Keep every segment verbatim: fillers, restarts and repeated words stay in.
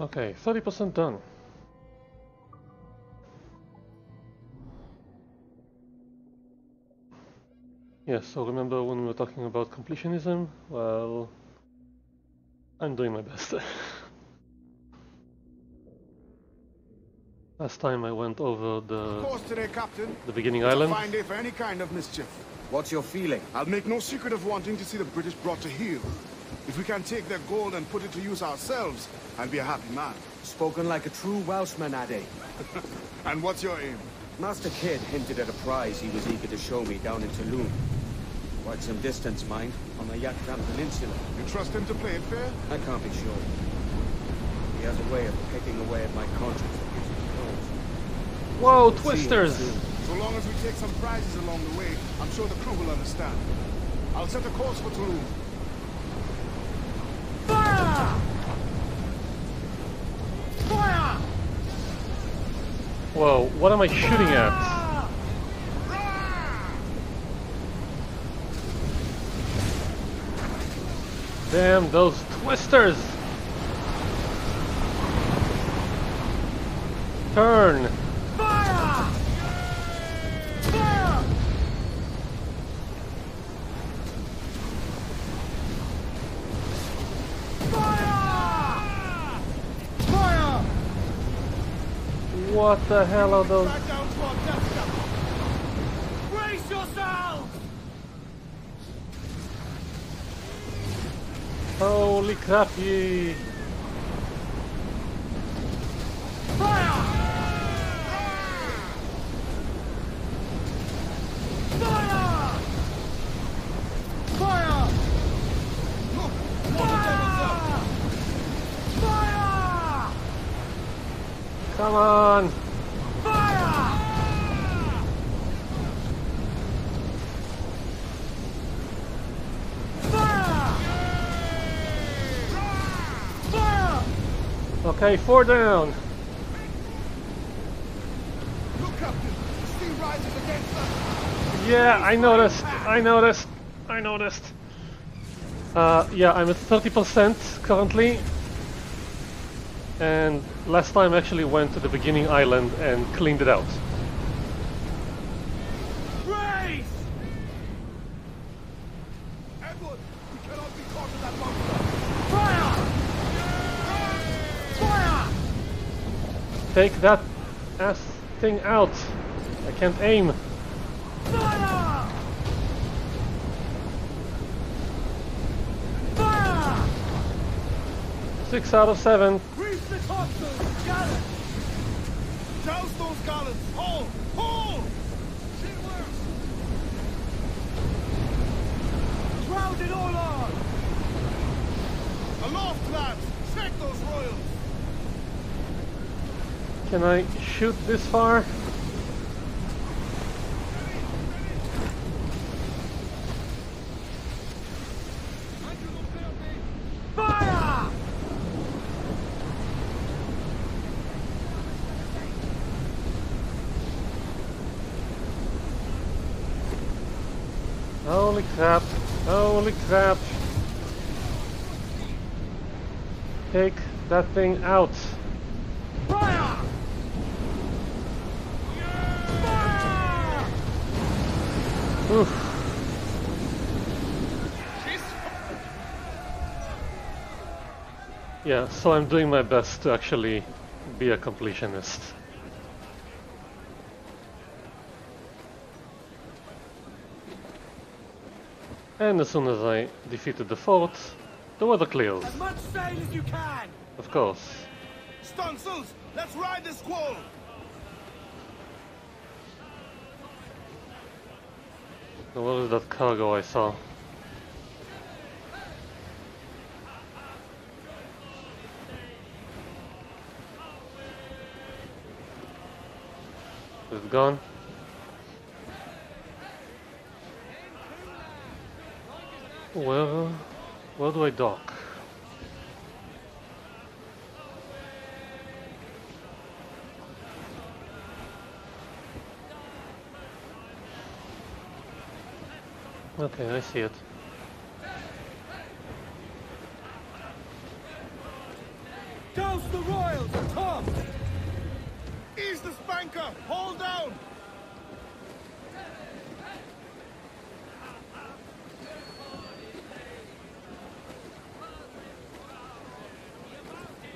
Okay, thirty percent done. Yes, so remember when we were talking about completionism? Well, I'm doing my best. Last time I went over the, of course today, Captain, the beginning island. Fine day for any kind of mischief. What's your feeling? I'll make no secret of wanting to see the British brought to heel. If we can take their gold and put it to use ourselves, I'll be a happy man. Spoken like a true Welshman, Ade. And what's your aim? Master Kidd hinted at a prize he was eager to show me down in Tulum. Quite some distance, mind, on the Yucatan Peninsula. You trust him to play it fair? I can't be sure. He has a way of pecking away at my conscience. Whoa, twisters! So long as we take some prizes along the way, I'm sure the crew will understand. I'll set a course for Tulum. Fire! Fire! Whoa, what am I shooting at? Damn, those twisters! Turn! What the hell are those? Brace yourselves! Holy crap, ye! Fire! Fire! Fire! Fire! Fire! Come on! Okay, four down. Look, Captain. The sea rises against us. Yeah, I noticed. I noticed. I noticed. Uh, yeah, I'm at thirty percent currently. And last time I actually went to the beginning island and cleaned it out. Race! Edward, we cannot be caught in that monster. Take that ass thing out! I can't aim! Fire! Fire! Six out of seven. Reef the topsails, gallants! Douse those gallants! Hold! Hold! She works! Drown it all on! Aloft, lads! Check those royals! Can I shoot this far? Fire! Holy crap! Holy crap! Take that thing out! Oof. Yeah, so I'm doing my best to actually be a completionist. And as soon as I defeated the fort, the weather clears. As much sail as you can! Of course. Stunsails, let's ride the squall! What was that cargo I saw? Is it gone? Where, where do I dock? Okay, I see it. Douse the rock! Tom! Ease the spanker! Hold down!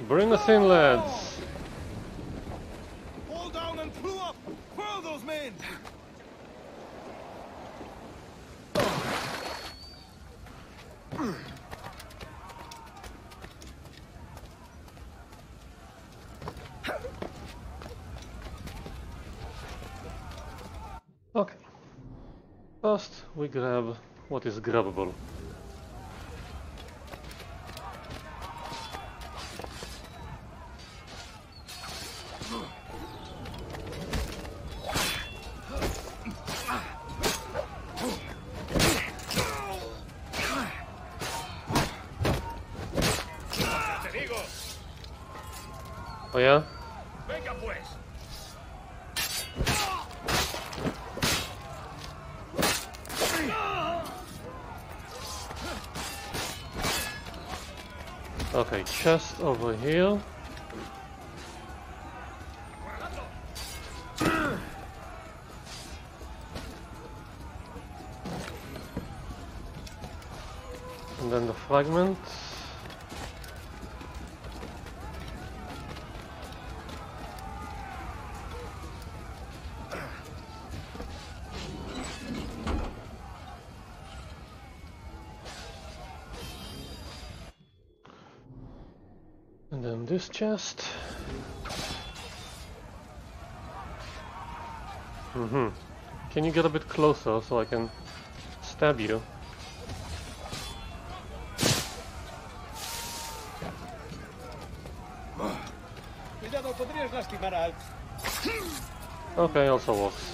Bring us in, lads! Hold down and pull up! Furl those men! Okay. First, we grab what is grabbable. Oh yeah? Okay, chest over here. And then the fragments. This chest. Mm-hmm. Can you get a bit closer so I can stab you? Okay, also works.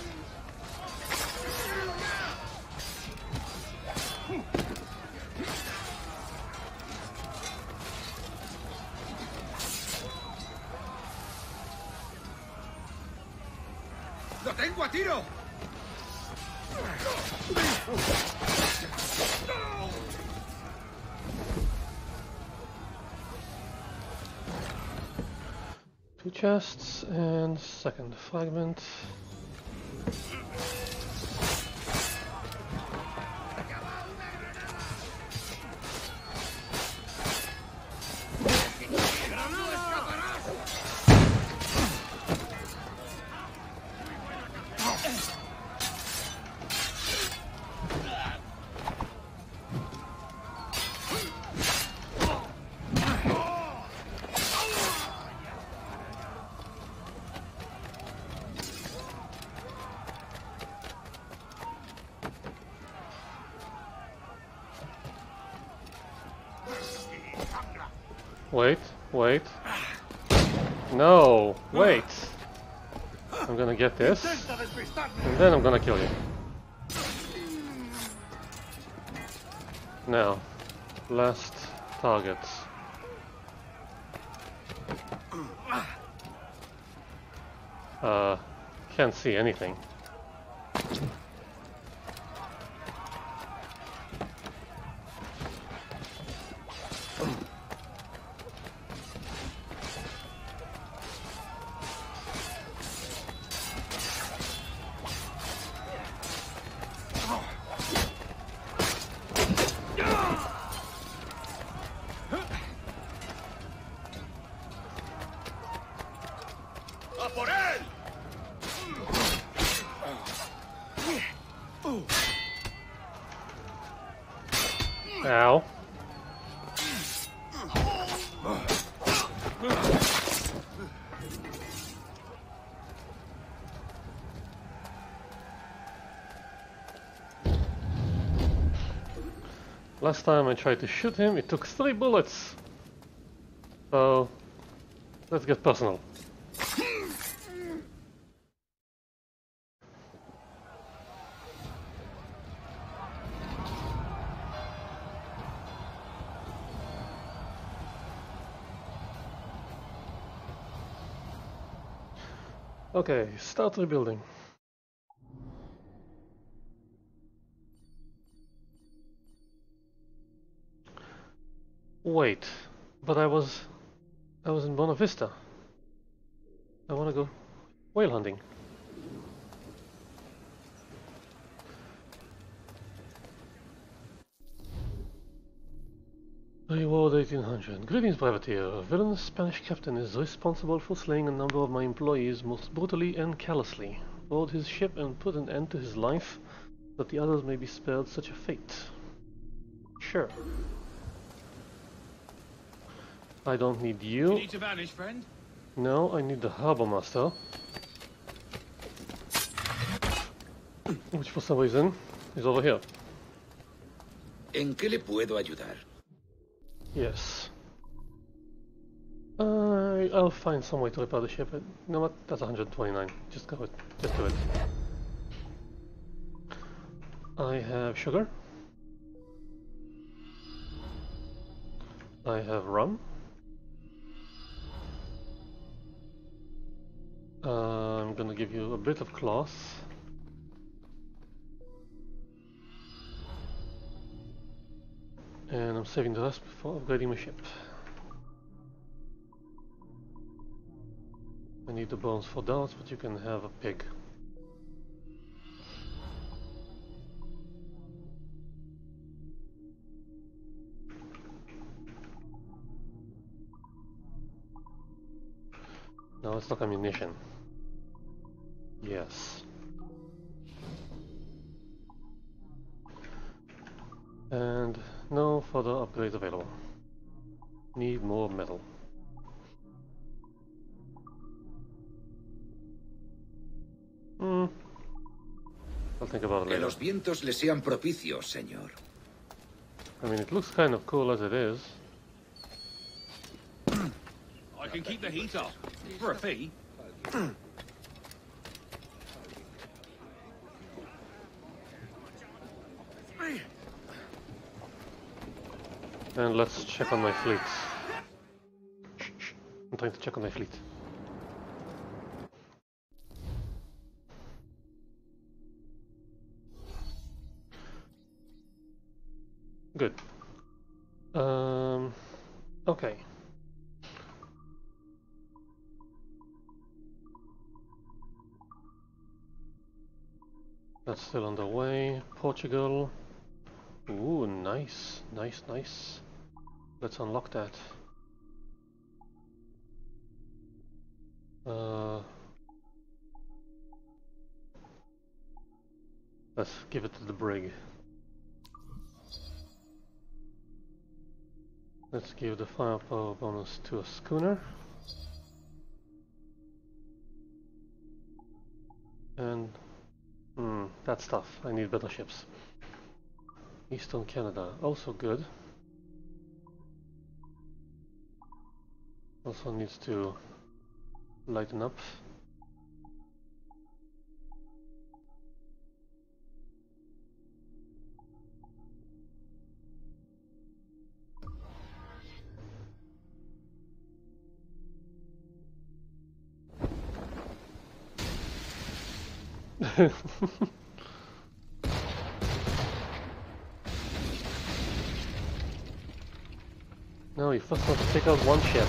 Two chests and second fragment. Wait, wait. No, wait. I'm gonna get this, and then I'm gonna kill you. Now, last targets. Uh, can't see anything. Ow. Last time I tried to shoot him, it took three bullets. So, let's get personal. Okay, start rebuilding. Wait, but I was... I was in Buena Vista. I want to go whale hunting. Reward eighteen hundred. Greetings, privateer. A villainous Spanish captain is responsible for slaying a number of my employees most brutally and callously. Board his ship and put an end to his life, that the others may be spared such a fate. Sure. I don't need you. You need to vanish, friend? No, I need the harbour master. Which for some reason is over here. ¿En qué le puedo ayudar? Yes. Uh, I'll find some way to repair the ship. You know what? That's one hundred twenty-nine. Just go it. Just do it. I have sugar. I have rum. Uh, I'm gonna give you a bit of cloth. And I'm saving the rest for upgrading my ship. I need the bones for darts, but you can have a pig. No, it's not ammunition. Yes. And no further upgrades available. Need more metal. Hmm. I'll think about it later. Que los vientos le sean propicios, señor. I mean, it looks kind of cool as it is. I can keep the heat up for a fee. And let's check on my fleet. I'm trying to check on my fleet. Good. Um, okay. That's still underway. Portugal. Ooh, nice, nice, nice. Let's unlock that. Uh, let's give it to the brig. Let's give the firepower bonus to a schooner. And, hmm, that's tough. I need better ships. Eastern Canada, also good. Also needs to lighten up. No, you first have to take out one ship.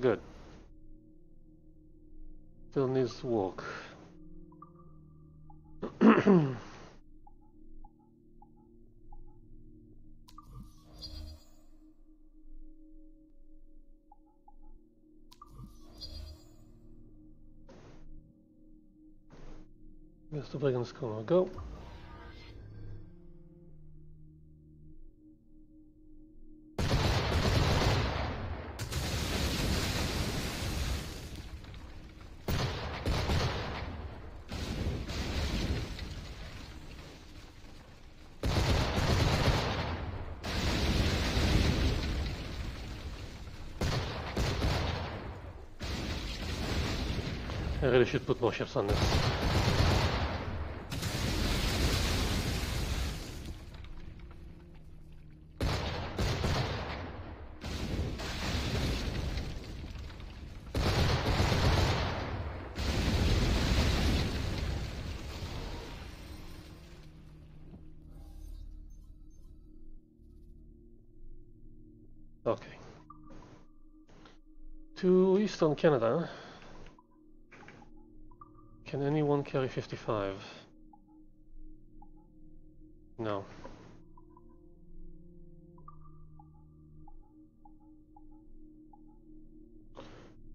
Good. Still needs to walk. There's the brig in this corner. Go. I really should put more ships on this. Okay. To Eastern Canada. Can anyone carry fifty-five? No.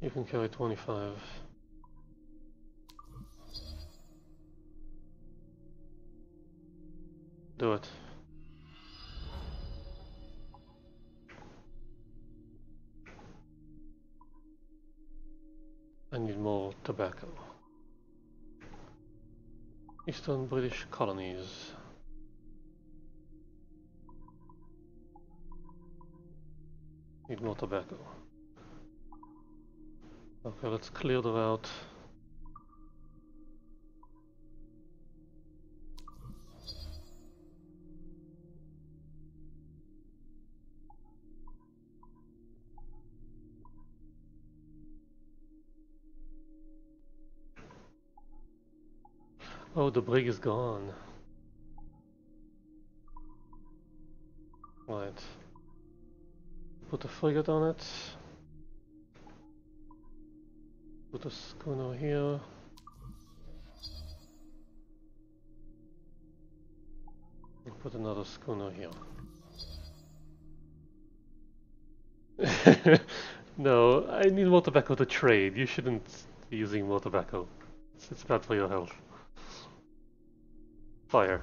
You can carry twenty-five. Do it. I need more tobacco. Eastern British colonies. Need more tobacco. Okay, let's clear the route. Oh, the brig is gone. Right. Put a frigate on it. Put a schooner here. And put another schooner here. No, I need more tobacco to trade. You shouldn't be using more tobacco. It's, it's bad for your health. Fire.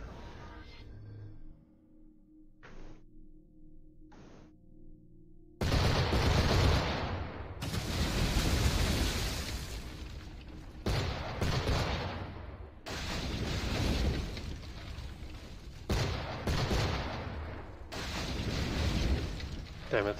Damn it.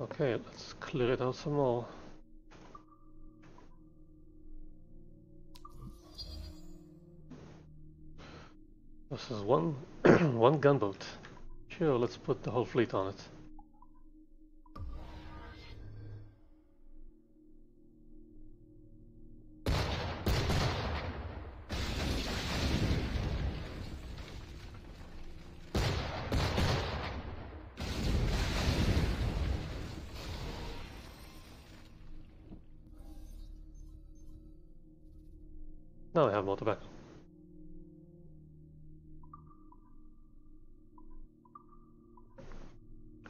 Okay, let's clear it out some more. This is one one gunboat. Sure, let's put the whole fleet on it. Now I have more tobacco.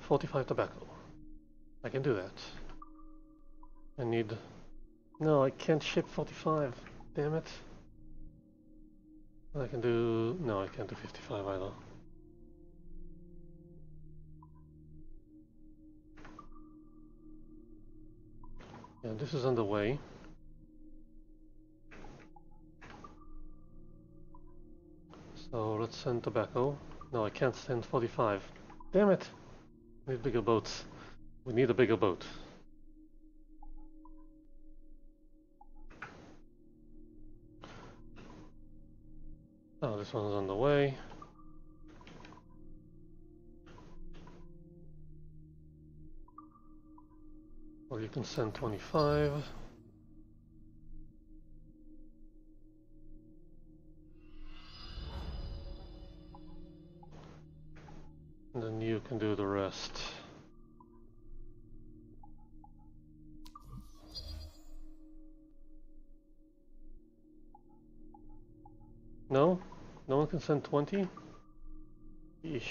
forty-five tobacco. I can do that. I need... No, I can't ship forty-five. Damn it. I can do... No, I can't do fifty-five either. Yeah, this is underway. So let's send tobacco. No, I can't send forty-five. Damn it! Need bigger boats. We need a bigger boat. Oh, this one's on the way. Well, you can send twenty-five. And then you can do the rest. No? No one can send twenty? Yeesh.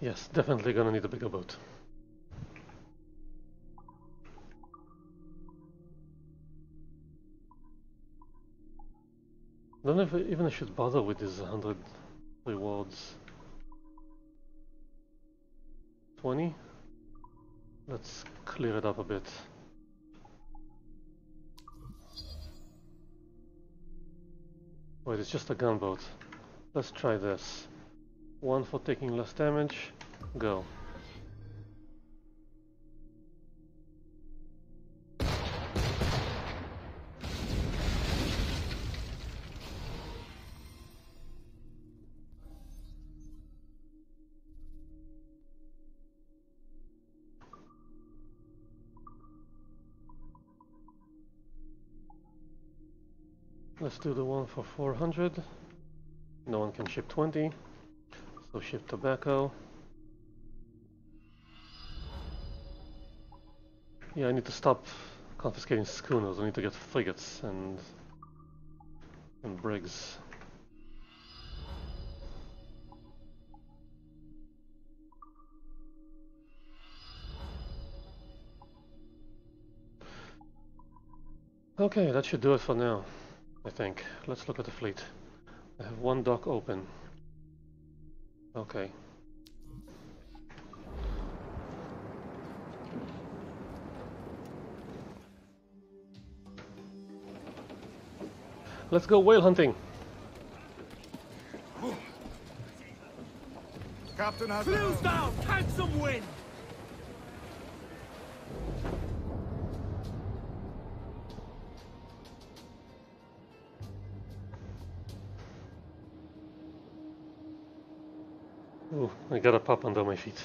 Yes, definitely gonna need a bigger boat. I don't know if I, even I should bother with these one hundred rewards. twenty? Let's clear it up a bit. Wait, it's just a gunboat. Let's try this. One for taking less damage. Go. Let's do the one for four hundred. No one can ship twenty. So ship tobacco. Yeah, I need to stop confiscating schooners. I need to get frigates and and brigs. Okay, that should do it for now, I think. Let's look at the fleet. I have one dock open. Okay. Let's go whale hunting. Captain has cruise down, handsome wind. Ooh, I got a pop under my feet.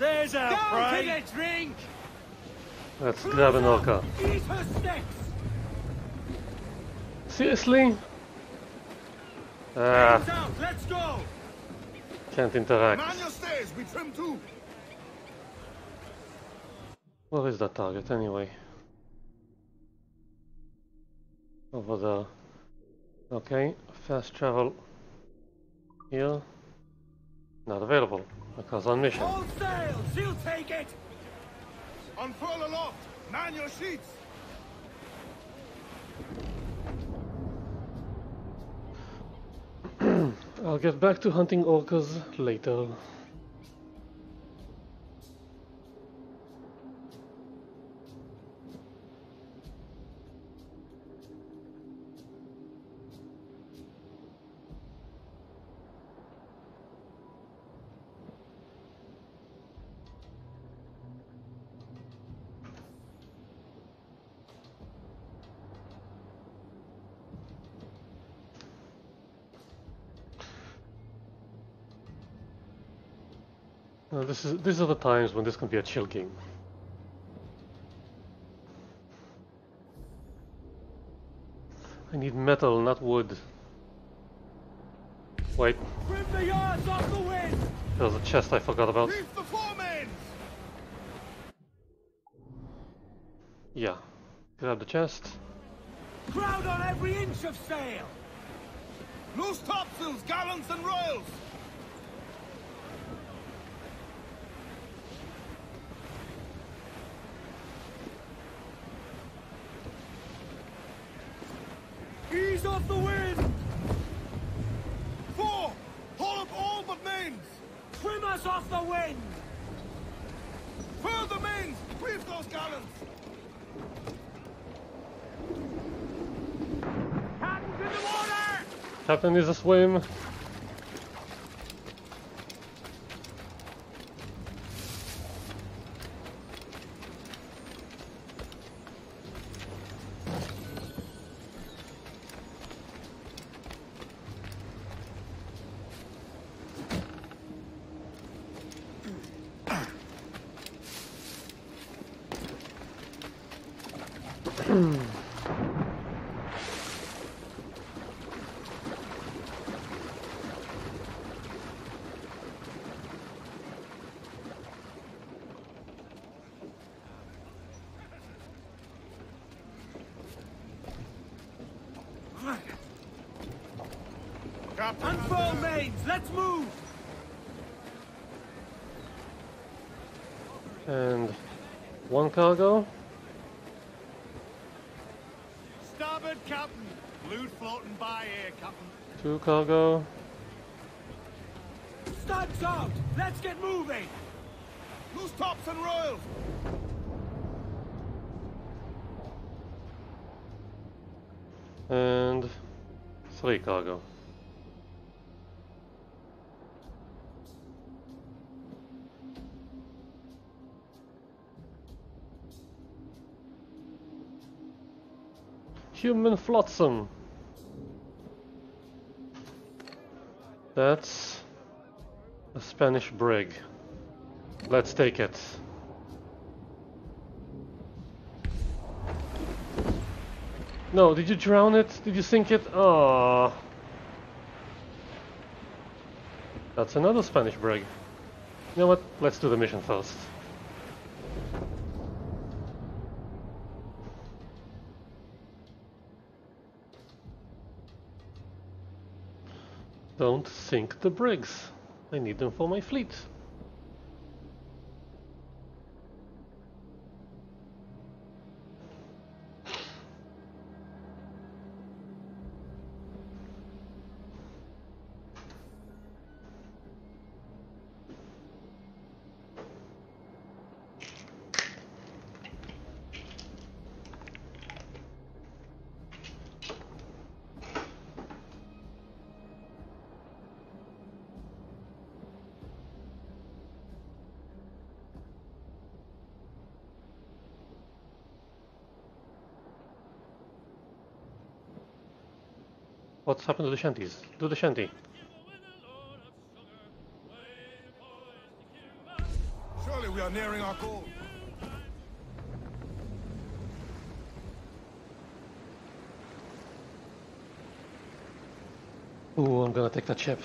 There's our prey. Down to the drink. Let's grab an orca. Eat her sticks. Seriously? Ah. Let's go. Can't interact. Man your stays. We trim too. Where is that target anyway? Over there. Okay. Fast travel. Here. Not available. Because on mission. Hold sails, you'll take it. Unfurl aloft, man your sheets. I'll get back to hunting orcas later. No, this is these are the times when this can be a chill game. I need metal, not wood. Wait. Bring the yards off the wind. There's a chest I forgot about. Reef the foremains. Yeah. Grab the chest. Crowd on every inch of sail. Loose topsails, gallants, and royals. Ease off the wind! Four! Haul up all but mains! Trim us off the wind! Further mains! Reef those gallants! Captain's in the water! Captain is aswim. Unfurl mains, let's move. And one cargo. Starboard, Captain. Loot floating by here, Captain. Two cargo. Studs out. Let's get moving. Loose tops and royals. and three cargo. Human flotsam. That's a Spanish brig. Let's take it. No, did you drown it? Did you sink it? Oh, that's another Spanish brig. You know what? Let's do the mission first. Don't sink the brigs. I need them for my fleet. What's happened to the shanties? Do the shanty. Surely we are nearing our goal. Ooh, I'm gonna take that ship.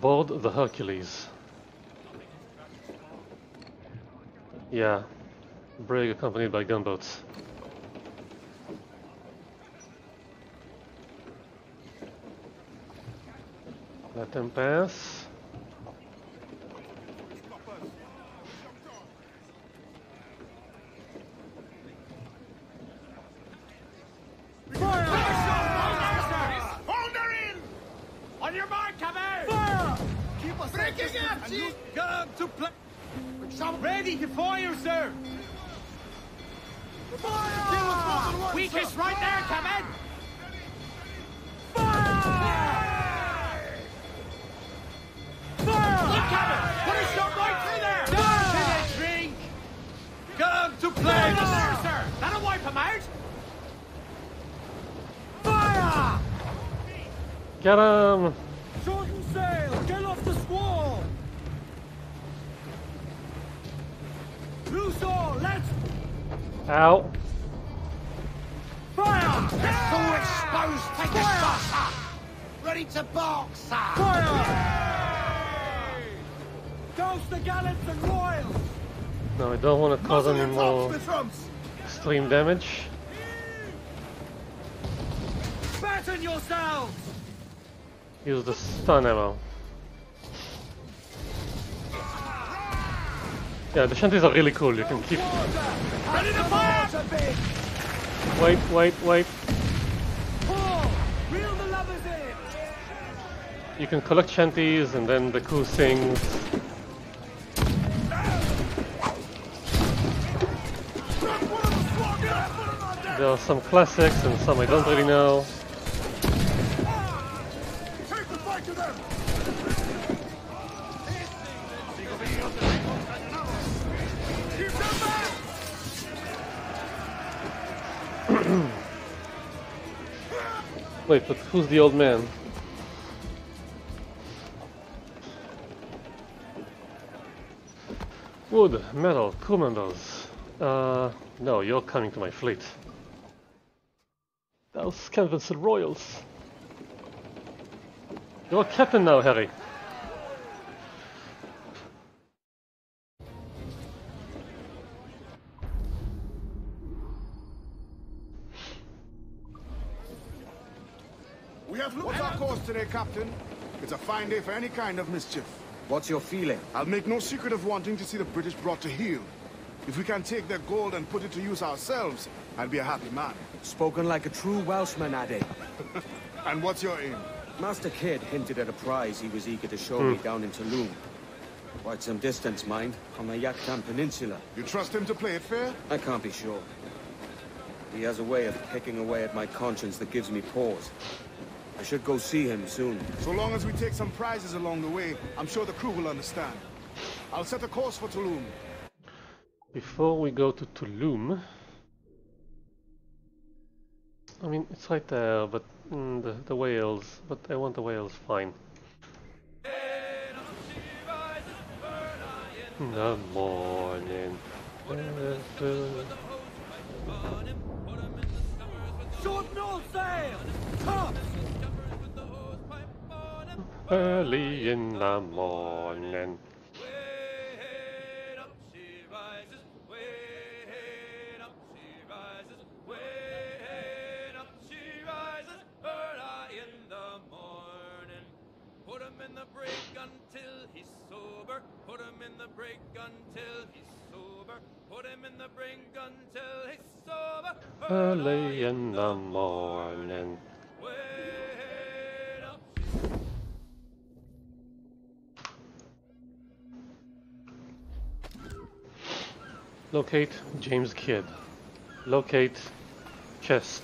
Board the Hercules. Yeah. Brig accompanied by gunboats. Let them pass. On your mark, Cabell! Keep us breaking up, Chief! Come to play! I'm ready for you, sir! Fire! Weakest right there, Cabell! Fire! Get him! Shorten sail! Get off the squall! Loose all! Let's... Ow! Fire! It's all exposed! Take a shot, sir! Ready to bark, sir! Fire! Dose the gallants and royals! No, I don't want to cause any more extreme damage. Batten yourselves! Use the stun ammo. Yeah, the shanties are really cool. You can keep. Ready to fire! Wait, wait, wait. You can collect shanties, and then the crew sings. There are some classics and some I don't really know. Wait, but who's the old man? Wood, metal, crew members. Uh, no, you're coming to my fleet. Those canvassers royals. You're captain now, Harry. We have looked at our course today, Captain. It's a fine day for any kind of mischief. What's your feeling? I'll make no secret of wanting to see the British brought to heel. If we can take their gold and put it to use ourselves, I'll be a happy man. Spoken like a true Welshman, Addy. And what's your aim? Master Kidd hinted at a prize he was eager to show mm. me down in Tulum. Quite some distance, mind, on the Yucatan Peninsula. You trust him to play it fair? I can't be sure. He has a way of picking away at my conscience that gives me pause. I should go see him soon. So long as we take some prizes along the way, I'm sure the crew will understand. I'll set a course for Tulum. Before we go to Tulum... I mean, it's right there, but mm, the, the whales... But I want the whales fine. Good morning. Short nose sail! Top! Early in the morning. Way up she rises, way up she rises, way up she rises, early in the morning. Put him in the brake until he's sober. Put him in the brake until he's sober. Put him in the brake until he's sober. Early in the morning. Locate James Kidd. Locate chest.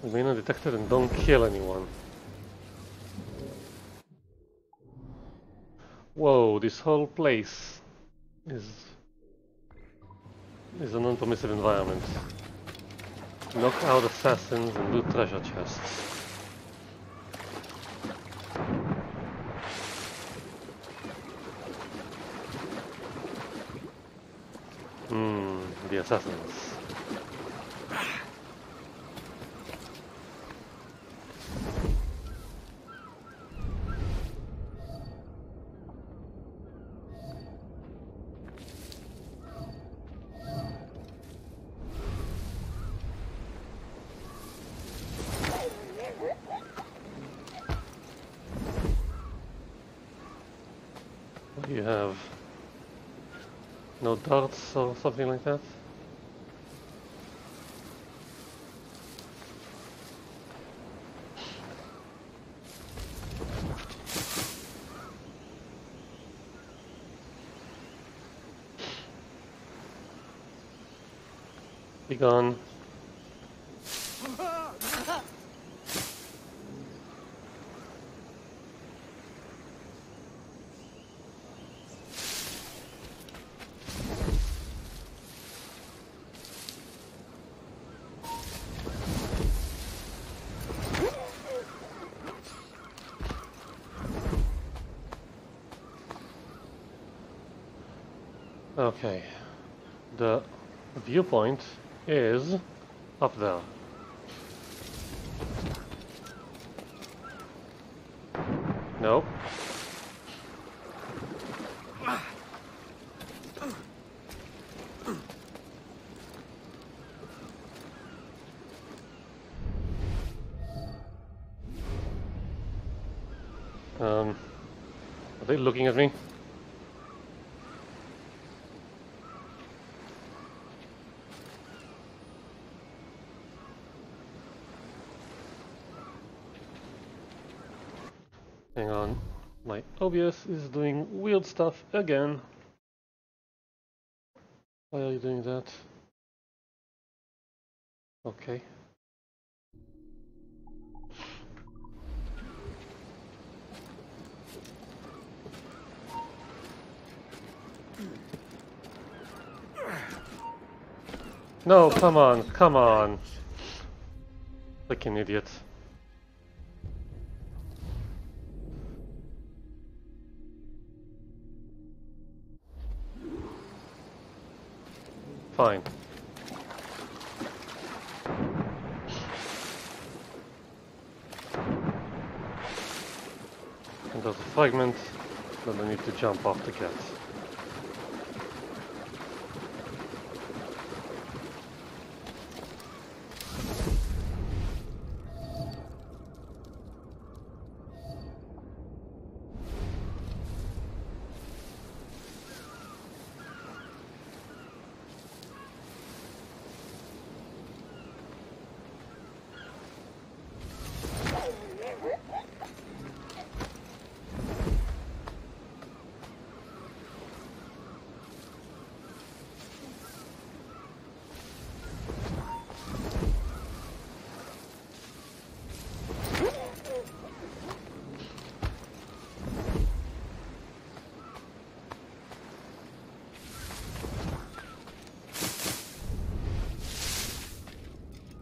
Remain undetected and don't kill anyone. Whoa, this whole place is is a non-permissive environment. Knock out assassins and loot treasure chests. Hmm, the assassins. What do you have? No darts or something like that? Be gone. Okay, the viewpoint is up there. Nope. Um, are they looking at me? Hang on, my obvious is doing weird stuff again. Why are you doing that? Okay. No, come on, come on. Like an idiot. Fine. And there's a fragment that I need to jump off to get.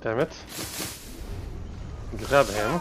Damn it. Grab him.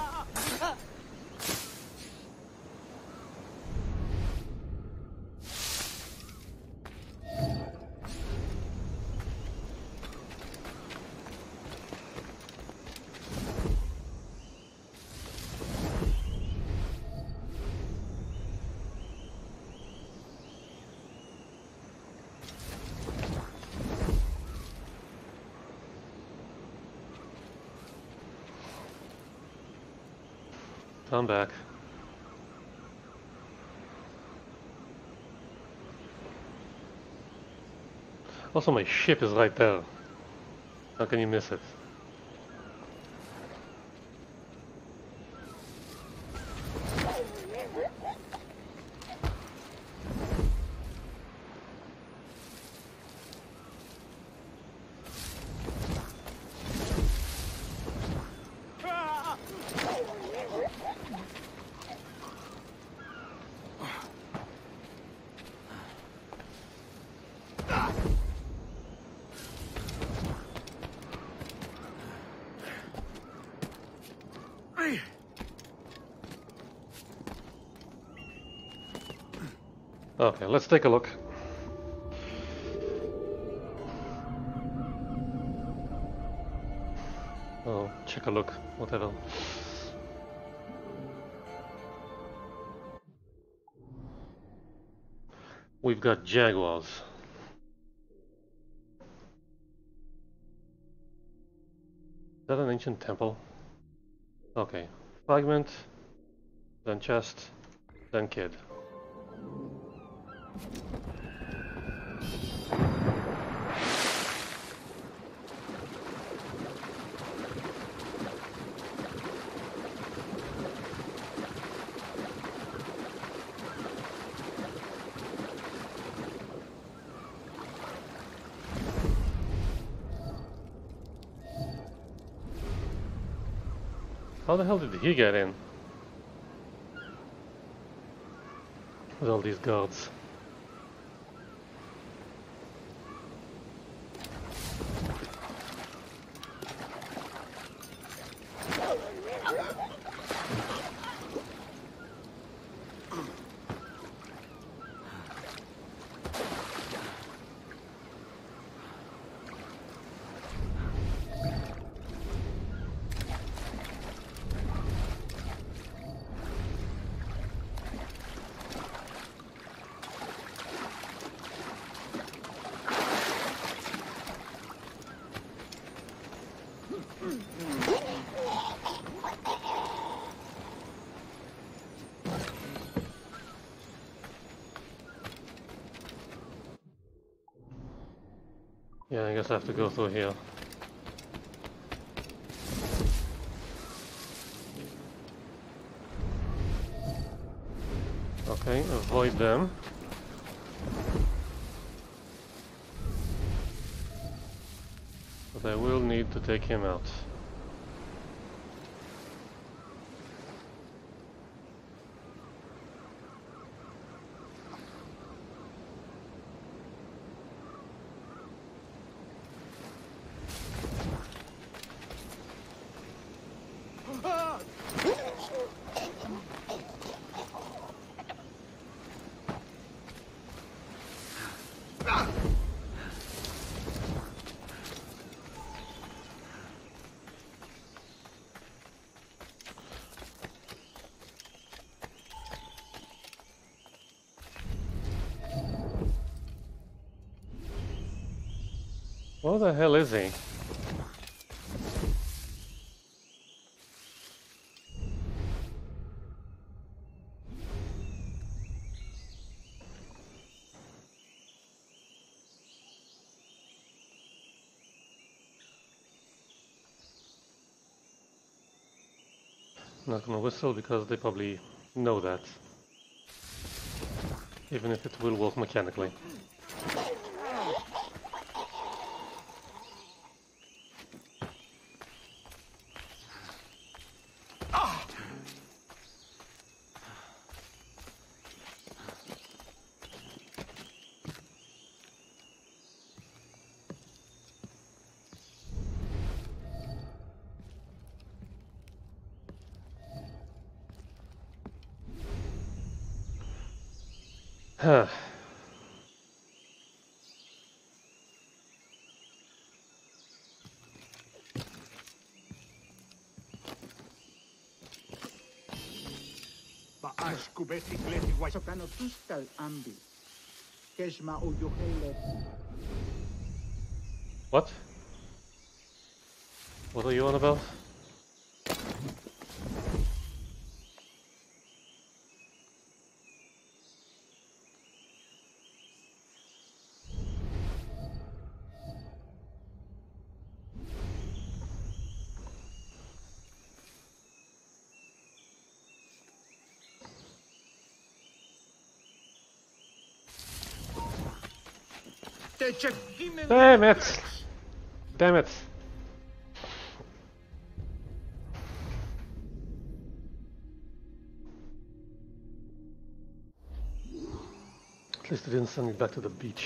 Come back. Also, my ship is right there. How can you miss it? Okay, let's take a look. Oh, check a look, whatever. We've got jaguars. Is that an ancient temple? Okay, fragment, then chest, then kid. How the hell did he get in? With all these guards. Yeah, I guess I have to go through here. Okay, avoid them. But I will need to take him out. Where the hell is he? I'm not gonna whistle because they probably know that, even if it will work mechanically. Huh. Το κάνω τους τα άμπη. Κέσμα ο Γιοχέλες. What? What are you on about? Damn it! Damn it! At least they didn't send me back to the beach.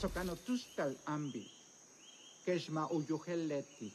Το κάνω τους τα άμπη. Κέσμα ο Γιοχέλετη.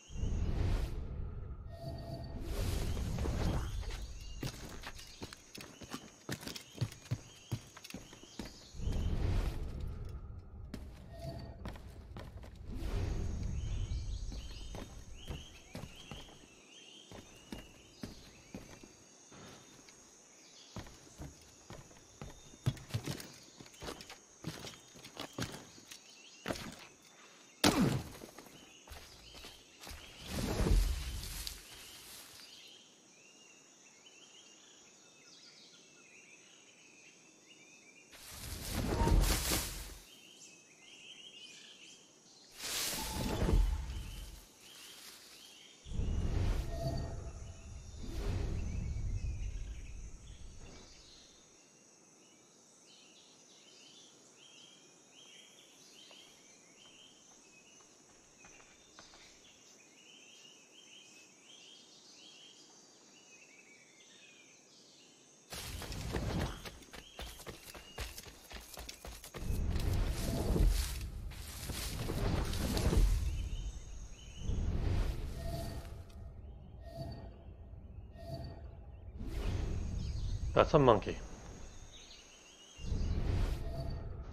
That's a monkey.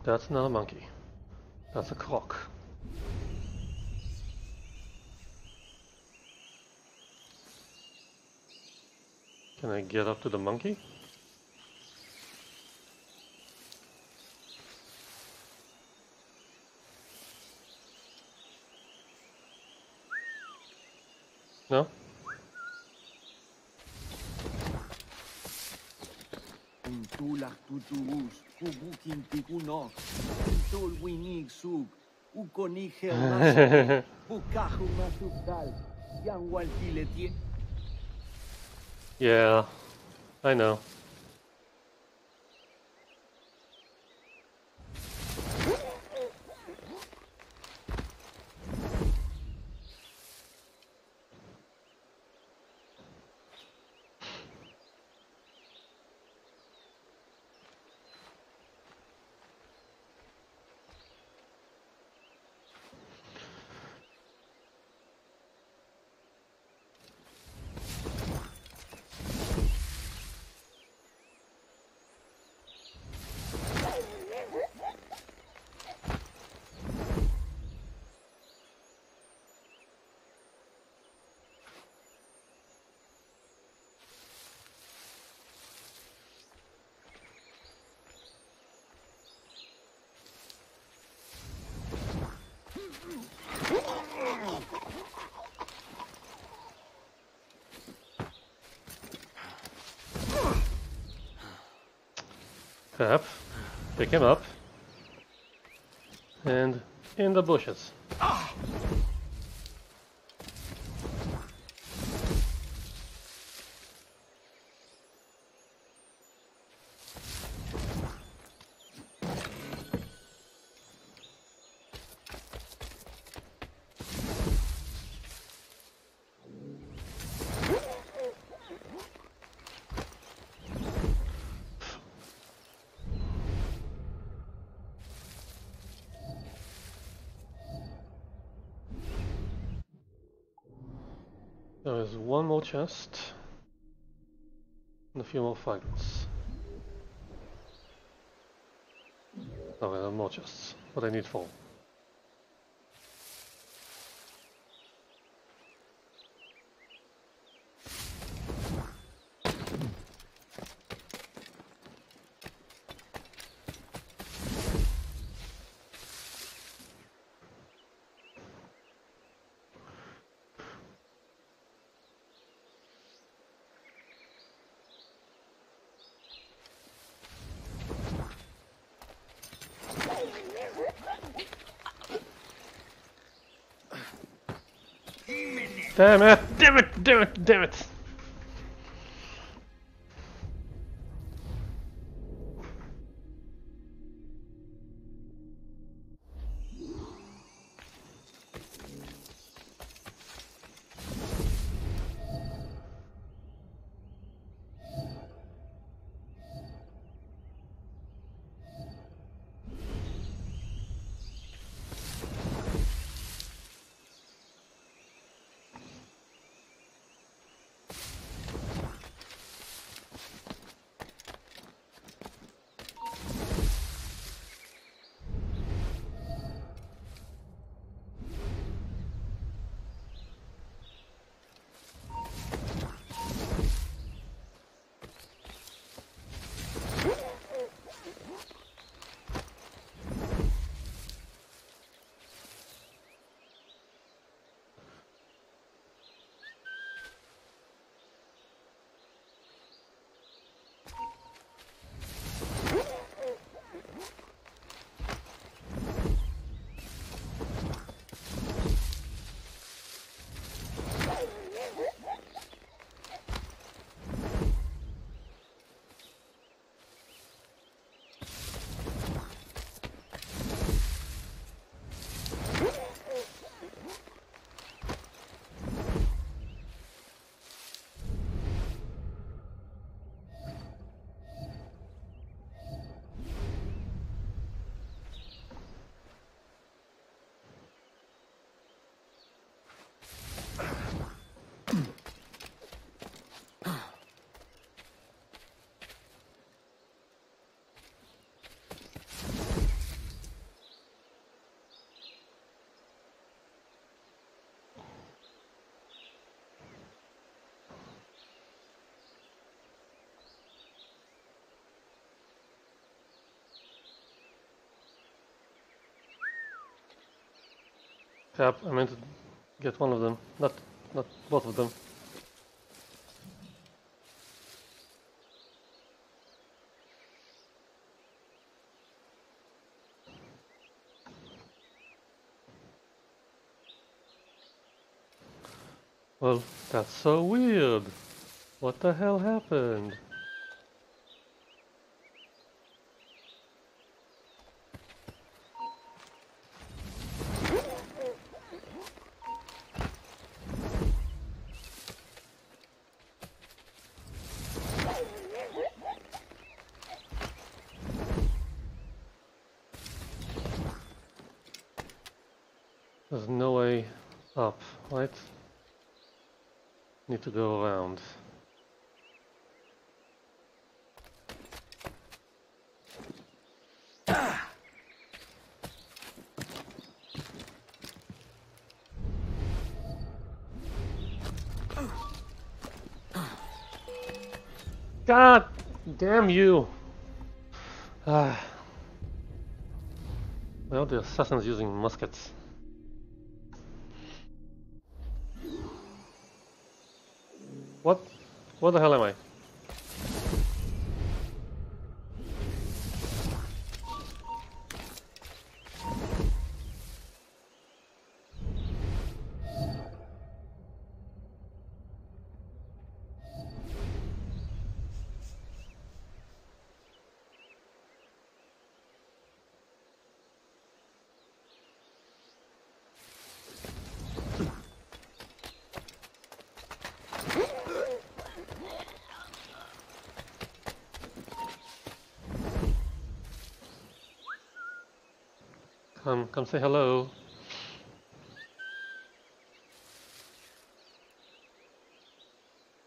That's not a monkey. That's a croc. Can I get up to the monkey? No? Yeah, I know. up, pick him up, and in the bushes. Ah! There's one more chest and a few more fragments. Oh, there are more chests. What I need for? Damn it! Damn it! Damn it! Damn it! Yep, I meant to get one of them, not not both of them. Well, that's so weird. What the hell happened? There's no way up, right? Need to go around. God damn you! Ah. Well, the assassin's using muskets. What? What the hell am I? Come, come say hello.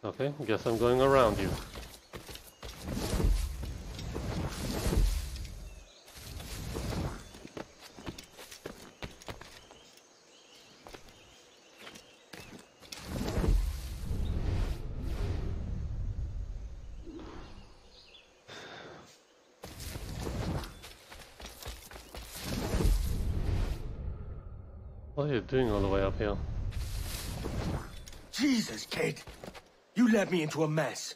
Okay, guess I'm going around you. What are you doing all the way up here? Jesus, Kid! You led me into a mess.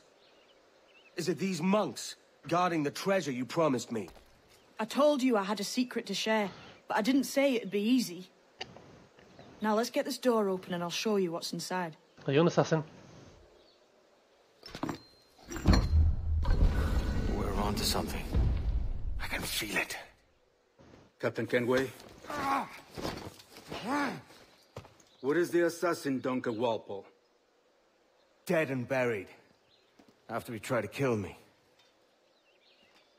Is it these monks guarding the treasure you promised me? I told you I had a secret to share, but I didn't say it'd be easy. Now let's get this door open and I'll show you what's inside. Are you an assassin? We're onto something. I can feel it. Captain Kenway? Ah! What is the assassin, Duncan Walpole? Dead and buried. After he tried to kill me.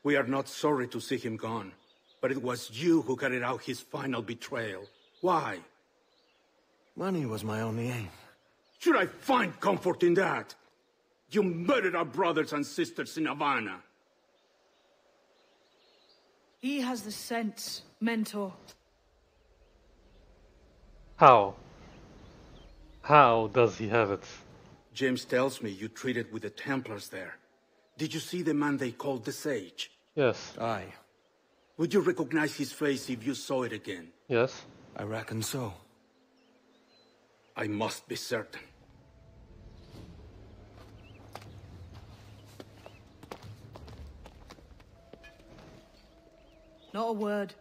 We are not sorry to see him gone, but it was you who carried out his final betrayal. Why? Money was my only aim. Should I find comfort in that? You murdered our brothers and sisters in Havana. He has the sense, mentor. How? How does he have it? James tells me you treated with the Templars there. Did you see the man they called the Sage? Yes. Aye. Would you recognize his face if you saw it again? Yes. I reckon so. I must be certain. Not a word.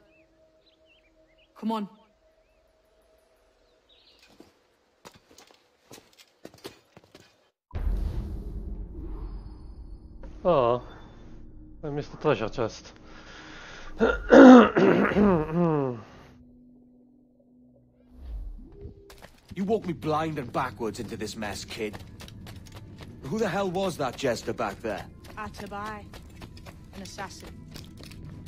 Come on. Oh, I missed the treasure chest. You walked me blind and backwards into this mess, Kid. Who the hell was that jester back there? Atabai, an assassin,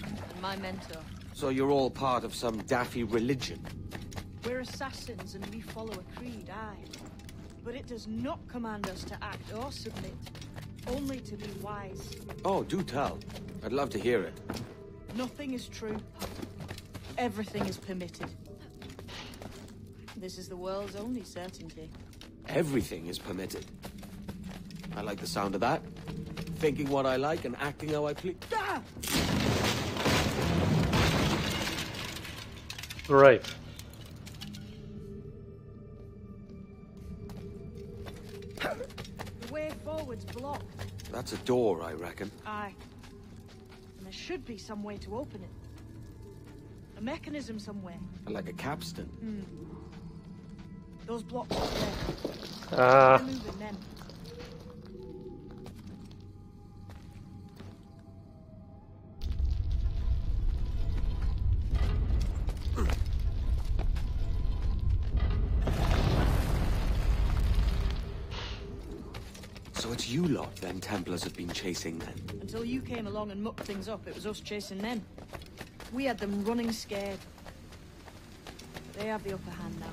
and my mentor. So you're all part of some daffy religion? We're assassins and we follow a creed, aye. But it does not command us to act or submit. Only to be wise. Oh, do tell. I'd love to hear it. Nothing is true. Everything is permitted. This is the world's only certainty. Everything is permitted. I like the sound of that. Thinking what I like and acting how I please. Ah! Right. Blocked. That's a door, I reckon. Aye. And there should be some way to open it. A mechanism somewhere. Like a capstan. Mm. Those blocks are there. Ah. They're moving them. You lot, then, Templars have been chasing them. Until you came along and mucked things up, it was us chasing them. We had them running scared. But they have the upper hand now.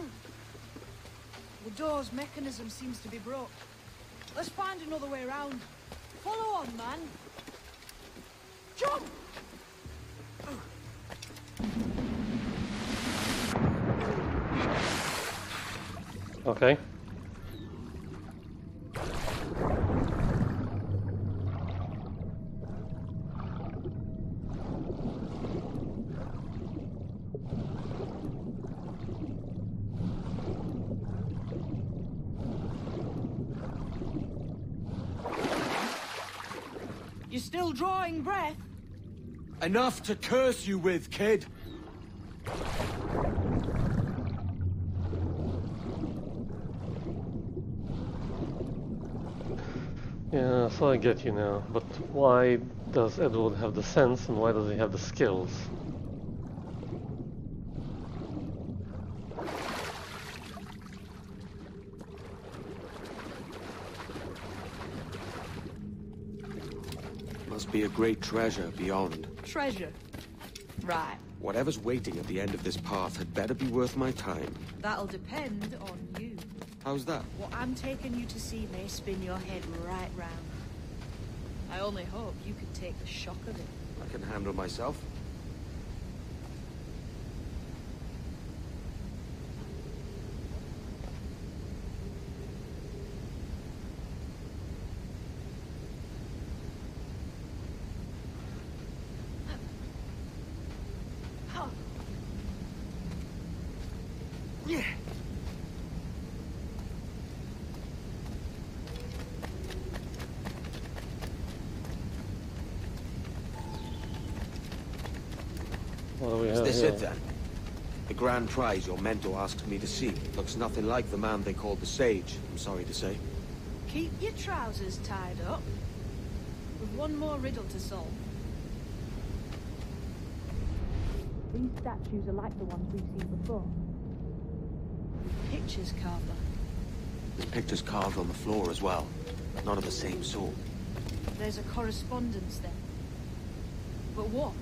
Hmm. The door's mechanism seems to be broke. Let's find another way around. Follow on, man. Jump! Okay. You're still drawing breath? Enough to curse you with, Kid. Yeah, so I get you now, but why does Edward have the sense and why does he have the skills? must be a great treasure beyond. Treasure? Right. Whatever's waiting at the end of this path had better be worth my time. That'll depend on you. How's that? What I'm taking you to see may spin your head right round. I only hope you can take the shock of it. I can handle myself. Is this it then? The grand prize your mentor asked me to see looks nothing like the man they called the Sage, I'm sorry to say. Keep your trousers tied up. With one more riddle to solve. These statues are like the ones we've seen before. With pictures carved on. There's pictures carved on the floor as well, but not of the same sort. There's a correspondence there. But what?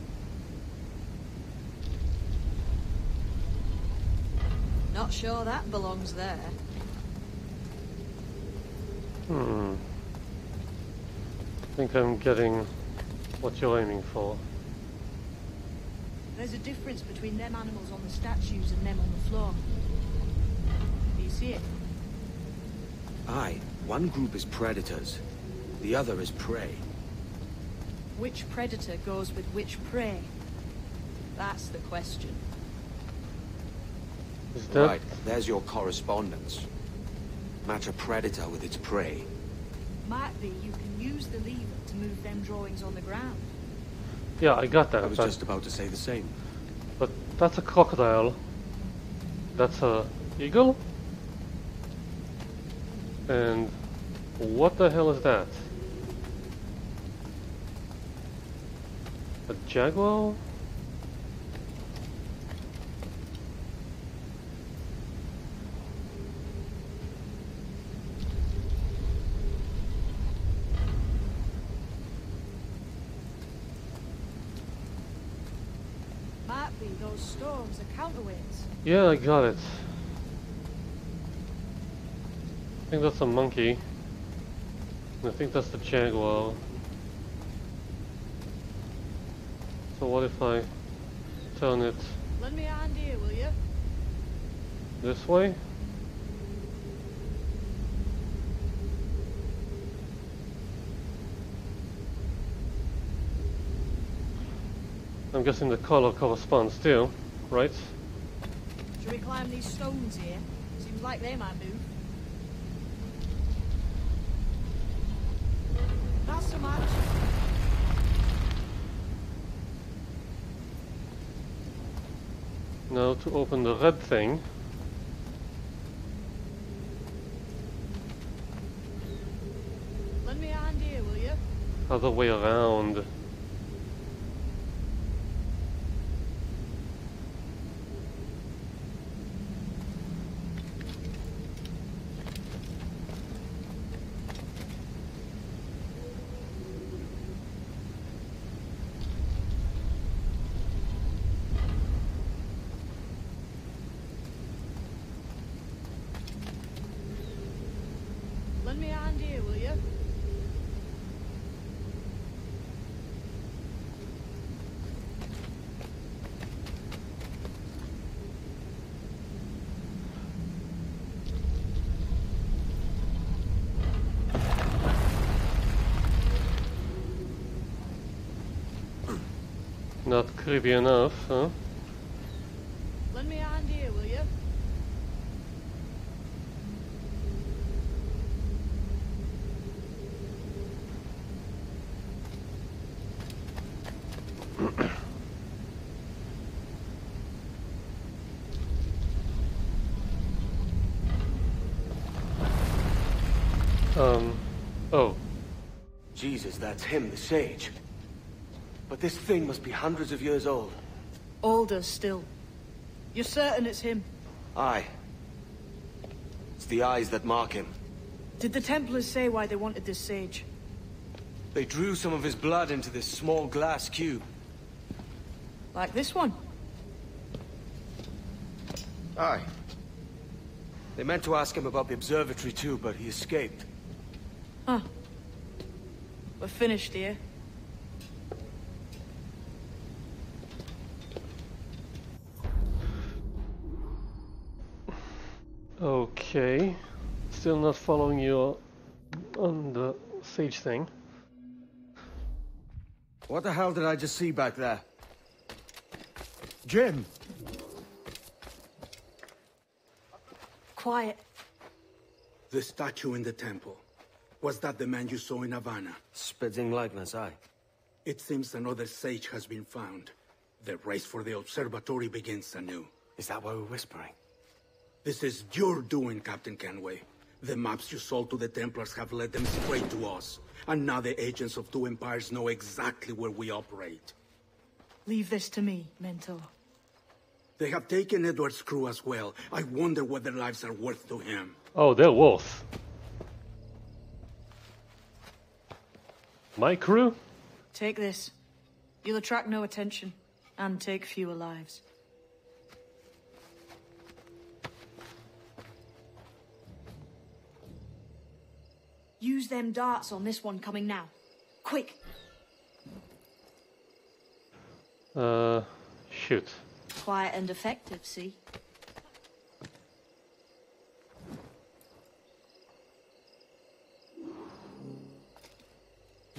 Not sure that belongs there. Hmm. I think I'm getting what you're aiming for. There's a difference between them animals on the statues and them on the floor. Do you see it? Aye. One group is predators. The other is prey. Which predator goes with which prey? That's the question. Right, there's your correspondence. Match a predator with its prey. Might be you can use the lever to move them drawings on the ground. Yeah, I got that. I was just about to say the same. But that's a crocodile. That's a eagle. And what the hell is that? A jaguar? Storms are counterweights. Yeah, I got it. I think that's a monkey. I think that's the jaguar. So what if I turn it? Lend me a hand here, will you? This way? I'm guessing the color corresponds too, right? Should we climb these stones here? Seems like they might move. That's a match. Now to open the red thing. Lend me a hand here, will you? Other way around. Not creepy enough, huh? Lend me a hand here, will you? um, oh. Jesus, that's him, the Sage. But this thing must be hundreds of years old. Older still. You're certain it's him? Aye. It's the eyes that mark him. Did the Templars say why they wanted this Sage? They drew some of his blood into this small glass cube. Like this one? Aye. They meant to ask him about the observatory too, but he escaped. Huh. We're finished here. Okay. Still not following you on the sage thing. What the hell did I just see back there? Jim! Quiet. The statue in the temple. Was that the man you saw in Havana? Spitting likeness, aye. It seems another sage has been found. The race for the observatory begins anew. Is that why we're whispering? This is your doing, Captain Kenway. The maps you sold to the Templars have led them straight to us. And now the agents of two empires know exactly where we operate. Leave this to me, Mentor. They have taken Edward's crew as well. I wonder what their lives are worth to him. Oh, they're worth. My crew? Take this. You'll attract no attention, and take fewer lives. Use them darts on this one coming now. Quick! Uh, shoot. Quiet and effective, see?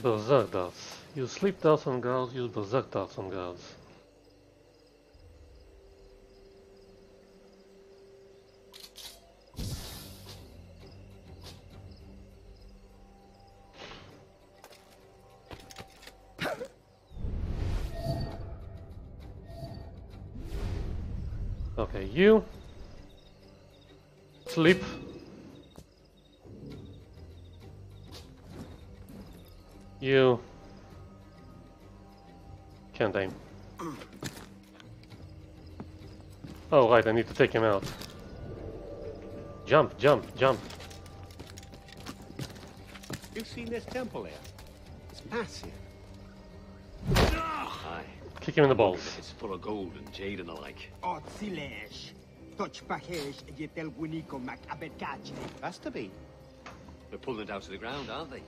Berserk darts. Use sleep darts on guards, use berserk darts on guards. Okay, you sleep. You can't aim. Oh right, I need to take him out. Jump, jump, jump. You've seen this temple here? It's massive. Aye. Kick him in the balls. It's full of gold and jade and the like. Has to be. They're pulling it out to the ground, aren't they?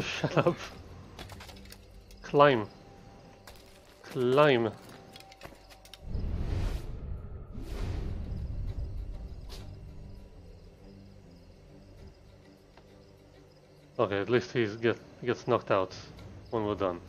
Shut up. Climb. Climb. Okay, at least he get, gets knocked out when we're done.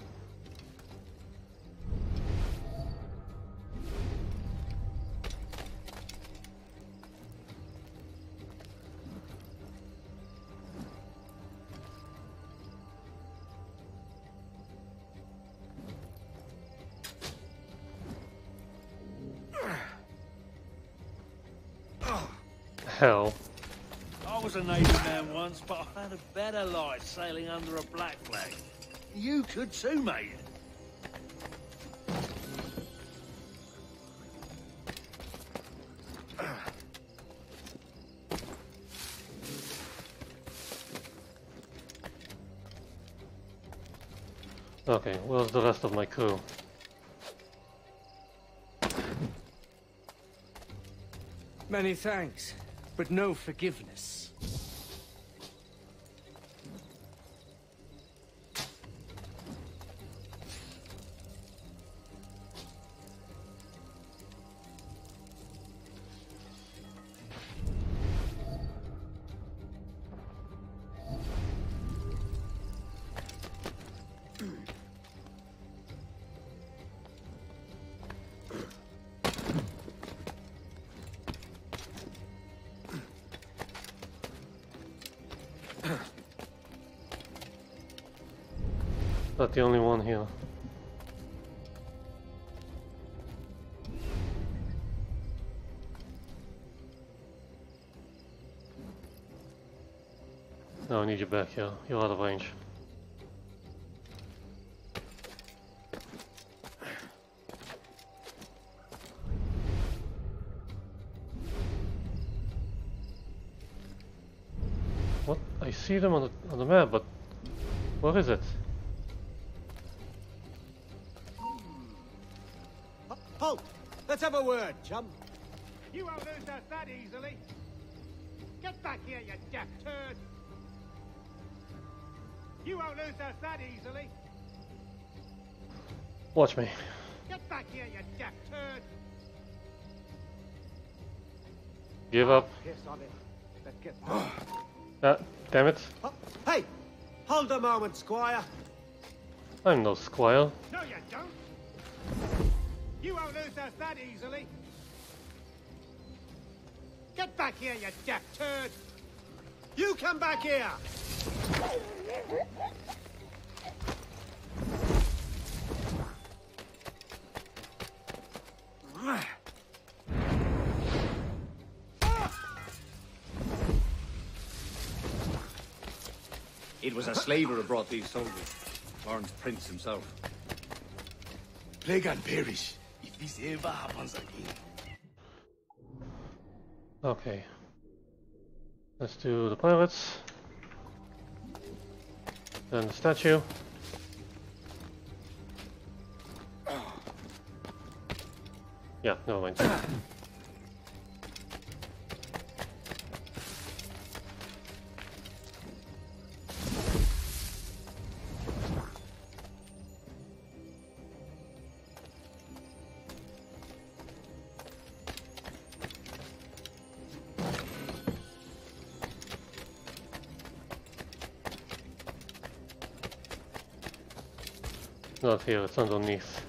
But I've had a better life sailing under a black flag. You could too, mate. Okay, where's the rest of my crew? Many thanks, but no forgiveness. Not the only one here. No, I need you back here. You're out of range. I see them on the, on the map, but what is it? Halt! Let's have a word, chum. You won't lose us that easily. Get back here, you daft turd! You won't lose us that easily. Watch me. Get back here, you daft turd! Give up. Let's get ah, damn it. Oh, hey! Hold a moment, squire. I'm no squire. No, you don't. You won't lose us that easily. Get back here, you daft turd! You come back here! It was a slaver who brought these soldiers. Lorenz Prinz himself. Plague and perish if this ever happens again. Okay, let's do the pirates, then the statue. Yeah, never mind. Not here, it's underneath.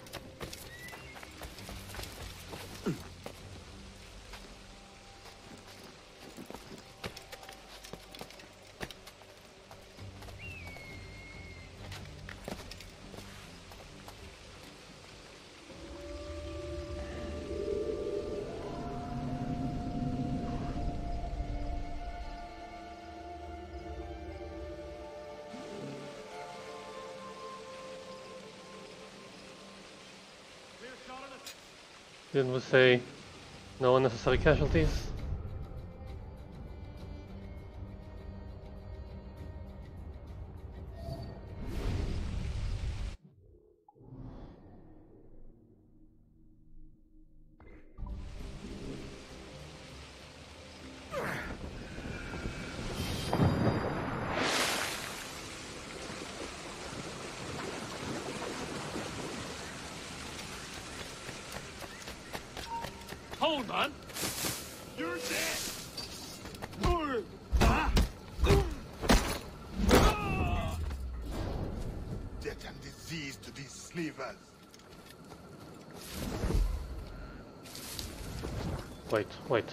Didn't we say no unnecessary casualties? Hold on! You're dead! Death and disease to these slavers! Wait, wait.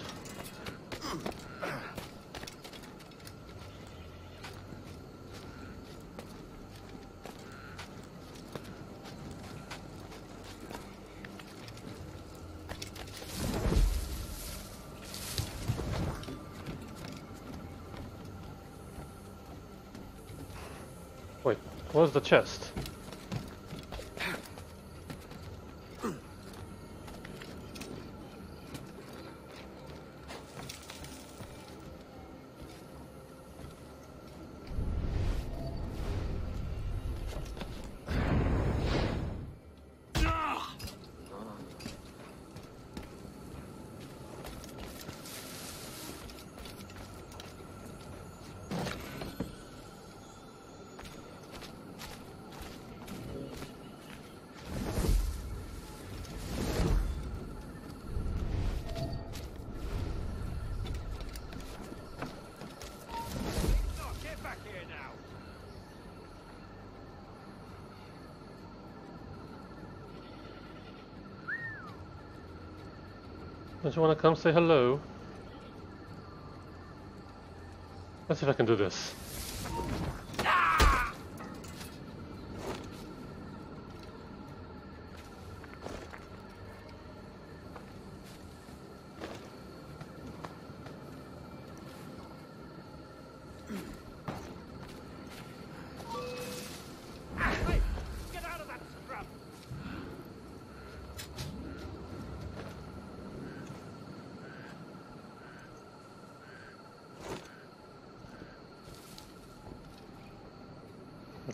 Where's the chest? Don't you want to come say hello? Let's see if I can do this.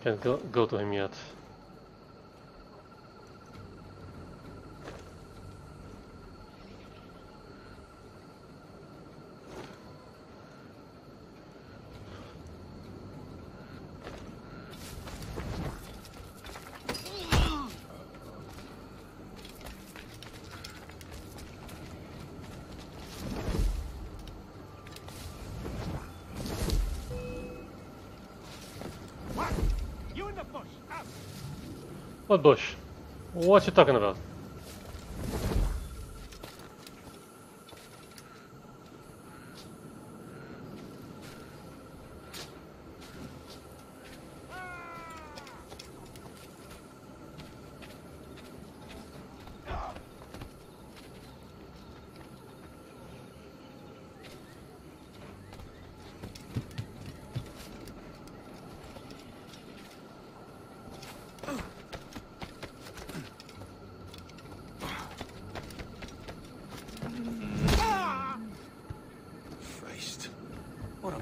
We can't go, go to him yet. What bush? What you talking about?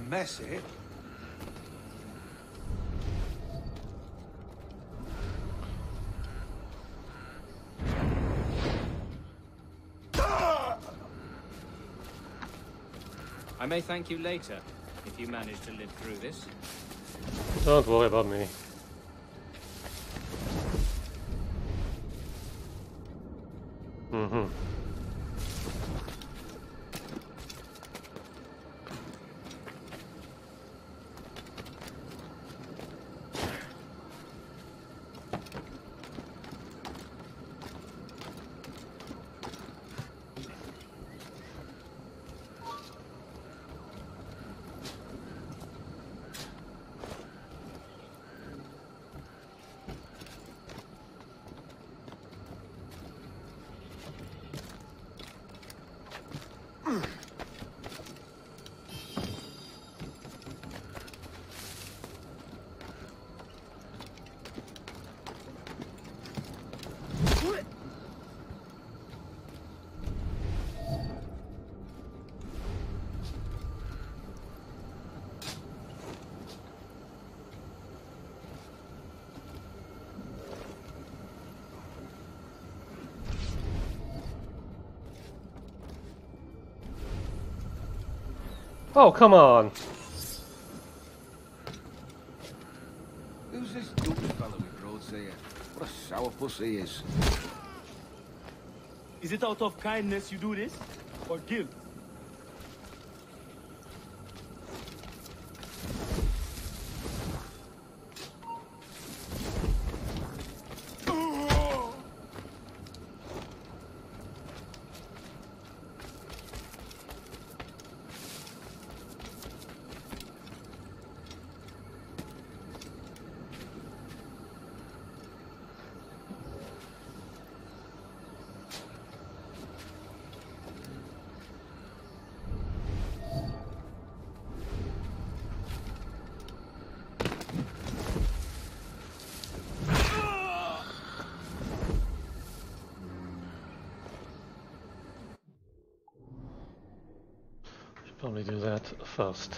Mess it. I may thank you later if you manage to live through this. Don't worry about me. Oh, come on. Who's this stupid fellow we brought here? What a sourpuss he is. Is it out of kindness you do this? Or guilt? Probably do that first.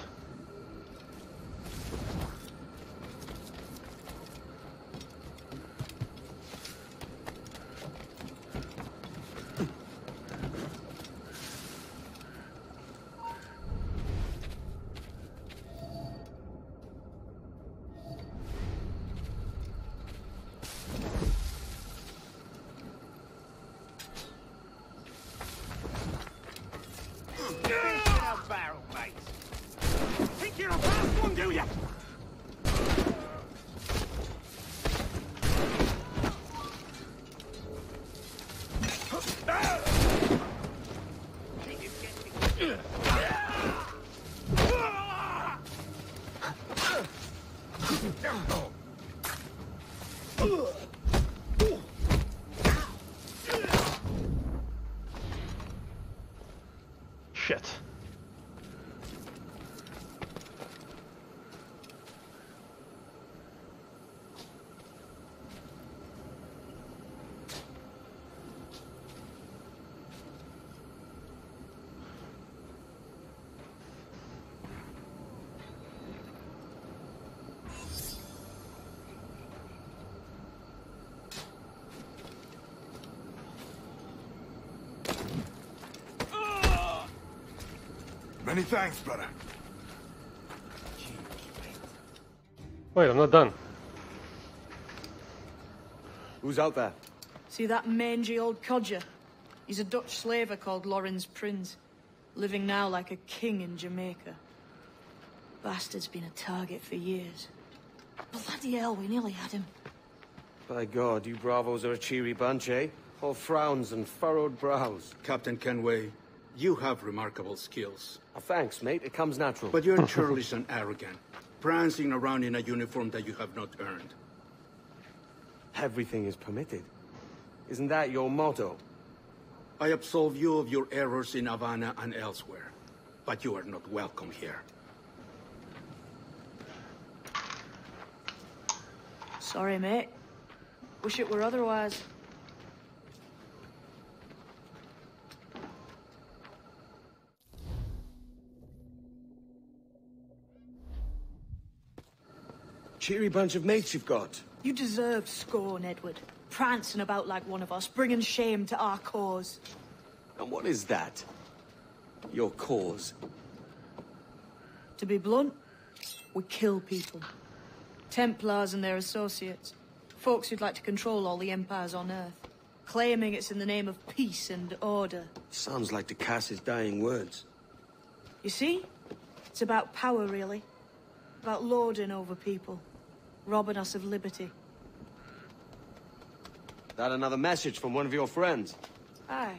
Many thanks, brother. Wait, I'm not done. Who's out there? See that mangy old codger? He's a Dutch slaver called Lorenz Prinz, living now like a king in Jamaica. Bastard's been a target for years. Bloody hell, we nearly had him. By God, you bravos are a cheery bunch, eh? All frowns and furrowed brows. Captain Kenway, you have remarkable skills. Oh, thanks, mate. It comes natural. But you're churlish and arrogant, prancing around in a uniform that you have not earned. Everything is permitted. Isn't that your motto? I absolve you of your errors in Havana and elsewhere, but you are not welcome here. Sorry, mate. Wish it were otherwise. Cheery bunch of mates you've got. You deserve scorn, Edward. Prancing about like one of us, bringing shame to our cause. And what is that? Your cause? To be blunt, we kill people. Templars and their associates. Folks who'd like to control all the empires on Earth. Claiming it's in the name of peace and order. Sounds like Ducasse's dying words. You see? It's about power, really. About lording over people. Robbing us of liberty. That another message from one of your friends? Aye.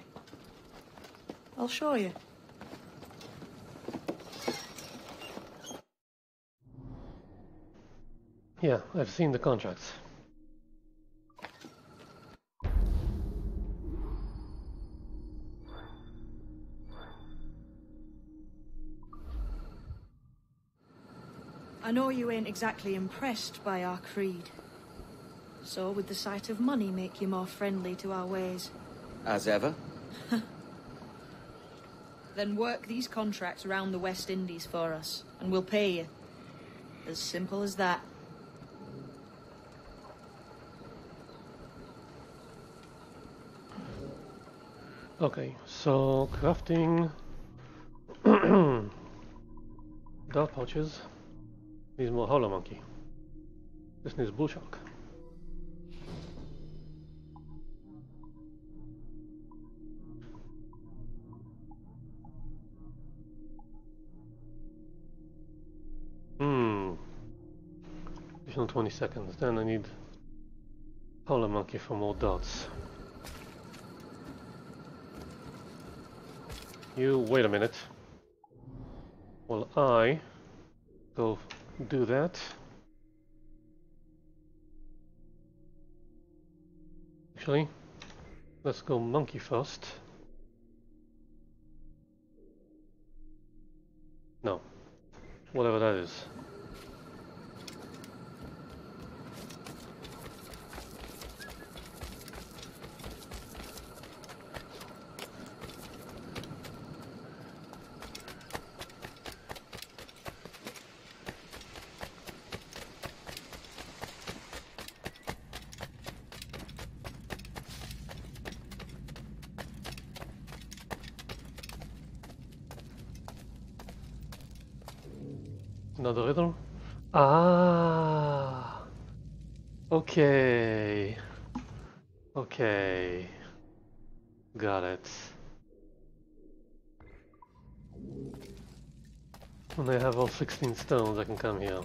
I'll show you. Yeah, I've seen the contracts. I know you ain't exactly impressed by our creed. So would the sight of money make you more friendly to our ways? As ever. Then work these contracts round the West Indies for us, and we'll pay you. As simple as that. Okay, so crafting dart pouches. Needs more hollow monkey. This needs bull shark. Hmm. Additional twenty seconds. Then I need hollow monkey for more darts. You wait a minute. Well, I go. Do that. Actually, let's go monkey first. No, whatever that is. Another riddle? Ah, okay, okay, got it. When I have all sixteen stones, I can come here.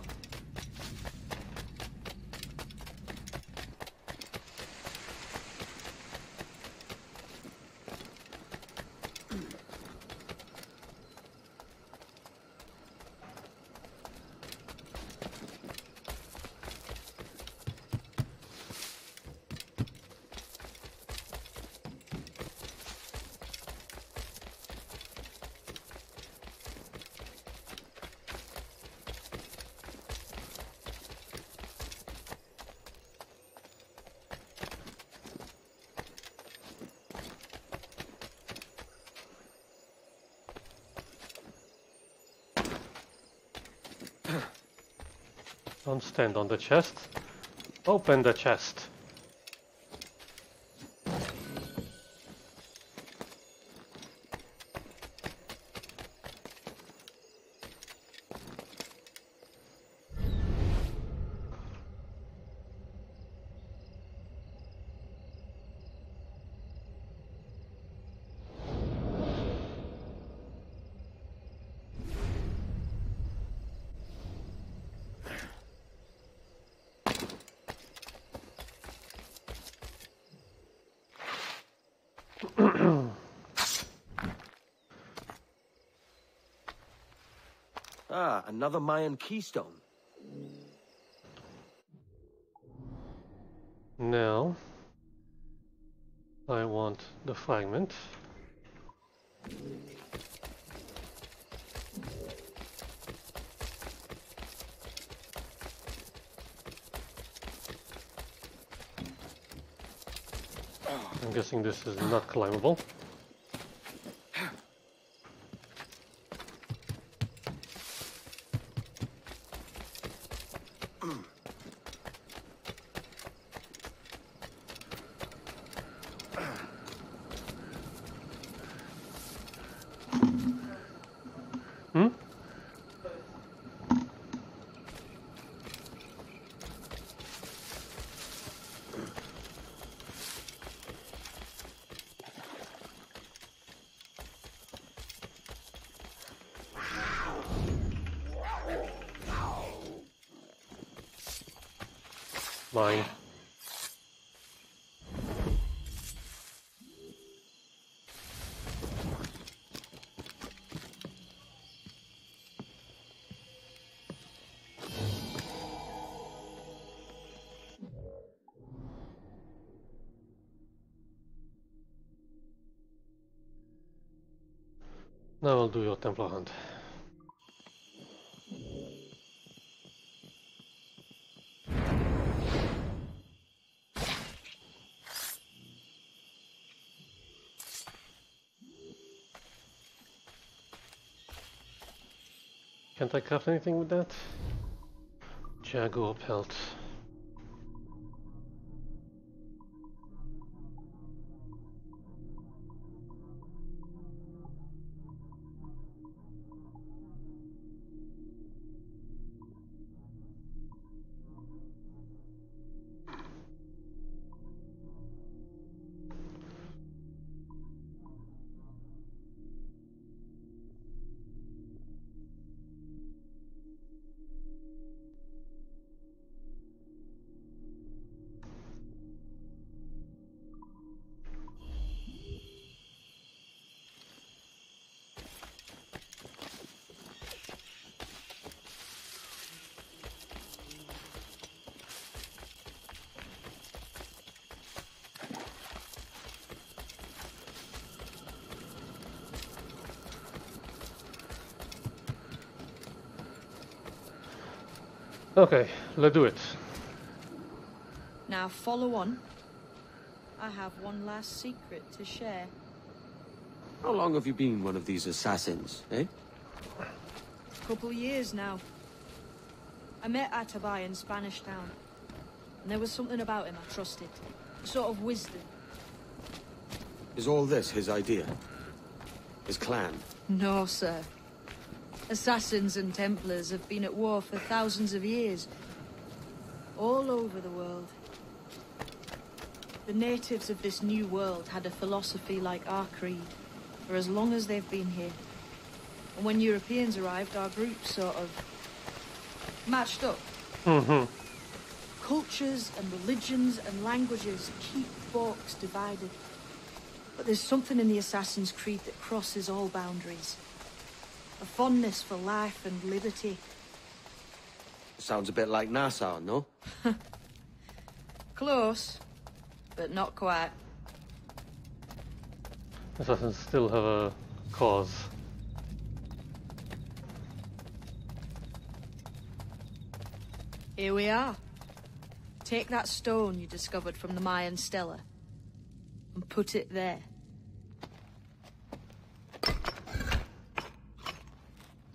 Don't stand on the chest. Open the chest. another Mayan keystone. Now, I want the fragment. I'm guessing this is not climbable. Mine. Now I'll do your Templar hunt. Can't I craft anything with that? Jaguar pelt. Okay, let's do it. Now follow on. I have one last secret to share. How long have you been one of these assassins, eh? A couple years now. I met Atabai in Spanish Town. And there was something about him I trusted. A sort of wisdom. Is all this his idea? His clan? No, sir. Assassins and Templars have been at war for thousands of years, all over the world. The natives of this new world had a philosophy like our creed for as long as they've been here. And when Europeans arrived, our groups sort of matched up. Mm-hmm. Cultures and religions and languages keep folks divided. But there's something in the Assassin's Creed that crosses all boundaries. A fondness for life and liberty. Sounds a bit like Nassau, no? Close, but not quite. Assassins still have a cause. Here we are. Take that stone you discovered from the Mayan stela and put it there.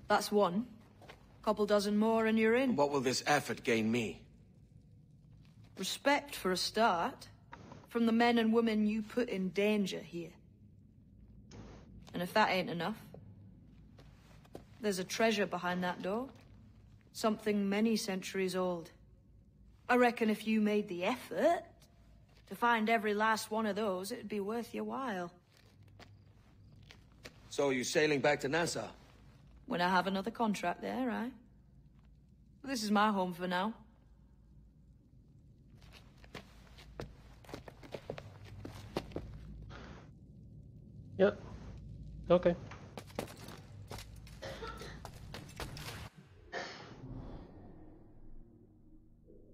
That's one. Couple dozen more and you're in. What will this effort gain me? Respect for a start. From the men and women you put in danger here. And if that ain't enough, there's a treasure behind that door. Something many centuries old. I reckon if you made the effort to find every last one of those, it'd be worth your while. So are you sailing back to Nassau? When I have another contract there, aye? This is my home for now. Yep. Okay.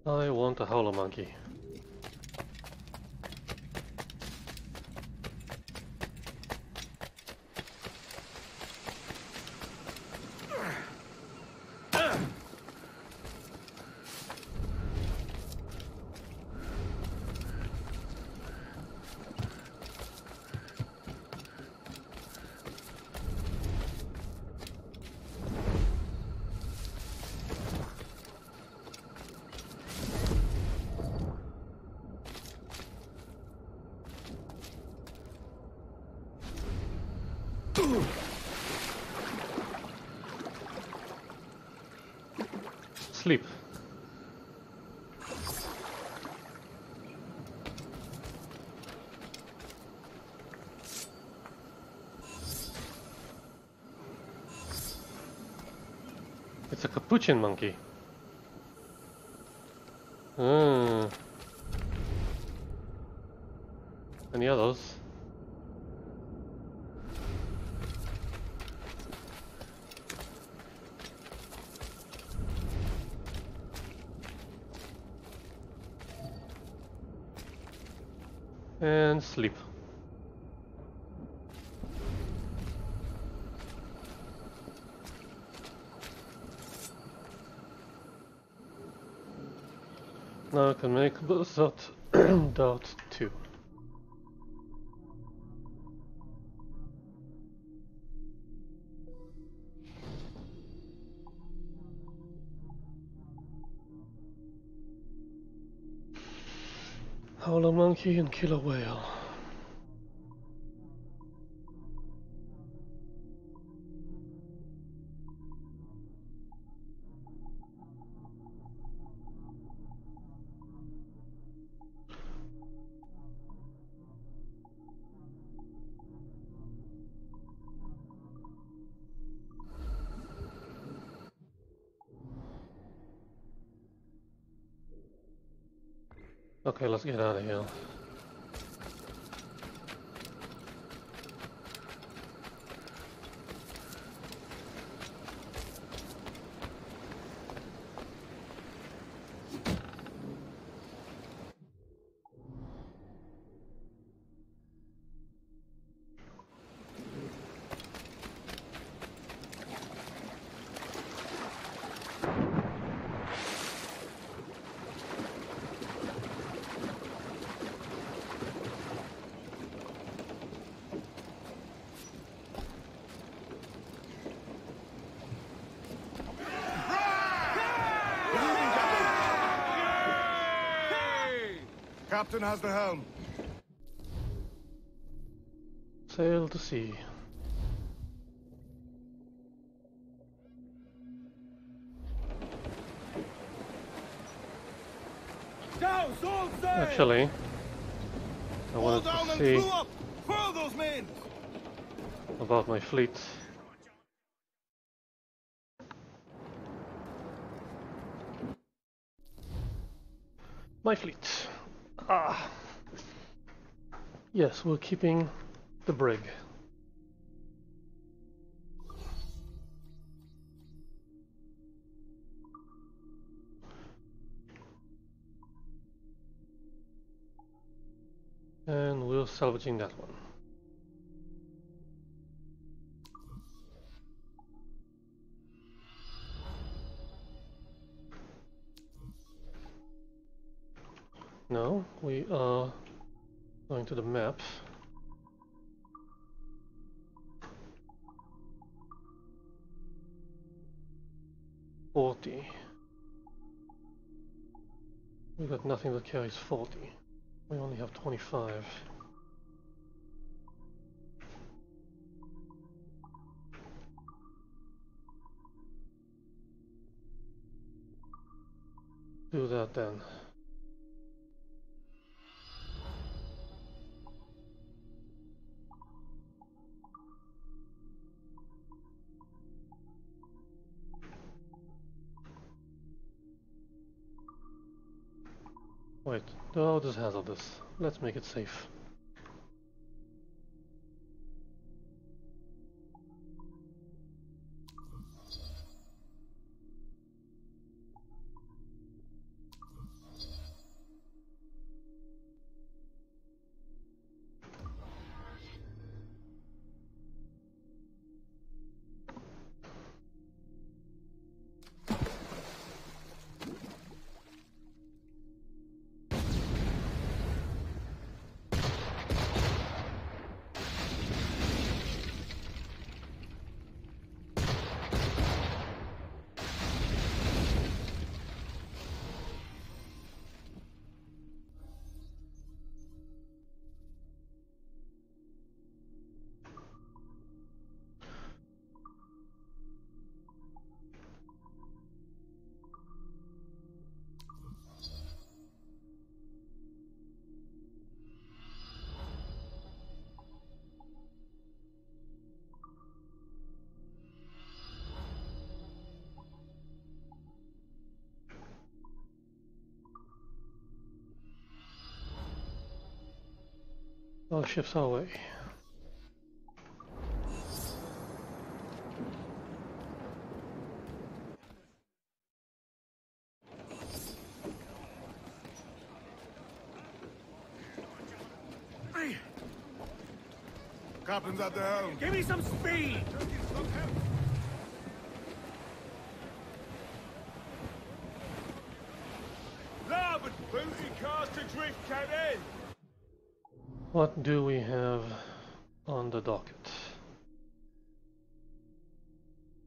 I want a holo monkey. Sleep. It's a capuchin monkey. Mm. Any others? And sleep. Now I can make Blizzard Dart two. Howl a monkey and kill a whale. Okay, let's get out of here. Captain has the helm. Sail to sea. Actually, I wanted to see about my fleet. My fleet. Ah, yes, we're keeping the brig. And we're salvaging that one. Now we are going to the map. Forty. We've got nothing that carries forty. We only have twenty-five. Do that then. Wait, no, this has all this. Let's make it safe. All ships away. Hey. Captain's at the helm. Give me some speed. Love and booty cars to drift, Captain. What do we have on the docket?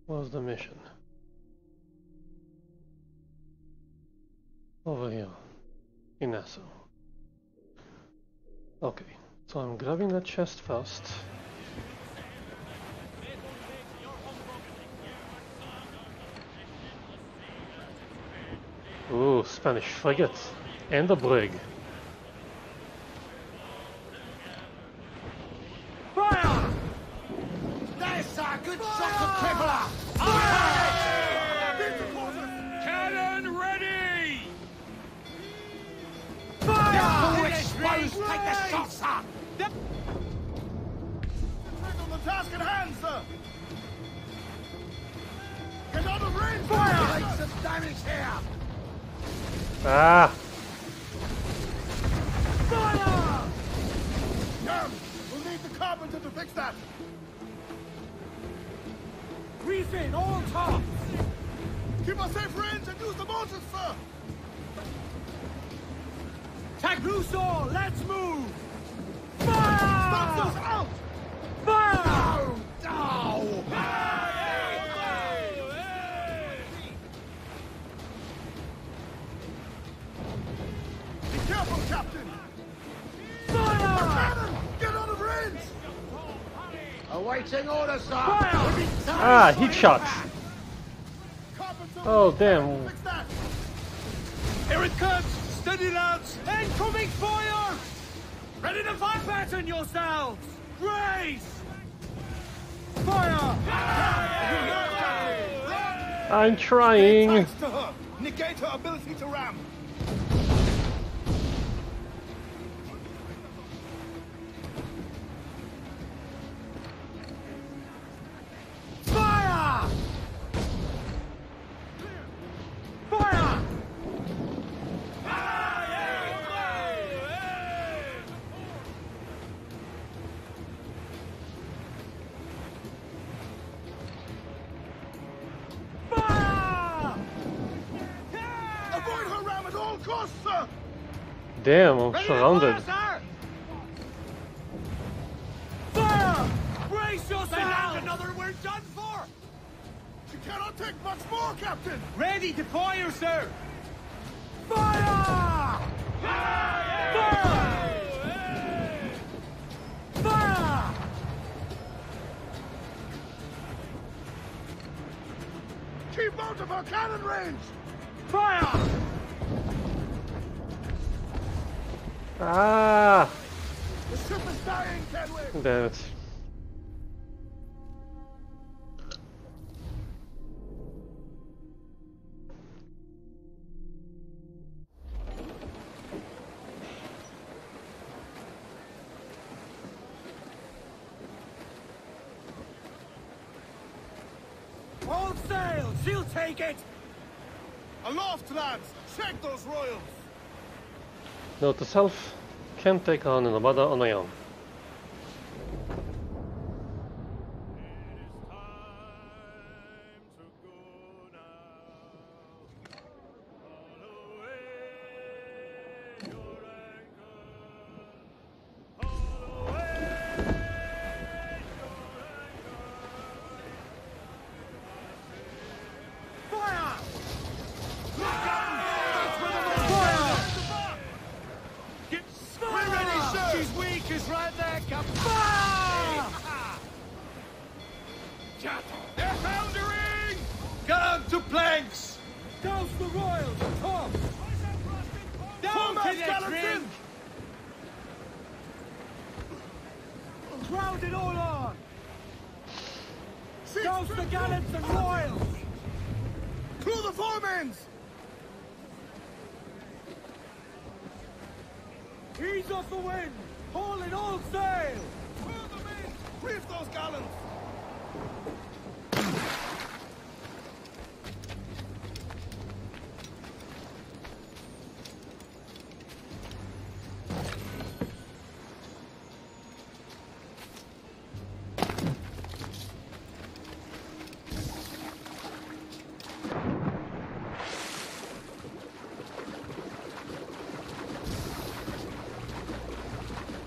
What's the mission? Over here, in Nassau. Okay, so I'm grabbing that chest first. Ooh, Spanish frigate and a brig. Ah, heat shots. Oh, damn. Here it comes. Steady, lads. Incoming fire. Ready to fight, pattern yourselves. Race. Fire. I'm trying. Negate her ability to ram. Damn, I'm ready surrounded. Fire, fire! Brace yourself! Another, we're done for! You cannot take much more, Captain! Ready to fire, sir! Fire! Fire! Fire! Fire! Keep out of our cannon range! Fire! Ah! The ship is dying, Kenway! Damn it. Hold sail! She'll take it! Aloft, lads! Check those royals! Note to self, can't take on an armada on my own. He's off the wind! Haul in all sail! Pull them in! Reef those gallants!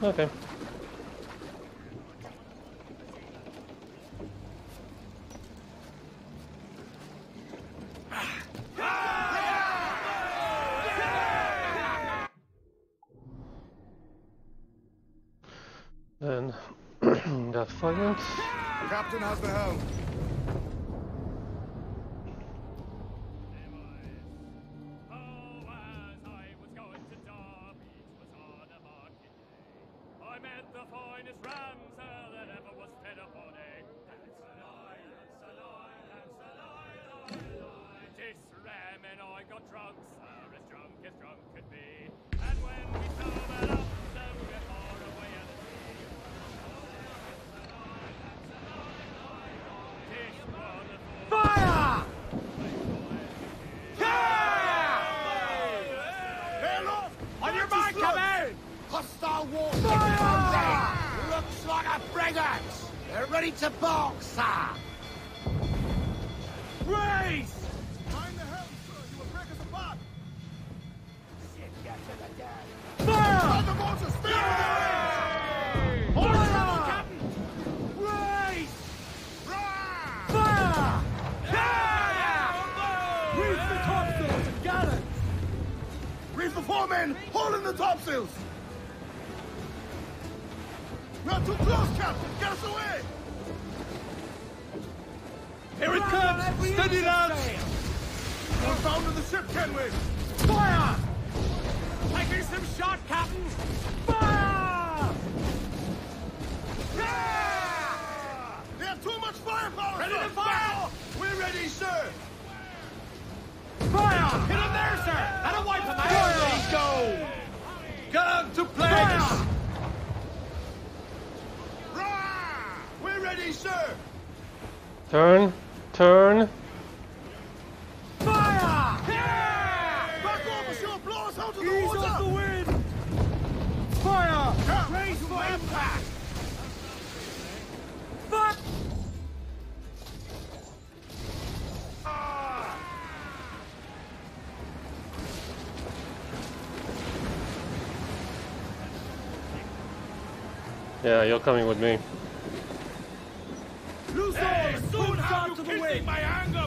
Okay. Then that's fine. Captain has the helm. To box, sir! Race! Mind the helm, sir! You will break us apart! Shit, get to the dead! Fire! The water, steer the race! Order, Captain! Race! Fire! Fire! Fire! Reef the topsails and gallants! Reef the foremen! Haul in the topsails! Not too close, Captain! Get us away! Here it comes! Steady down! We're bound to the ship, Kenway! Fire! Taking some shot, Captain! Fire! Yeah! They have too much firepower! Ready sir. To fire! We're ready, sir! Fire! Hit him there, sir! That'll wipe him out! There you go! Come to place! We're ready, sir! Turn! Turn! Fire! Yeah! Back off, monsieur! Blow us out of the water! Ease off the wind! Fire! Yeah. Race for impact! Fuck! Ah. Yeah, you're coming with me. Loose hey, oars, soon down to the wind!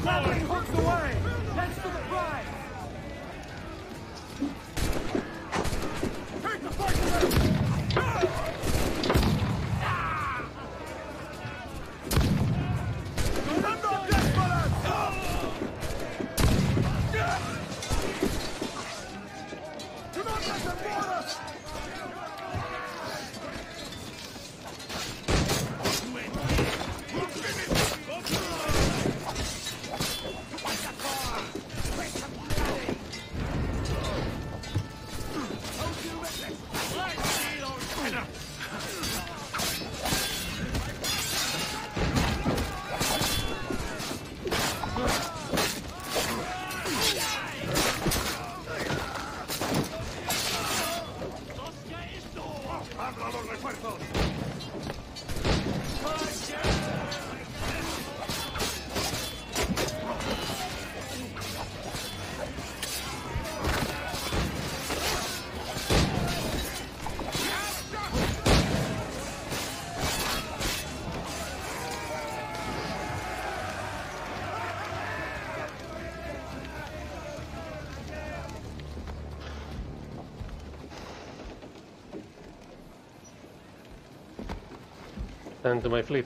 Grabbing hooks away! Let's to the prize! Take the fight away! Stand up, desperate! Do not let them board us! And to my fleet.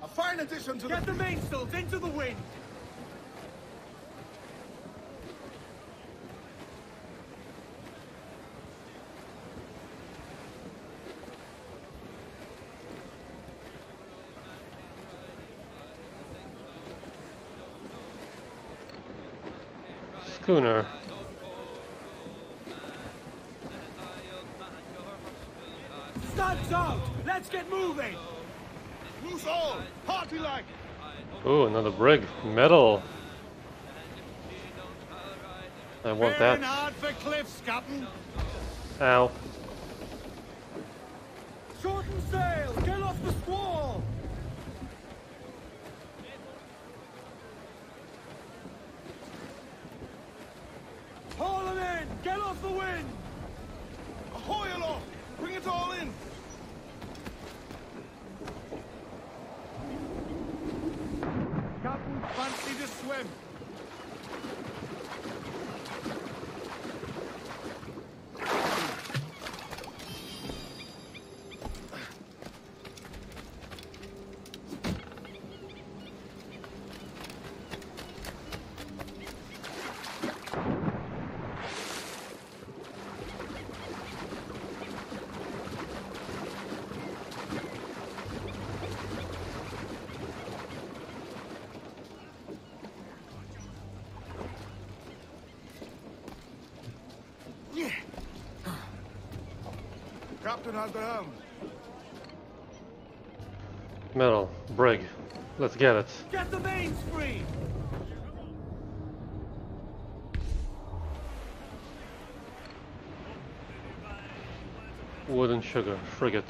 A fine addition to the... Get the mainsails into the wind! schooner. Studs out! Let's get moving! Loose all! Party like! Ooh, another brig. Metal. I want that. Hard for cliffs, Captain. Ow. Shorten sail! Get off the squall! Haul them in! Get off the wind! Ahoy aloft! Bring it all in! Captain, fancy to swim! Metal, brig. Let's get it. Get the veins free. Wood and sugar, frigate.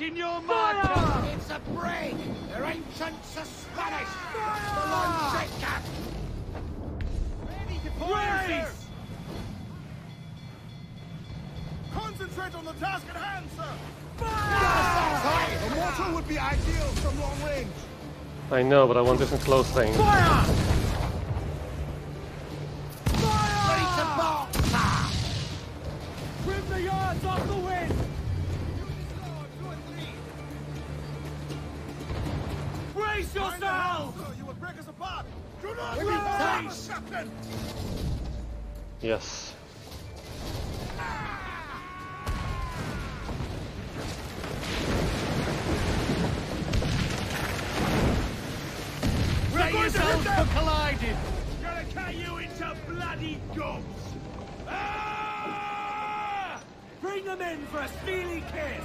In your mind! It's a break! Their ancients are Spanish! That's the long shake, Captain! Ready to fire, sir! Concentrate on the task at hand, sir! Fire! Yes, the water would be ideal from long range! I know, but I want this enclosed thing. Fire! Fire! Ready to bolt! Trim the yards off the wind! Brace yourself! You will break us apart. Do not race, Captain. Yes. We're going to hit them. Collided. Gonna cut you into bloody gobs. Ah! Bring them in for a steely kiss.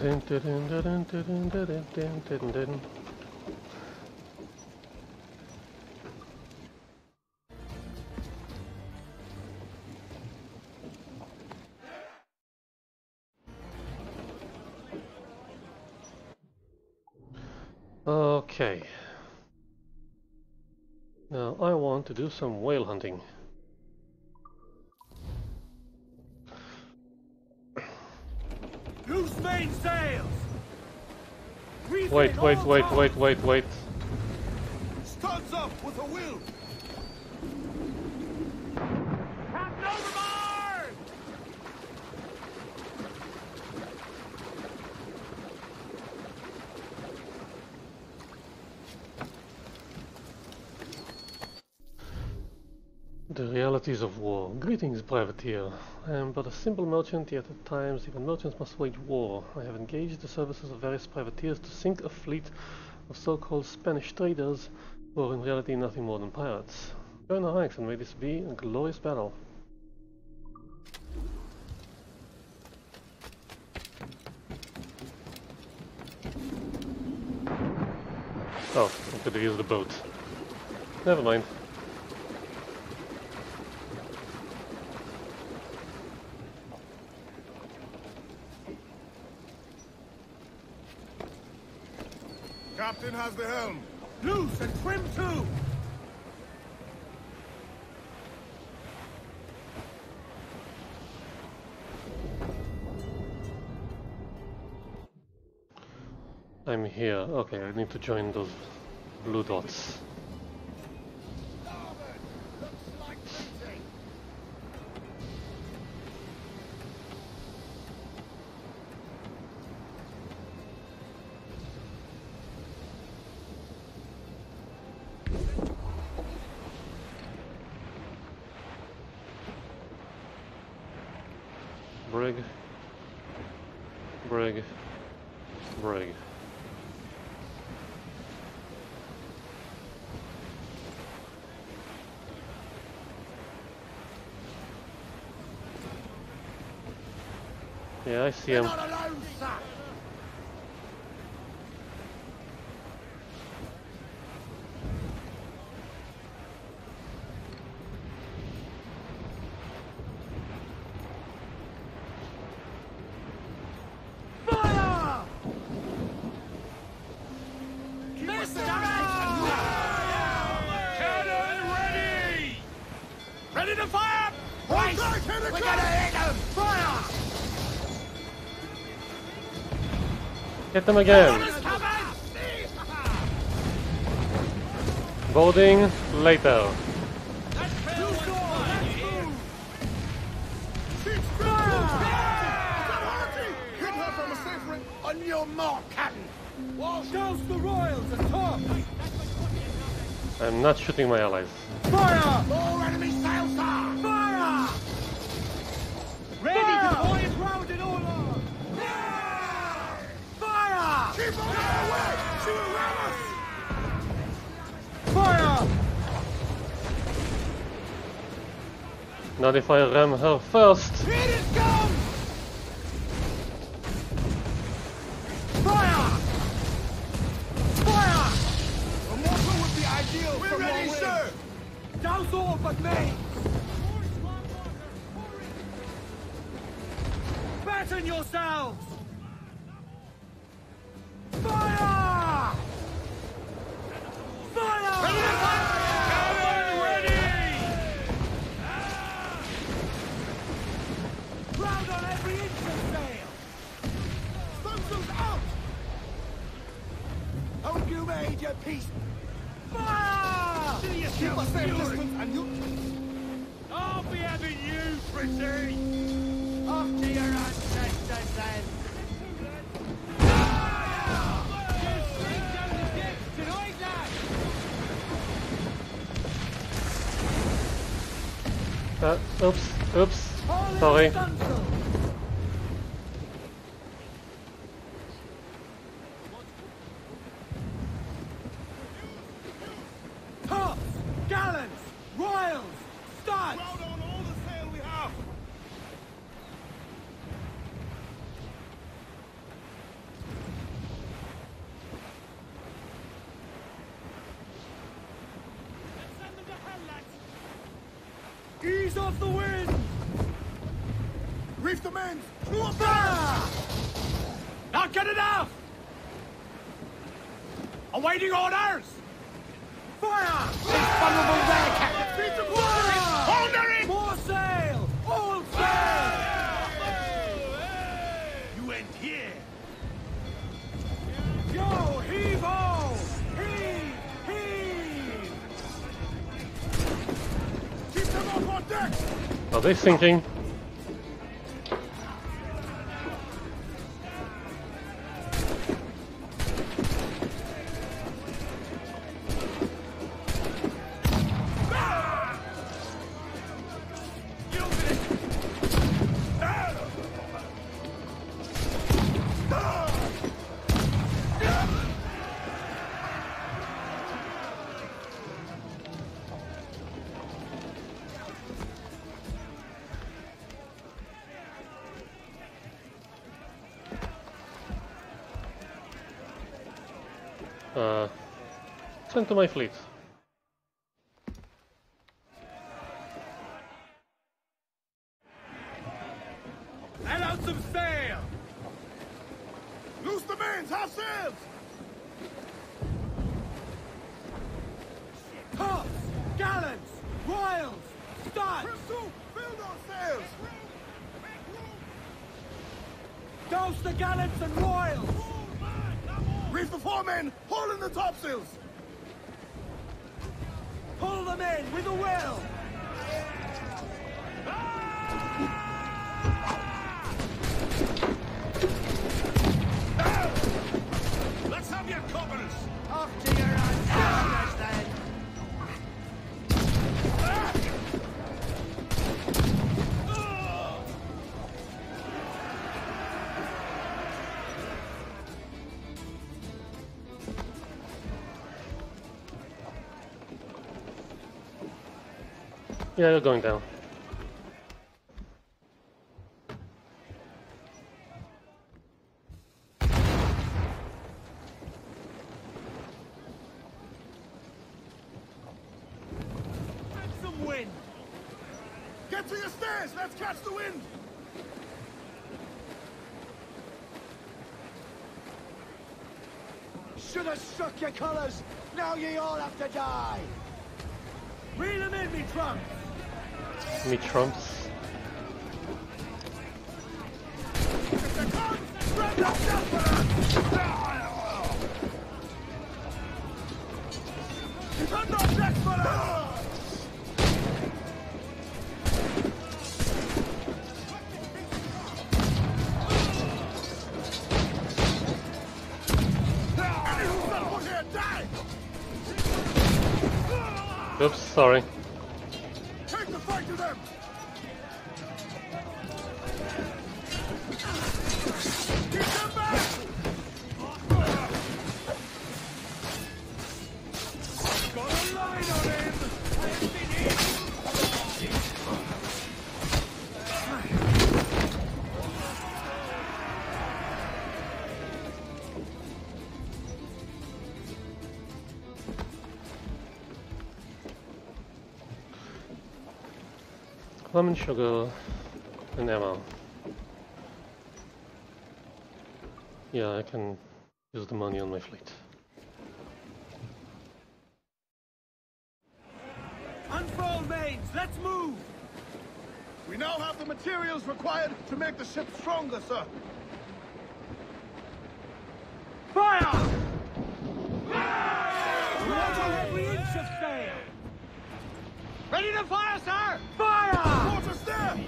Okay. Now I want to do some whale hunting. Loose mainsails! Wait, wait, wait, wait, wait, wait. Studs up with a will! Captain overboard! The realities of war. Greetings, privateer. I am but a simple merchant, yet at times even merchants must wage war. I have engaged the services of various privateers to sink a fleet of so-called Spanish traders, who are in reality nothing more than pirates. Join our ranks, and may this be a glorious battle. Oh, I could have used the boat. Never mind. Captain has the helm. Loose and trim to! I'm here. Okay, I need to join those blue dots. Yeah, I see him. We're not alone, sir. Fire! Mister Rackham! Cannon ready! Ready to fire! Right. We're gonna hit them! Fire! Hit them again. Boarding later. Hit her from a safe ring on your mark, Captain. While shows the royals at top. I'm not shooting my allies. Fire! All enemy sails are. Fire! Ready to deploy and ground in all arms. Keep on our way! She will ram us! Fire! Not if I ram her first! Here it comes! Fire! Fire! A mortar would be ideal. We're ready, sir! Douse all but me! Batten yourselves! Fire! Fire! Ready to fire! Cannon ready! Ground on every inch of sail! Sponsors out! Hope you made your peace! Fire! Keep a safe distance and you... I'll be having you, pretty! Off to your ancestors then! Uh, oops, oops, sorry. Tops, gallants, royals, studs! Crowd on all the sail we have! Ease off the wind! Reef the men! Fire! Not good enough! Awaiting orders! Fire! This vulnerable there, Captain! Honor it! More sail! All sail! You end here! Yo, heave ho! Heave! Heave! Keep them off our deck! Are they sinking? uh, send to my fleet. Let out some sail! Loose the mains, half sails! Tops, gallants, royals, studs! Pursue, build those sails! Douse the gallants and royals! Reef the foremen, haul in the topsails! Pull them in with a will! Let's have your coppers! Off to your own then! Yeah, they're going down. Your colours, now ye all have to die. Reel 'em in, me trumps. Me trumps. Oops, sorry. Take the fight to them. Get them back. Got a line on him. Lemon sugar and ammo. Yeah, I can use the money on my fleet. Unfurl mains, let's move! We now have the materials required to make the ship stronger, sir. Fire! Fire! We want every inch of sail! Ready to fire, sir! Fire! Quarter step!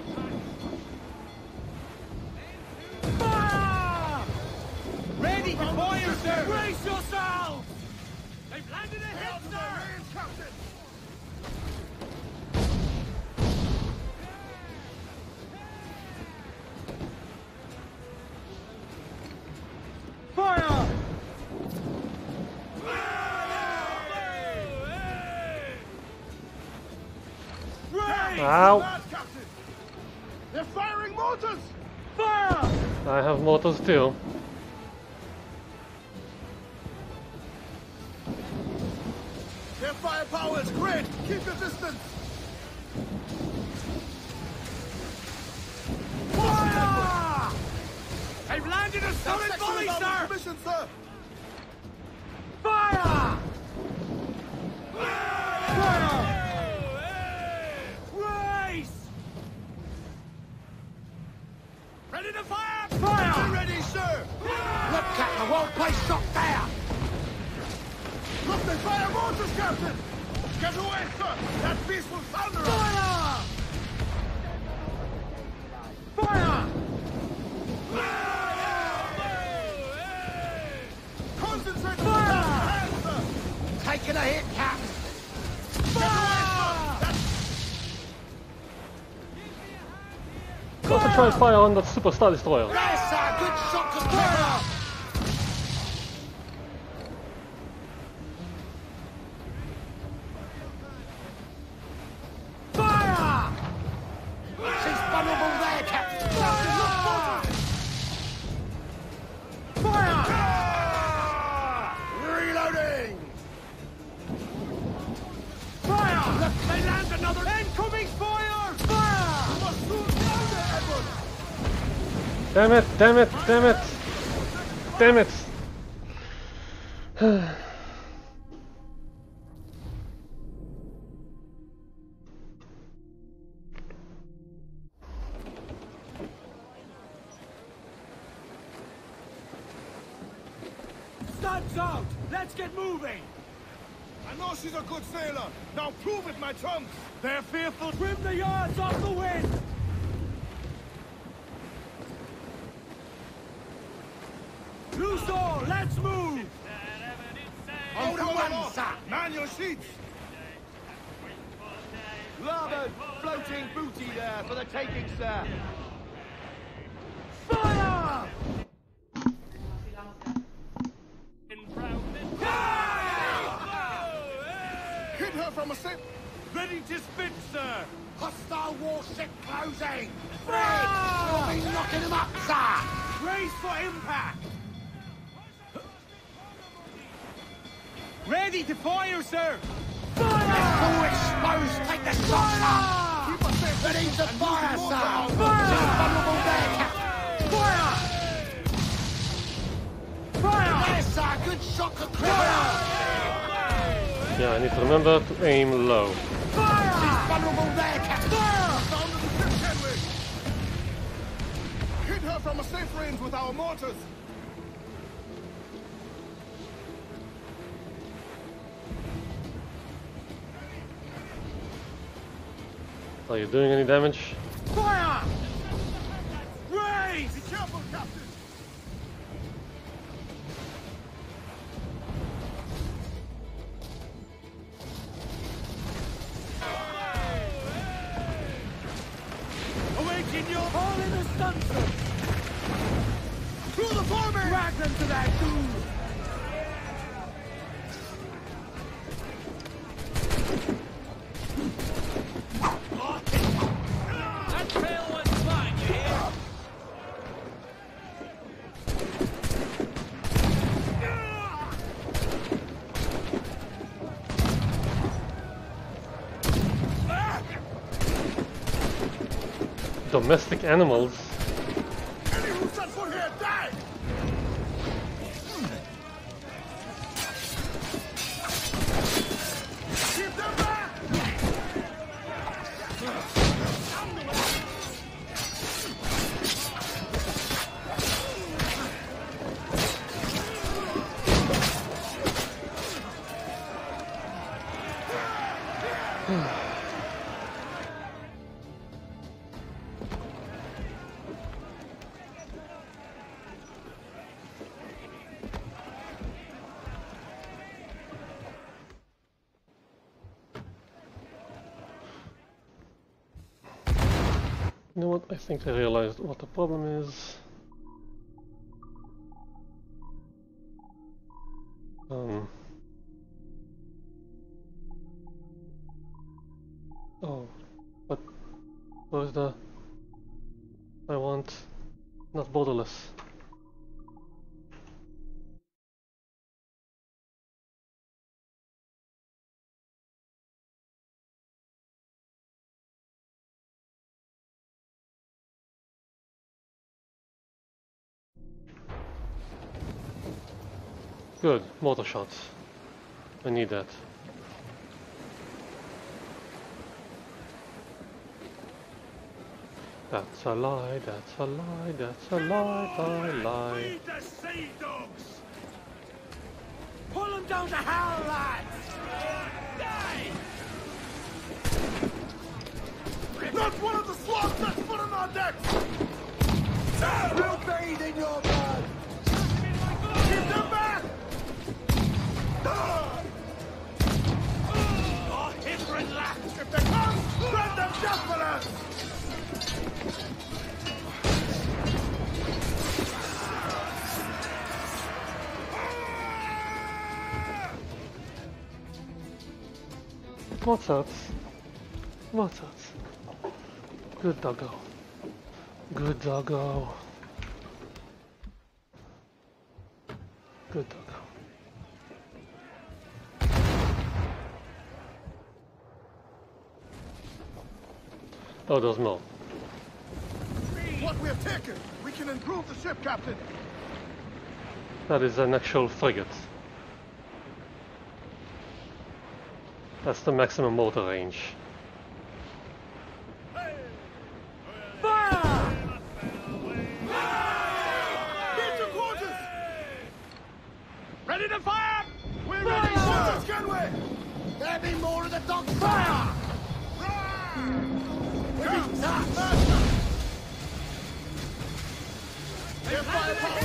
Fire! Ready to fire, sir! Brace yourselves! They've landed ahead, sir! Marines, Captain! Fire! Ow! They're firing mortars! Fire! I have mortars too. Their firepower is great! Keep your distance! Fire! I've landed a solid volley, sir! Mission, sir! Fire! Fire! Ready to fire! Fire! Be ready, sir! Fire! Look, Captain, won't place shot there! Look, they fire mortars, Captain! Get away, sir! That beast will thunder us! Fire! Fire! Fire! Concentrate on the hands, sir! Taking a hit, Captain! Fire! Get away, sir! That's... Got to try and fire on that superstar destroyer. Yes, sir. Good shot to fire. Fire! She's vulnerable there, Captain. Fire! Fire! Fire! Reloading! Damn it, damn it, damn it! Damn it! Guns out! Let's get moving! I know she's a good sailor! Now prove it, my chums! They're fearful! Trim the yards off the wind! Loose all! Let's move! On the one side! Man your sheets! Larboard! Floating booty there for the taking, sir! Fire! Hit her from a ship! Ready to spit, sir! Hostile warship closing! Fred! We'll be knocking him up, sir! Brace for impact! Ready to fire, sir! Fire! Let's all exposed! Take the shots, sir! Keep us safe! Ready to fire, sir! Fire! Just vulnerable there, Captain! Fire! Fire! Yes, sir! Good shot to clear! Yeah, I need to remember to aim low. Fire! She's vulnerable there, Captain! Down to the ship, Kenway! Hit her from a safe range with our mortars! Are you doing any damage? Fire! Raise! Be careful, Captain! In your all in the stun zone. Through the foreman! Drag them to that dude! That tail was fine, you hear? Domestic animals. Any who set foot here, die! Keep them back! You know what, I think I realized what the problem is. Um. Oh, but where's the... I want... not borderless. Good, mortar shots. I need that. That's a lie, that's a lie, that's a lie, I lie. Feed the sea dogs! Pull them down to hell, lads! Die! Not one of the slugs that's put on our deck! We'll bathe in your blood! Keep them back! Oh, hinder and laugh! If they come, spread them down for us! What's up? What's up? Good doggo. Good doggo. Good doggo. Oh, there's more. What we have taken, we We can improve the ship, Captain. That is an actual frigate. That's the maximum motor range. Ready to fire! We're ready, sir! Kenway! There be more of the dogs! Fire! Ready, touch! Fire!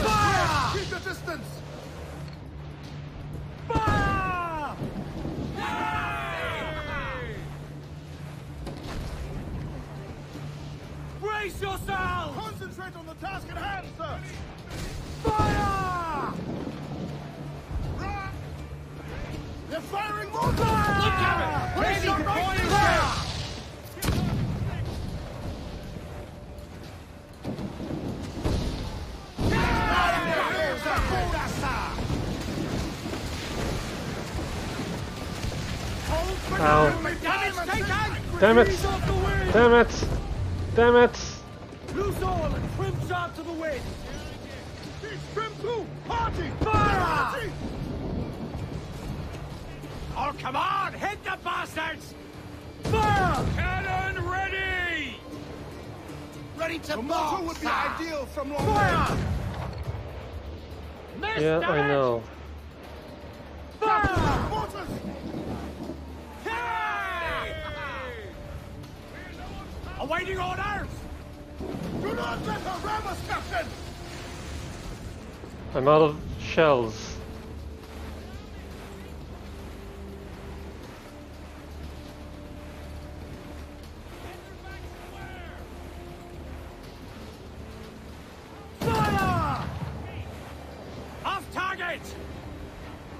Fire! Keep the distance! Fire! Fire! Brace yourselves! Concentrate on the task at hand, sir! Fire! They're firing more! Look at it! Raise your right fire! Damn it! Damn it! Damn it! Loose all and trim sharp to the wind! Trim to! Party! Fire! Oh, come on! Hit the bastards! Fire! Cannon ready! Ready to march! Would be ideal from long range. Yeah, I know. Fire! Mortars! Hey! Awaiting orders! Do not let her ram us, Captain! I'm out of shells.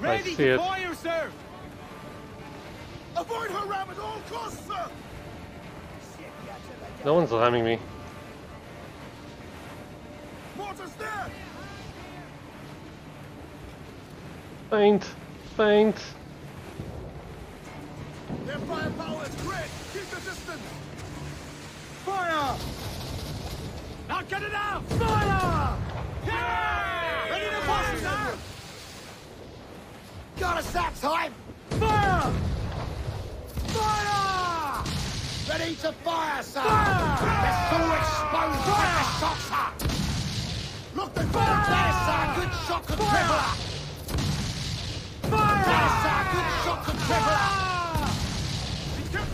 Ready to fire, sir! Avoid her ram at all costs, sir! No one's ramming me. Mortars there! Faint! Faint! Their firepower is great! Keep the distance! Fire! Now get it out! Fire! Yeah! Ready to fire, sir! Got us that time! Fire! Fire! Ready to fire, sir! Fire! It's all exposed like the shot, sir! Look, they've got a player, sir! Good shot contributor! Fire! Player, sir! Good shot contributor!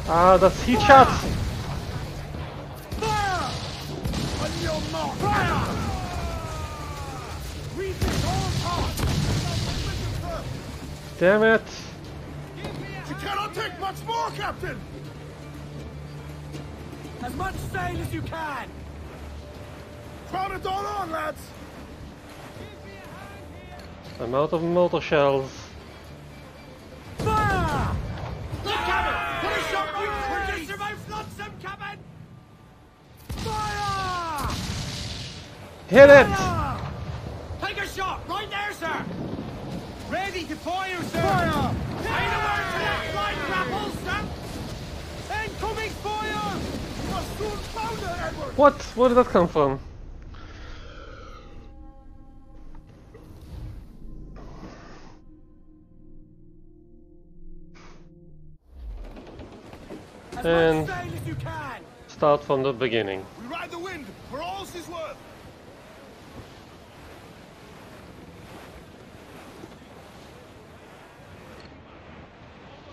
Ah, that's heat shot! Fire! On your mark! Fire! Resist all parts! Damn it! You cannot take much more, Captain! As much sail as you can! Crowd it all on, lads! I'm out of mortar shells. Fire! Look at it! Push up, you crickets! Your mouth lots of cabin! Fire! Hit Fire! It! Take a shot! Right there, sir! Ready to fire, sir! Fire! Right over to that flying grapple, sir! Incoming fire! You are soon founder, Edward! What? Where did that come from? As and much sail as you can. Start from the beginning. We ride the wind for all she's worth!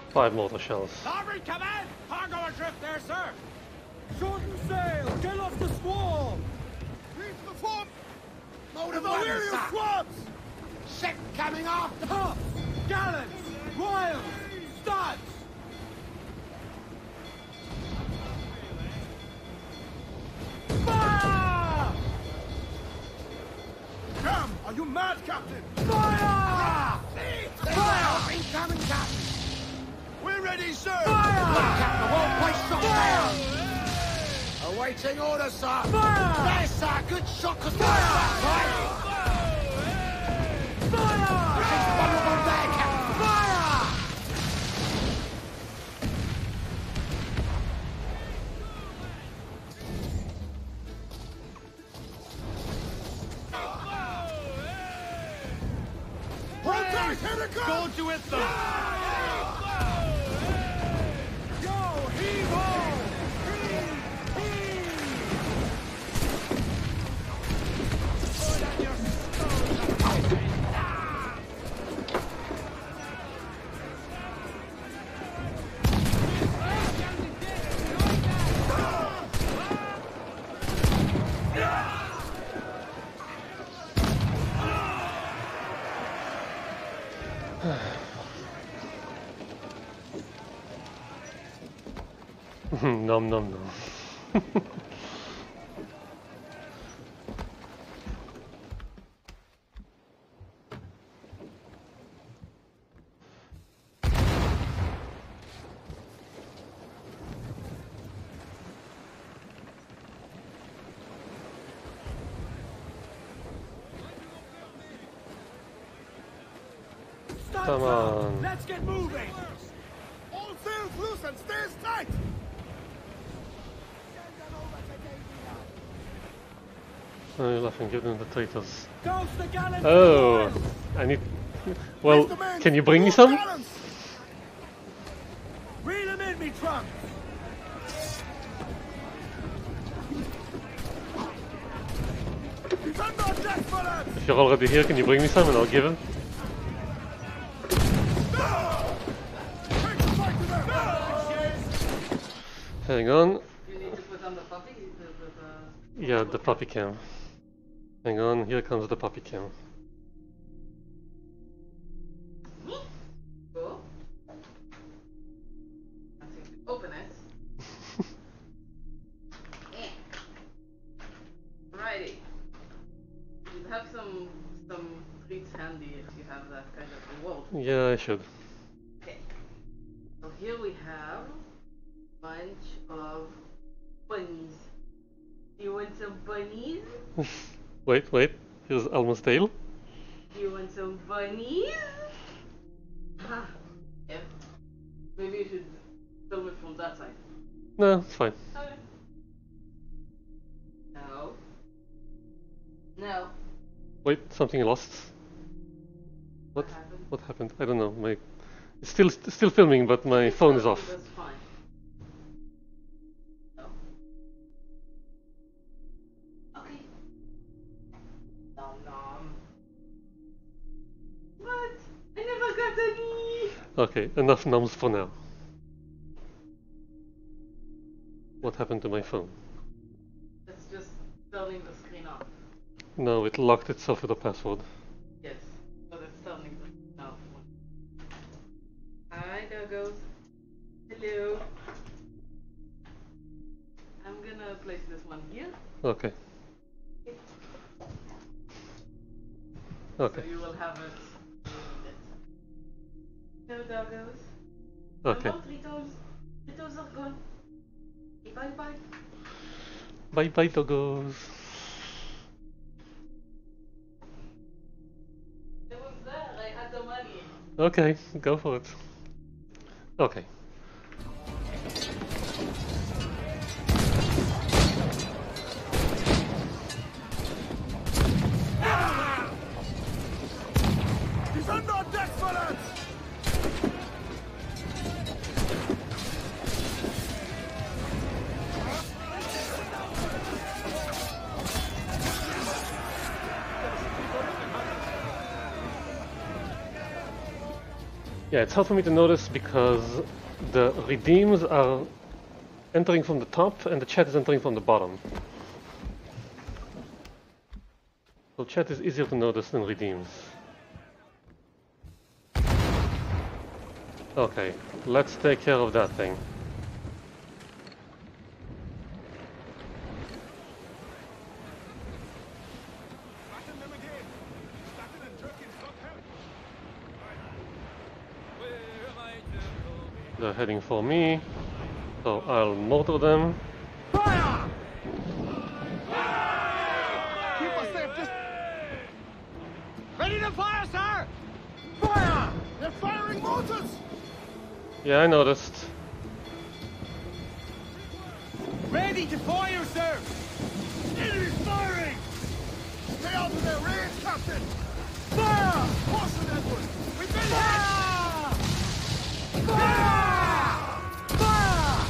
Five mortar shells. Larboard command! Cargo adrift there, sir! Shorten sail! Get off the swarm! Reach the form! Motor delirium swarms! Ship coming off the tops! Gallants! Royals! Studs! Fire! Damn! Are you mad, Captain? Fire! Fire! Incoming, Captain! We're ready, sir! Fire! Look at the whole place shot down! Awaiting orders, sir! Fire! There, sir! Good shot, cause fire! Fire! Fire! She's vulnerable there, Captain! Fire! Go to it, though! Yo, heave ho! Heave! Heave! Put on your stones and nom nom nom. Come on. Let's get moving. All sails loose and stairs tight. No, I can give them the titles. Oh, I need. Well, can you bring me some? Reel them in, me trunk. If you're already here, can you bring me some and I'll give them? Hang on. Yeah, the puppy cam. Hang on, here comes the puppy cam. Cool. Open it. Alrighty. You have some some treats handy if you have that kind of reward. Yeah, I should. Okay. So here we have a bunch of bunnies. You want some bunnies? Wait, wait, here's Alma's tail. You want some bunnies? Ah, yeah. Maybe you should film it from that side. No, it's fine. Okay. No. No. Wait, something lost. What? What happened? What happened? I don't know. My it's still it's still filming, but my it's phone is off. That's fine. Okay, enough noms for now. What happened to my phone? It's just turning the screen off. No, it locked itself with a password. Yes, but it's turning the screen off. Hi, doggos. Hello. I'm gonna place this one here. Okay. Okay. So you will have it. No doggos. Okay. No more Tritos. Tritos are gone. Bye bye. Bye bye, doggos. It was there. I had the money. Okay, go for it. Okay. Ah! He's under attack, fellas! Yeah, it's hard for me to notice because the redeems are entering from the top and the chat is entering from the bottom. So chat is easier to notice than redeems. Okay, let's take care of that thing. They're heading for me, so I'll mortar them. Fire! Keep us safe, just... Ready to fire, sir! Fire! They're firing mortars! Yeah, I noticed. Ready to fire, sir! Enemy firing! Stay out of their range, Captain! Fire! Caution, Edward! We've been Fire! hit! Fire! Fire!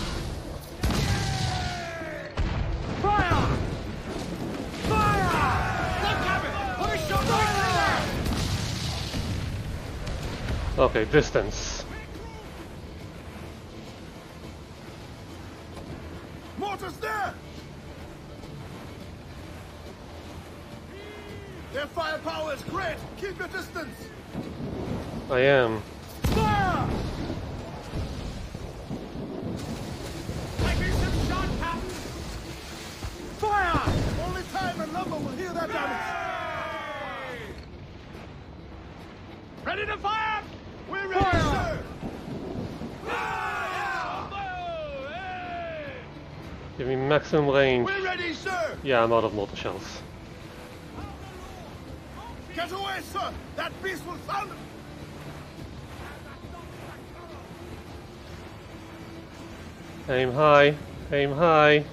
Fire! Fire! Fire! Look, Captain! Put a shot right through there! Okay, distance. Mortars there! Their firepower is great! Keep your distance! I am. Fire! Taking some shot, Captain! Fire! Only time and number will heal that damage! Ready to fire! We're ready, fire. Sir! Fire! Fire! Give me maximum range. We're ready, sir! Yeah, I'm out of mortar shells. Get away, sir! That beast will sound! Aim high! Aim high!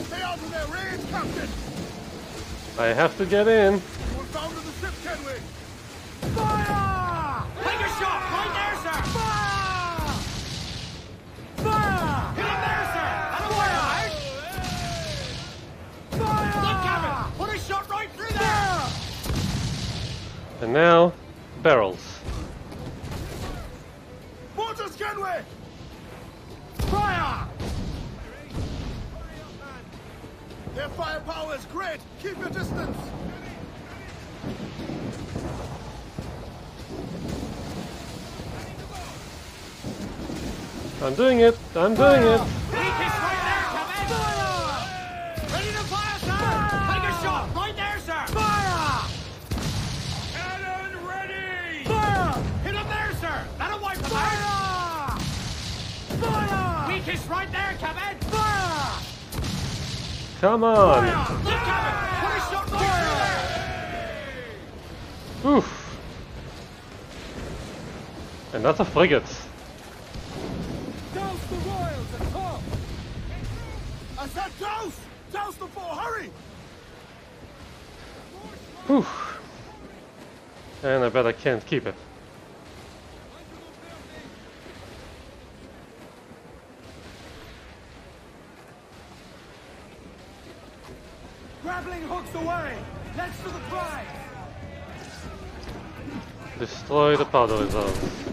Stay out of their range, Captain! I have to get in! We're bound to the ship, Kenway! Fire! Take a shot! Right there, sir! Fire! Fire! Hit him there, sir! Atabai! Put a shot right through there! And now, barrels. Mortars, Kenway! Fire! Their firepower is great! Keep your distance! I'm doing it! I'm doing it! Right there, sir! Fire! Cannon ready! Fire! Hit him there, sir! That'll wipe them out! Fire! Weakest right there, Captain! Fire! Come on! Fire! Look, Captain! Put a shot right through there! Oof! And that's a frigate. Douse the royals and top! I said douse! Douse the four! Hurry! Whew. And I bet I can't keep it. Grappling hooks away! Let's to the prize! Destroy the powder reserves.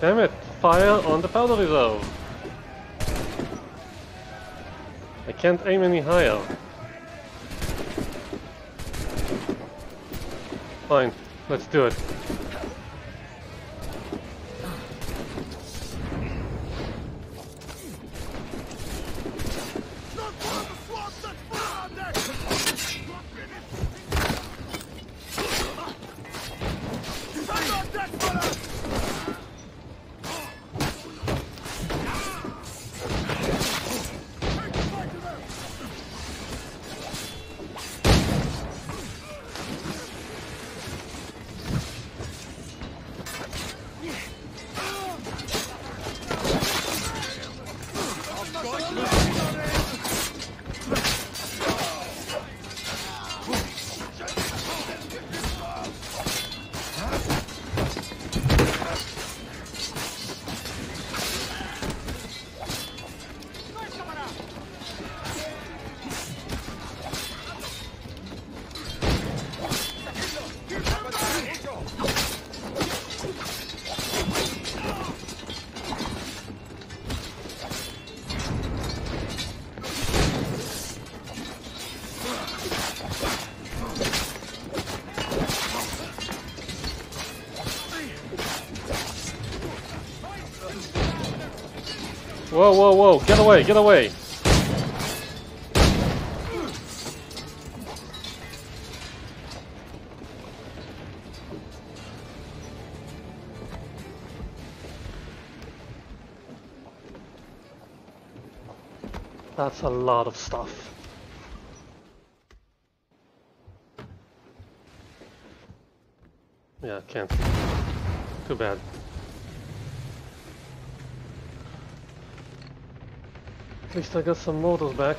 Damn it! Fire on the powder reserve! I can't aim any higher. Fine, let's do it. Whoa, whoa, whoa, get away, get away! That's a lot of stuff. Yeah, can't. Too bad. At least I got some motors back.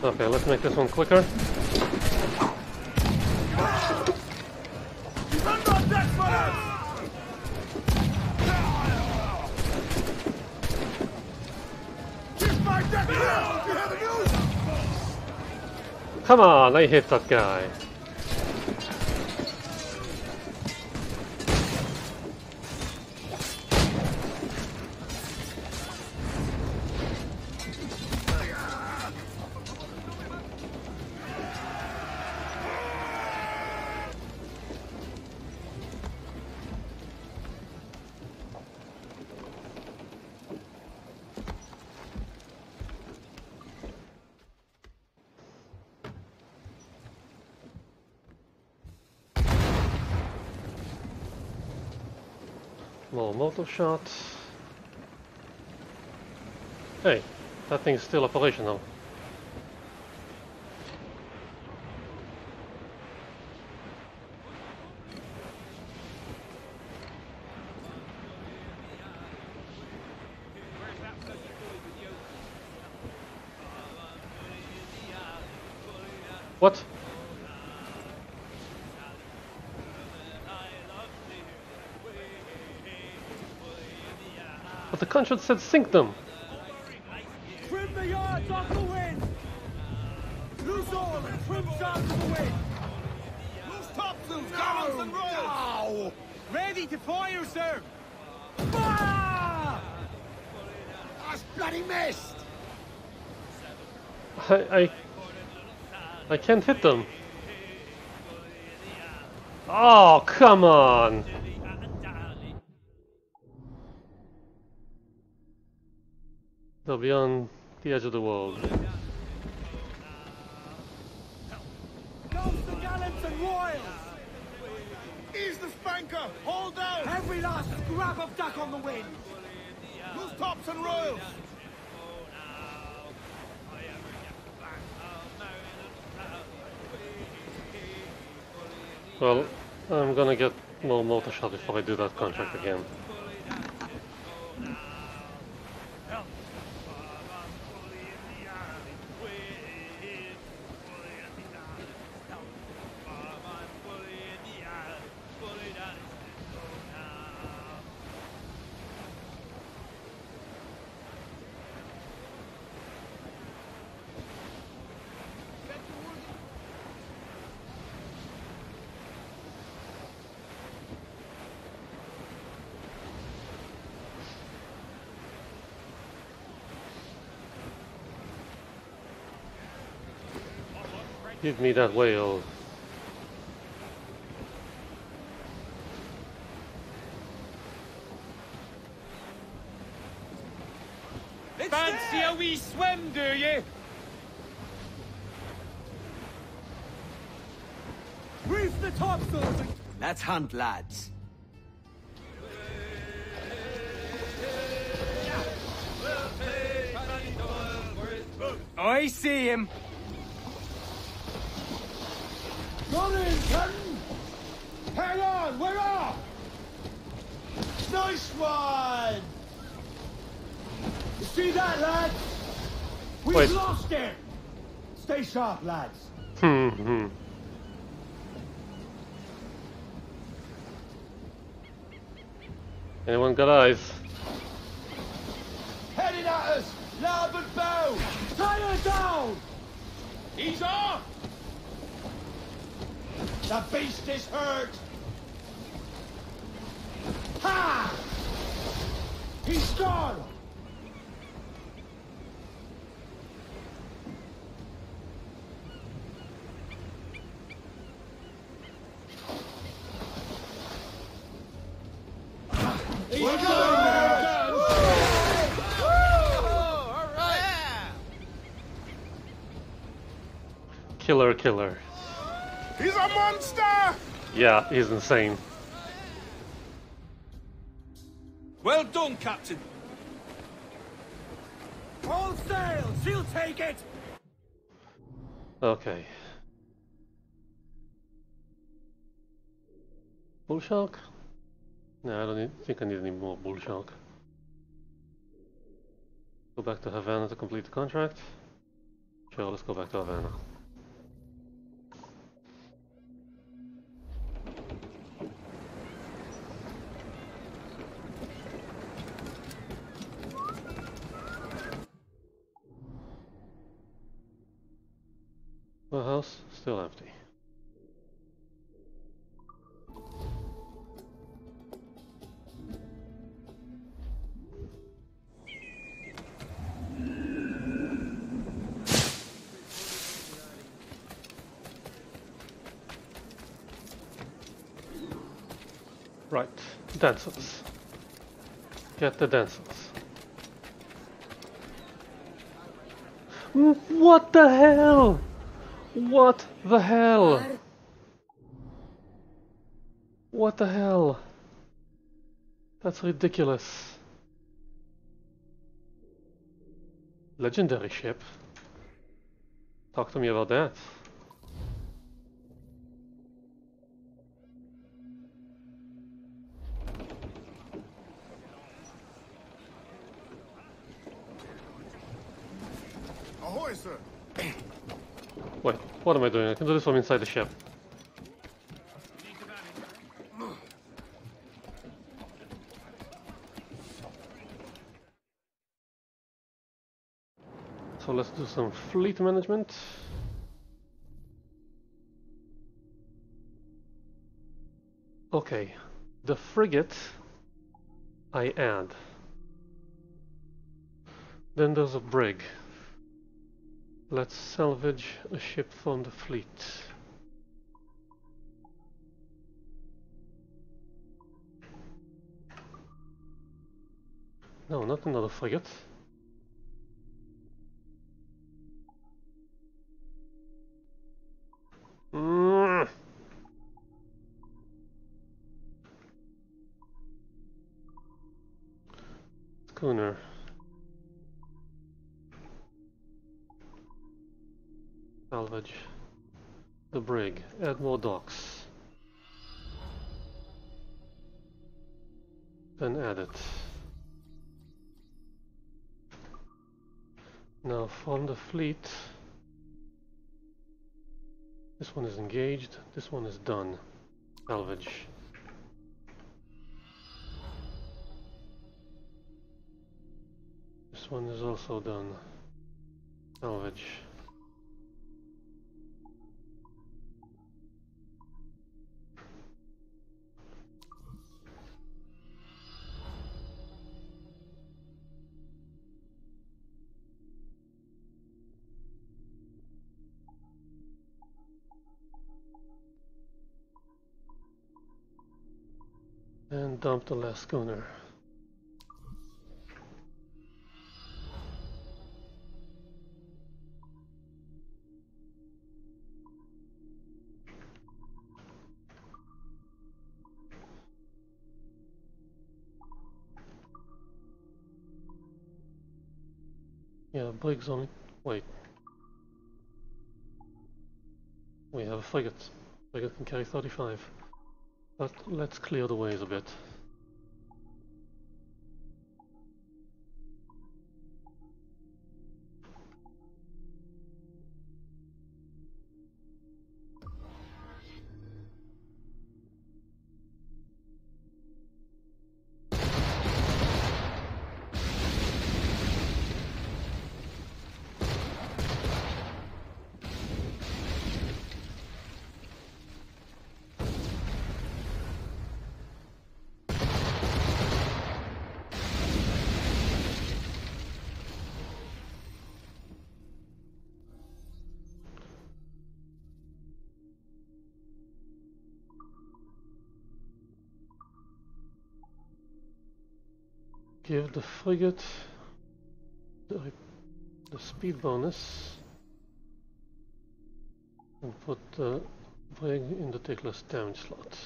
Okay, let's make this one quicker. Come on, I hit that guy. More motor shots. Hey, that thing's still operational. What? The conscience said sink them. Trim the yards off the wind. Loose all and trim yards of the wind. Loose tops, loose garments and royals. Ready to fire, sir. Fire! That's bloody missed. I, I, I can't hit them. Oh, come on. They'll be on the edge of the world. Nose the gallants and royals! Ease the spanker! Hold down! Every last scrap of duck on the wind! Loose tops and royals! Well, I'm gonna get more motor shot before I do that contract again. Give me that whale. It's fancy there. A wee swim, do you? Reef the topsails. Let's hunt, lads. I see him. Come in, Captain! Hang on, we're off! Nice one! You see that, lads? We've Wait. lost it! Stay sharp, lads. Hmm. Anyone got eyes? Headed at us! Larboard bow! Tie her down! He's off! The beast is hurt! Ha! He's gone! He's gone! killer killer. He's a monster! Yeah, he's insane. Well done, Captain. All sail! She'll take it! Okay. Bull shark? No, I don't need, think I need any more bull shark. Go back to Havana to complete the contract. Sure, let's go back to Havana. Warehouse still empty. Right, dancers. Get the dancers. What the hell? What the hell? What the hell? That's ridiculous. Legendary ship. Talk to me about that. Ahoy, sir. Wait, what am I doing? I can do this from inside the ship. So let's do some fleet management. Okay, the frigate I add. Then there's a brig. Let's salvage a ship from the fleet. No, not another frigate. Mm. Schooner. Salvage the brig, add more docks, then add it. Now from the fleet, this one is engaged, this one is done. Salvage. This one is also done. Salvage. And dump the last schooner. Yeah, brig's only... wait. We have a frigate. Frigate can carry thirty-five. But let's clear the ways a bit. Give the frigate the, the speed bonus. We'll put uh, bring in the tickler's damage slot.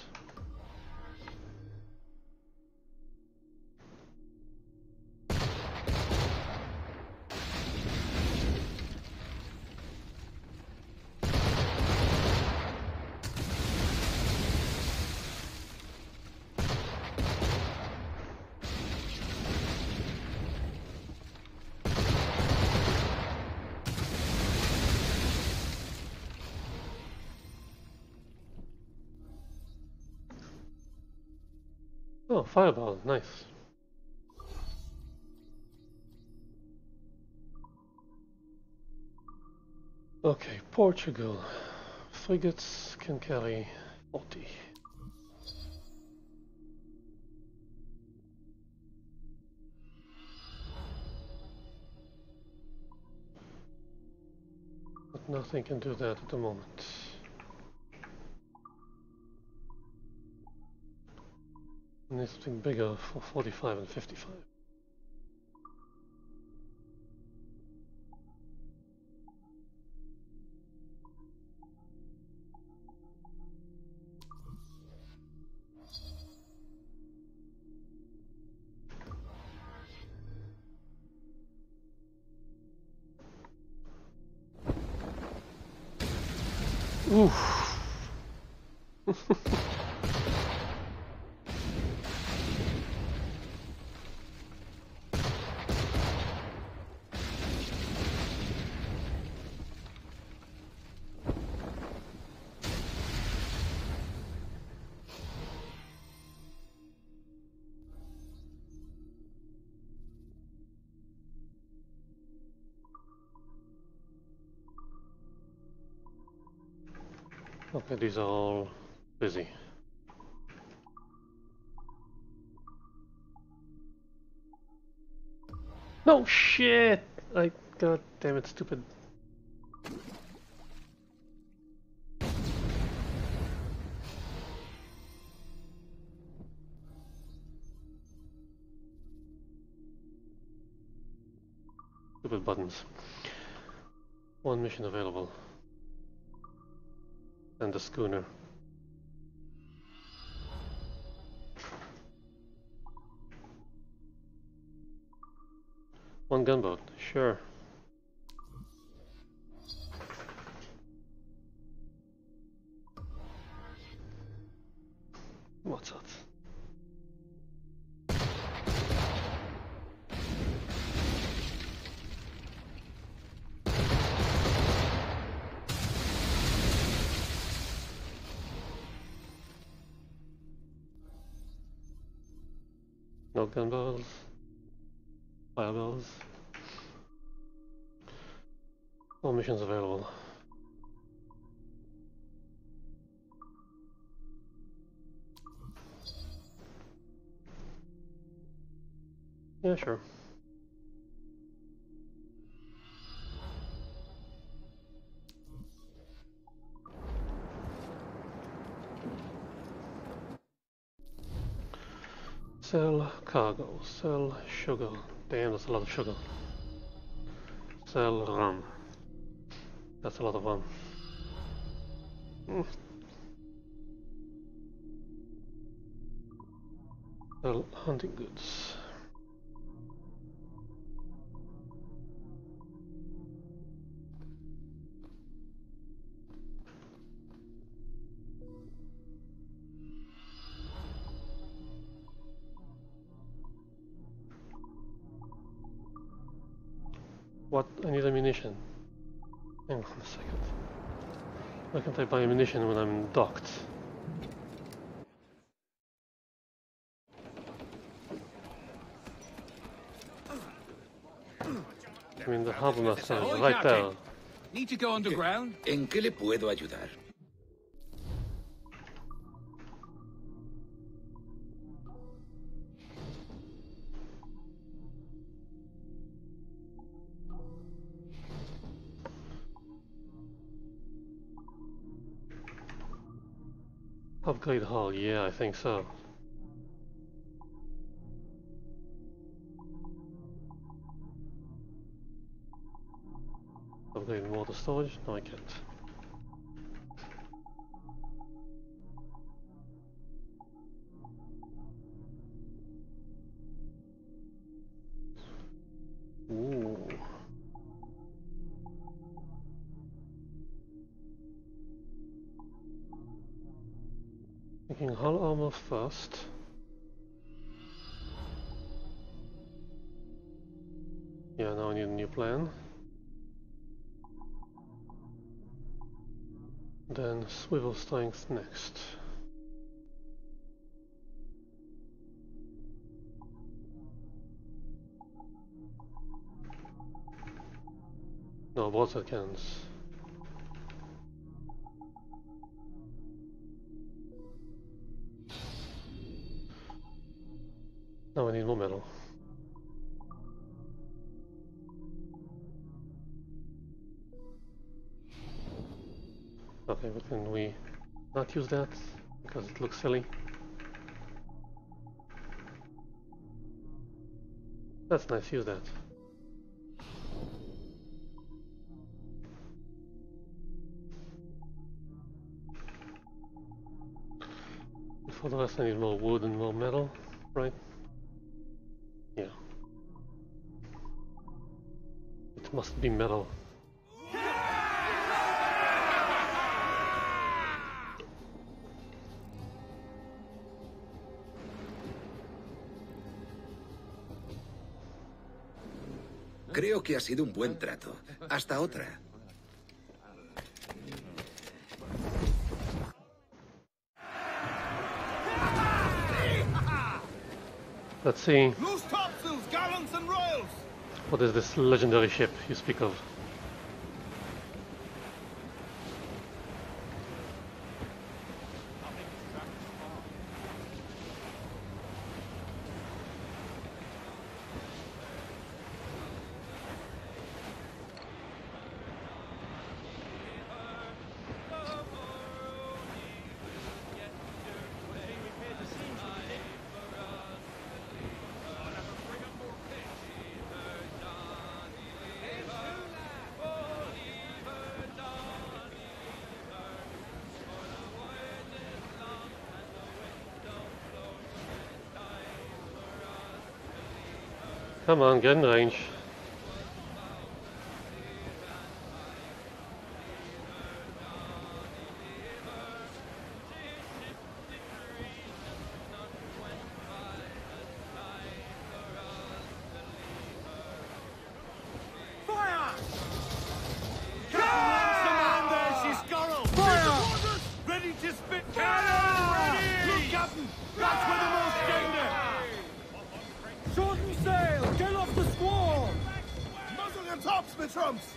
Oh, fireball, nice. Okay, Portugal. Frigates can carry forty. But nothing can do that at the moment. Need something bigger for forty-five and fifty-five. Oof. Okay, these are all busy. No shit! I god damn it, stupid. Stupid buttons. One mission available. And the schooner. One gunboat, sure. What's up? Gun barrels, fire barrels. All missions available. Yeah, sure. Sell cargo, sell sugar, damn that's a lot of sugar. Sell rum, that's a lot of rum. Mm. Sell hunting goods. What? I need ammunition. Hang on a second. Why can't I buy ammunition when I'm docked? I mean, the harbour master is right there. Need to go underground? ¿En qué le puedo ayudar? Upgrade hull, yeah, I think so. Upgrade water storage? No, I can't. making hull armor first. Yeah, now I need a new plan. Then swivel strength next. No, water cans. Now I need more metal. Okay, but can we not use that? Because it looks silly. That's nice, use that. For the rest I need more wood and more metal, right? Yeah. It must be metal. Creo que ha sido un buen trato. Hasta otra. Let's see. Loose topsails, gallants and royals. What is this legendary ship you speak of? Come on, get in range. Fire! Fire! She's gone. Fire! Ready to spit fire! Look, Captain, that's where the most danger. Shorten sail! Get off the squall! Muzzle your tops, the trumps!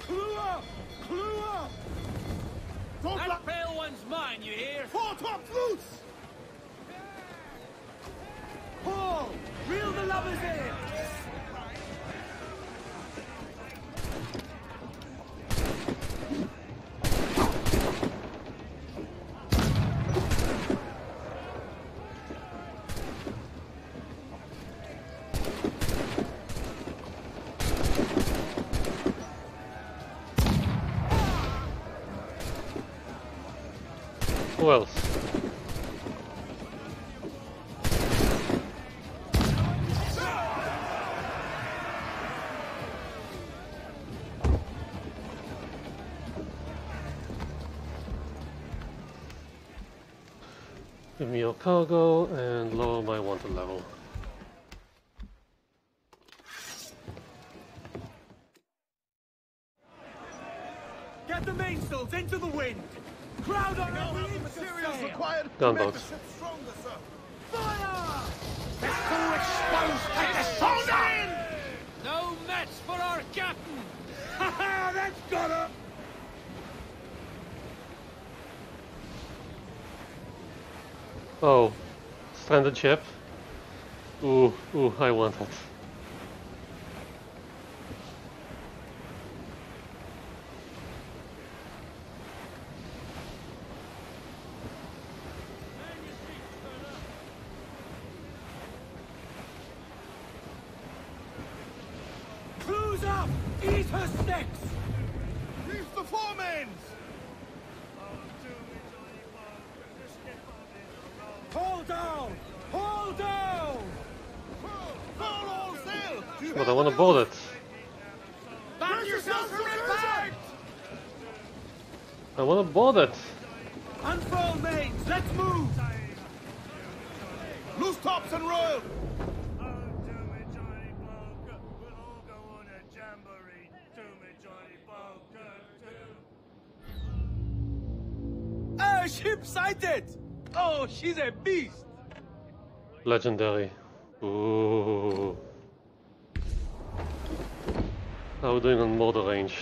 Clew up! Clew up! Don't that pale one's mine, you hear? Four top loose! Paul! Reel the lovers in! Who else? Give me your cargo and lower my wanted level. Get the mainsails into the wind! Crowd on every inch of sail! Required to make the ship stronger, sir. Fire! The crew exposed like a soldier! No match for our captain! Ha ha! That's got her! Oh. Stranded ship? Ooh, ooh, I want that. I want to board it! Unfurl mains! Let's move! Loose tops and royal! Oh, do me, Johnny Poker. We'll all go on a jamboree. Do me, Johnny Poker, too. Ah, ship sighted! Oh, she's a beast! Legendary. Ooh. How are we doing on border range?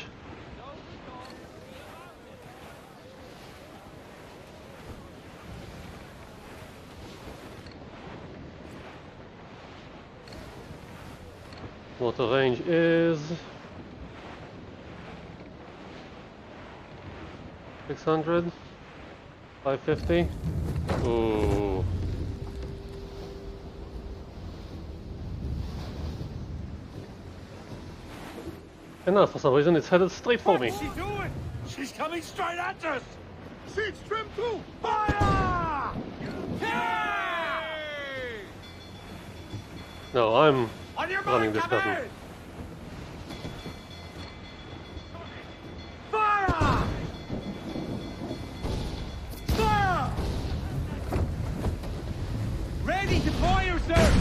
Water range is six hundred, five fifty. Ooh. And now for some reason it's headed straight for me. What's she doing? She's coming straight at us! She's trimmed through! Fire! Yeah! No, I'm running this button. Fire! Fire! Ready to fire, sir!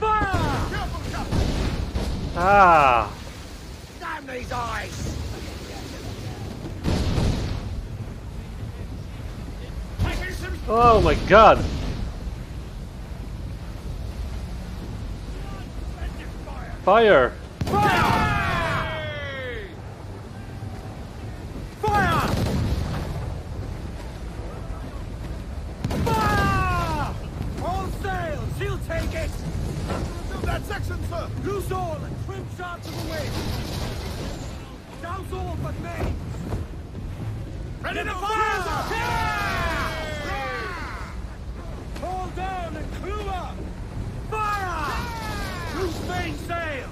Fire! Careful, careful. Ah! Damn these eyes! Oh my god! Fire! Fire! Fire! Fire! All sail! She'll take it! Do that section, sir! Loose all and trim sharp to the way! Douse all but mains! Ready to fire! Fire! Haul down and clew up! Fire! Loose mainsails!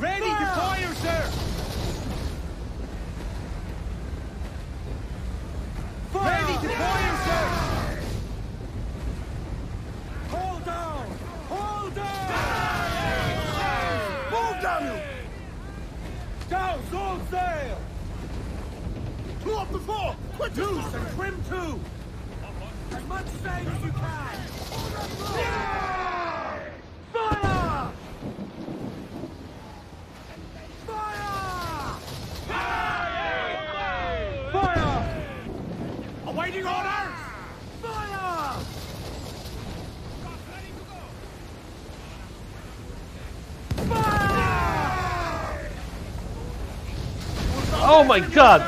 Ready to fire, sir! Fire. Ready to fire, sir! Hold down! Hold down! Hold down! Down, all sail! Two off the floor! Quick, loose and trim two! As much sail as you can! Yeah! Fire! Fire! Fire! Fire! Awaiting orders! Fire! Fire! Oh my god!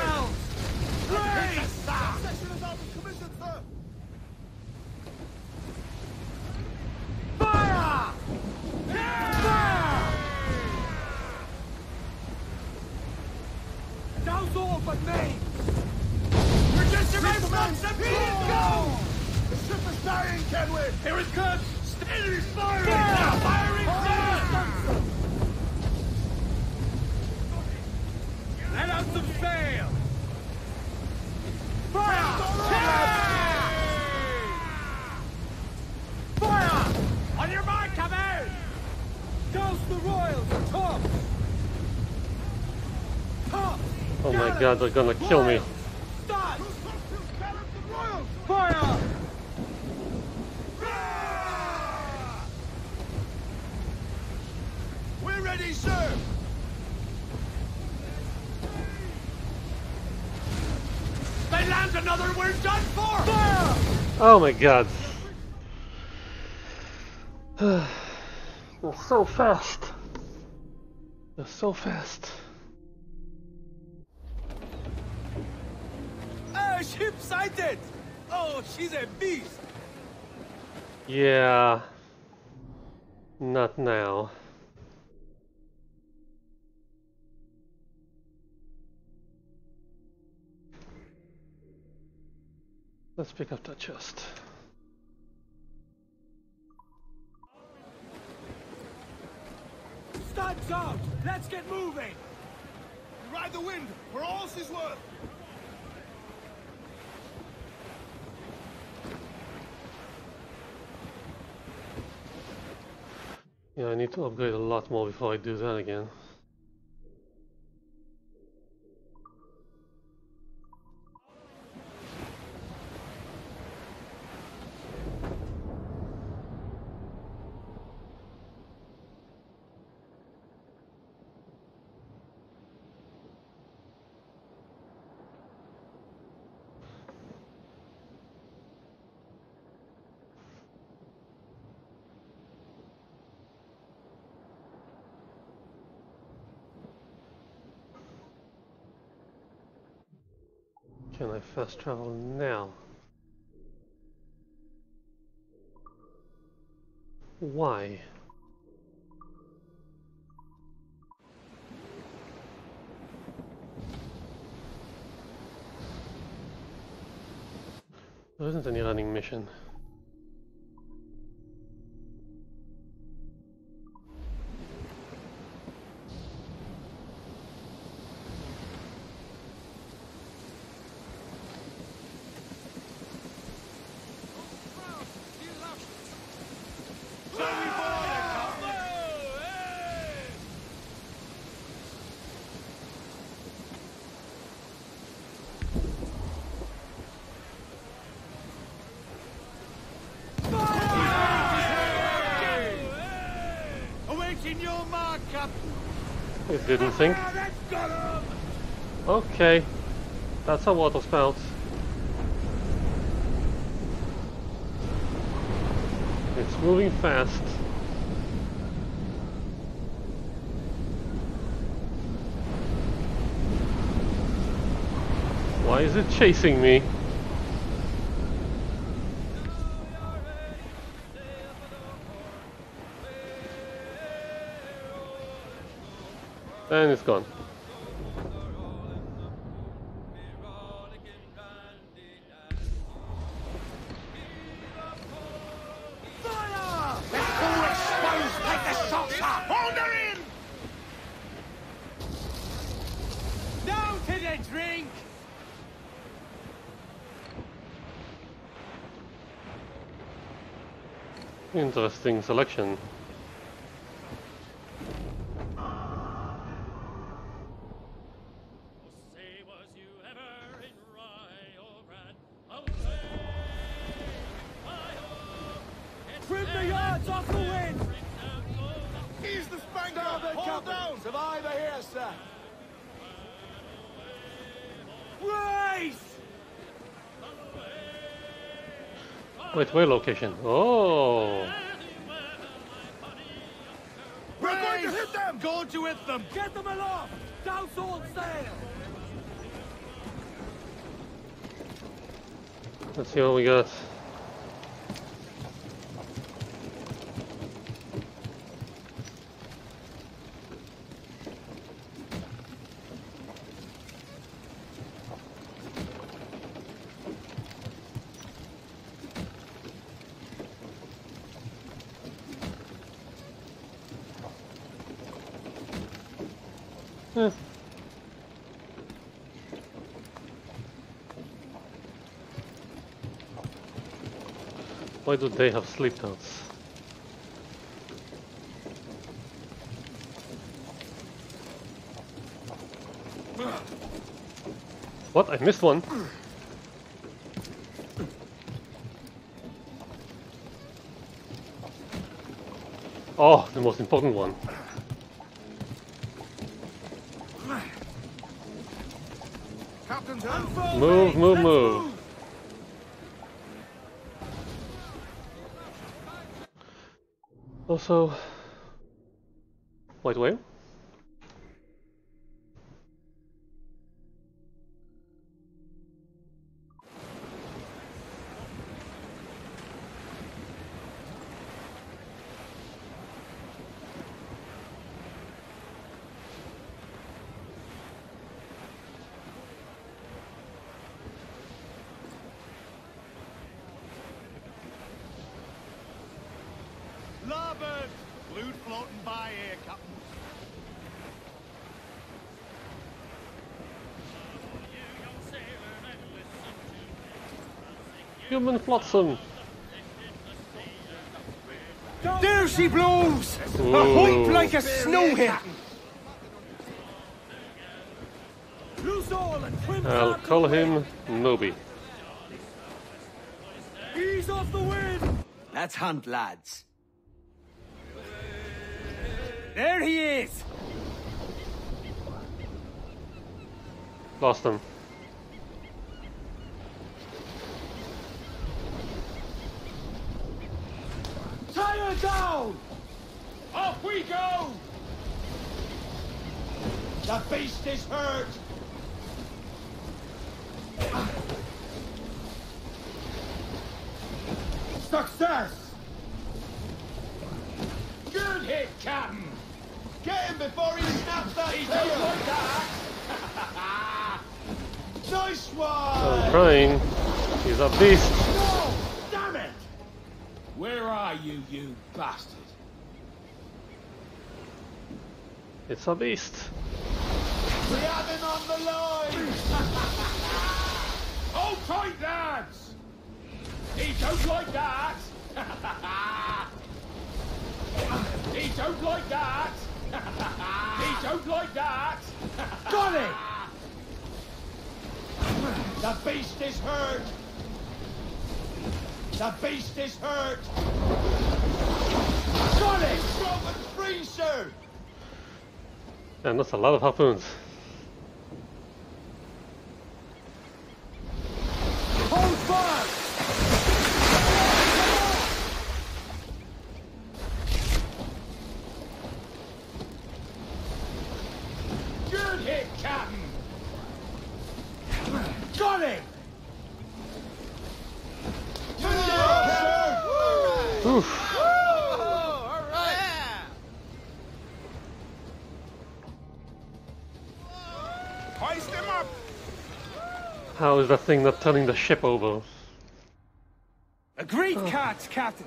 God, they're gonna kill me. Fire! We're ready, sir. They land another, we're done for. Fire! Oh my god. They're so fast. They're so fast. Ship sighted! Oh, she's a beast! Yeah... Not now. Let's pick up that chest. Studs out! Let's get moving! You ride the wind for all she's worth! Yeah, I need to upgrade a lot more before I do that again. Can I fast travel now? Why? There isn't any running mission. Didn't think. Okay, that's a water spout. It's moving fast. Why is it chasing me? And it's gone. Fire! It's all exposed. Take the shots up. Hold her in. Now to the drink. Interesting selection. Wait, where location? Oh! We're going to hit them! Go to hit them! Get them aloft! Douse all sail! Let's see what we got. Why do they have sleep notes? What? I missed one. Oh, the most important one. Move, move, move. Also, white whale. Human flotsam. There she blows! A white like a snow here! I'll call him Noby. Ease off the wind! Let's hunt, lads. There he is! Lost him. Down! Off we go! The beast is hurt! success! Good hit, Captain! Get him before he snaps that he tail! Don't want that! Nice one! I'm trying. He's a beast. No! Damn it! Where are you, you bastard? It's a beast. We have him on the line! Hold tight, lads! He don't like that! He don't like that! He don't like that! Got it! The beast is hurt! The beast is hurt! Got it! Robert free, sir! And that's a lot of harpoons. Hold fast! Good hit, Captain! Got him! Good job, sir! Oof! Oof. All right! Yeah. Hoist him up! How is that thing not turning the ship over? A great oh. catch, Captain!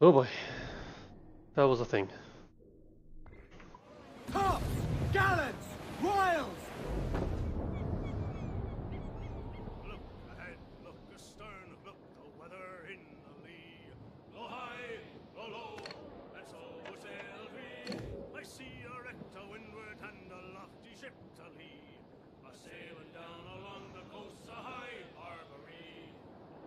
Oh boy. That was a thing. Tops! Gallants! Royals! Look ahead, look astern, look the weather in the lee. Low high, low low, and so sail we. I see a wreck to windward and a lofty ship to lee. A sailing down along the coast, a high harbory.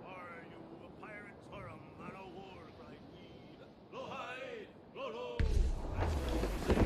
Are you a pirate or a man o' war, cried ye? Low high, low low, and so sail we.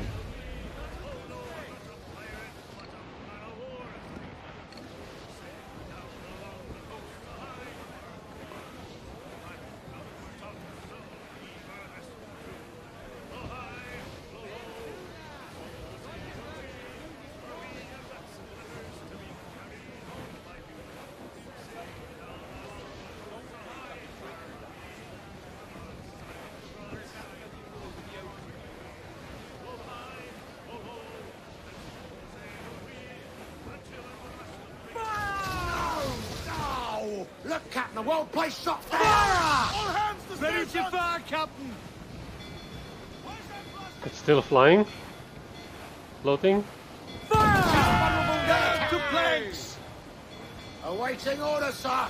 Captain, the well placed shot. Fire! All hands to ready to fire, Captain. It's still flying, floating. Fire! Down to planks. Awaiting order, sir.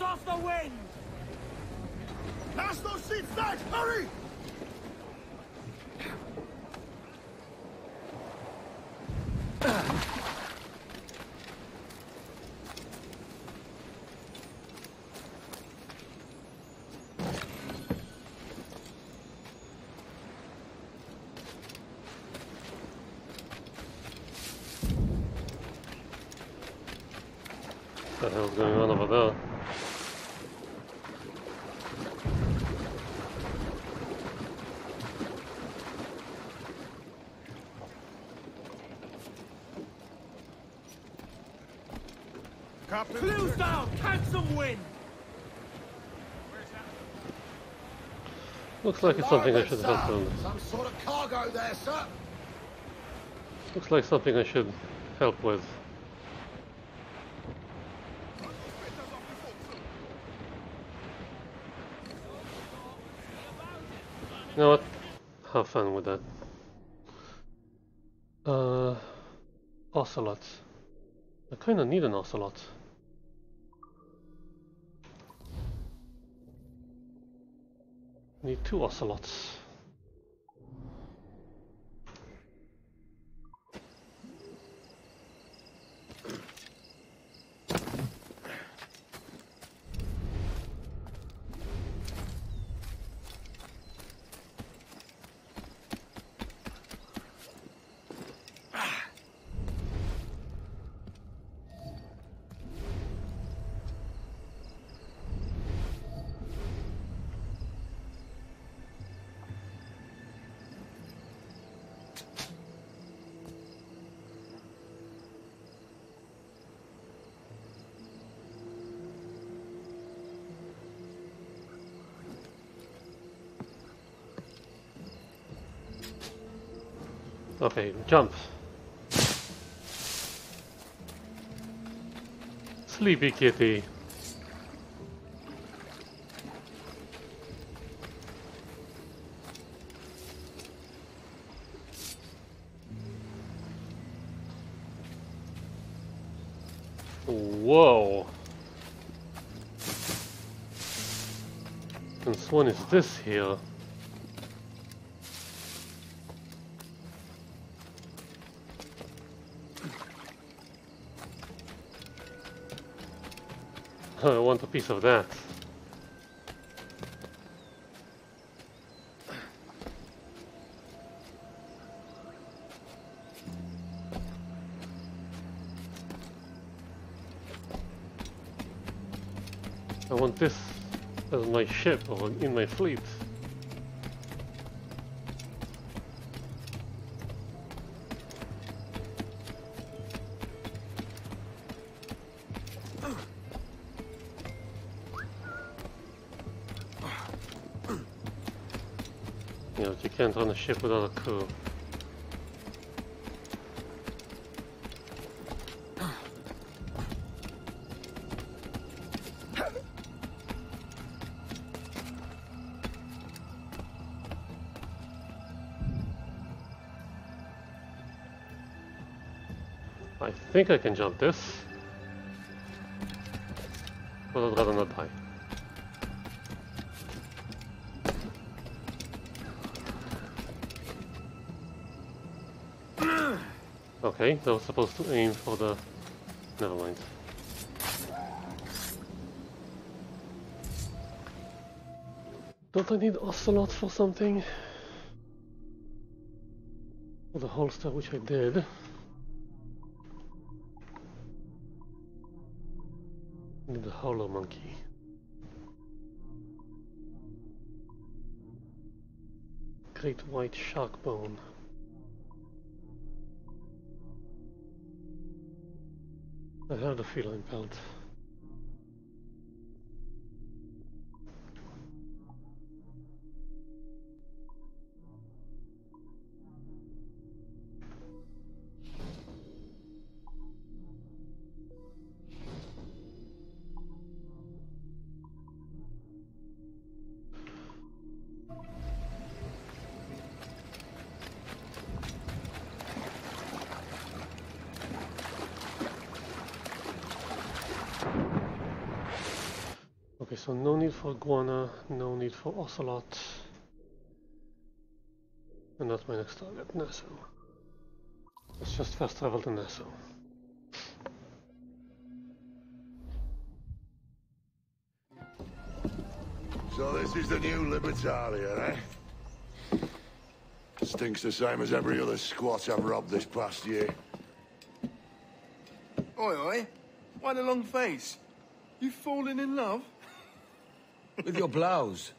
Off the wind! Pass those seats, Thatch! Hurry! What the hell's going on over there? Close down! Catch some wind! Looks like it's something I should have done. Some sort of cargo there, sir. Looks like something I should help with. You know what? Have fun with that. Uh, ocelots. I kind of need an ocelot. Need two ocelots. Okay, jump. Sleepy kitty. Whoa. Since when is this here? I want a piece of that. I want this as my ship or in my fleet. Can't run a ship without a crew. I think I can jump this, but I'd rather not die. Okay, that was supposed to aim for the... never mind. Don't I need Ocelot for something? For the holster, which I did. I need the hollow monkey. Great white shark bone. I had a feline pelt. So no need for iguana, no need for ocelot, and that's my next target, Nassau. Let's just fast travel to Nassau. So this is the new Libertalia, eh? Stinks the same as every other squat I've robbed this past year. Oi, oi, why the long face? You falling in love? With your blouse.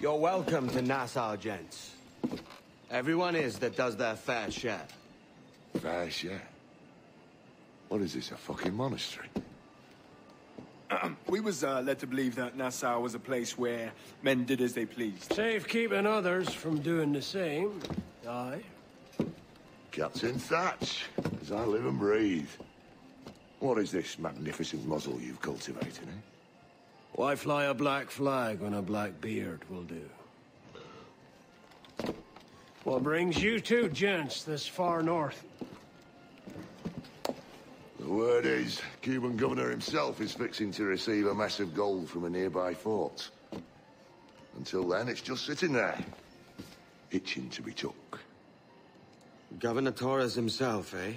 You're welcome to Nassau, gents. Everyone is that does their fair share. Fair share? What is this, a fucking monastery? We was uh, led to believe that Nassau was a place where men did as they pleased. Safe keeping others from doing the same. Aye. Captain Thatch, as I live and breathe. What is this magnificent muzzle you've cultivated, eh? Why fly a black flag when a black beard will do? What brings you two gents this far north? The word is, Cuban governor himself is fixing to receive a mess of gold from a nearby fort. Until then, it's just sitting there, itching to be took. Governor Torres himself, eh?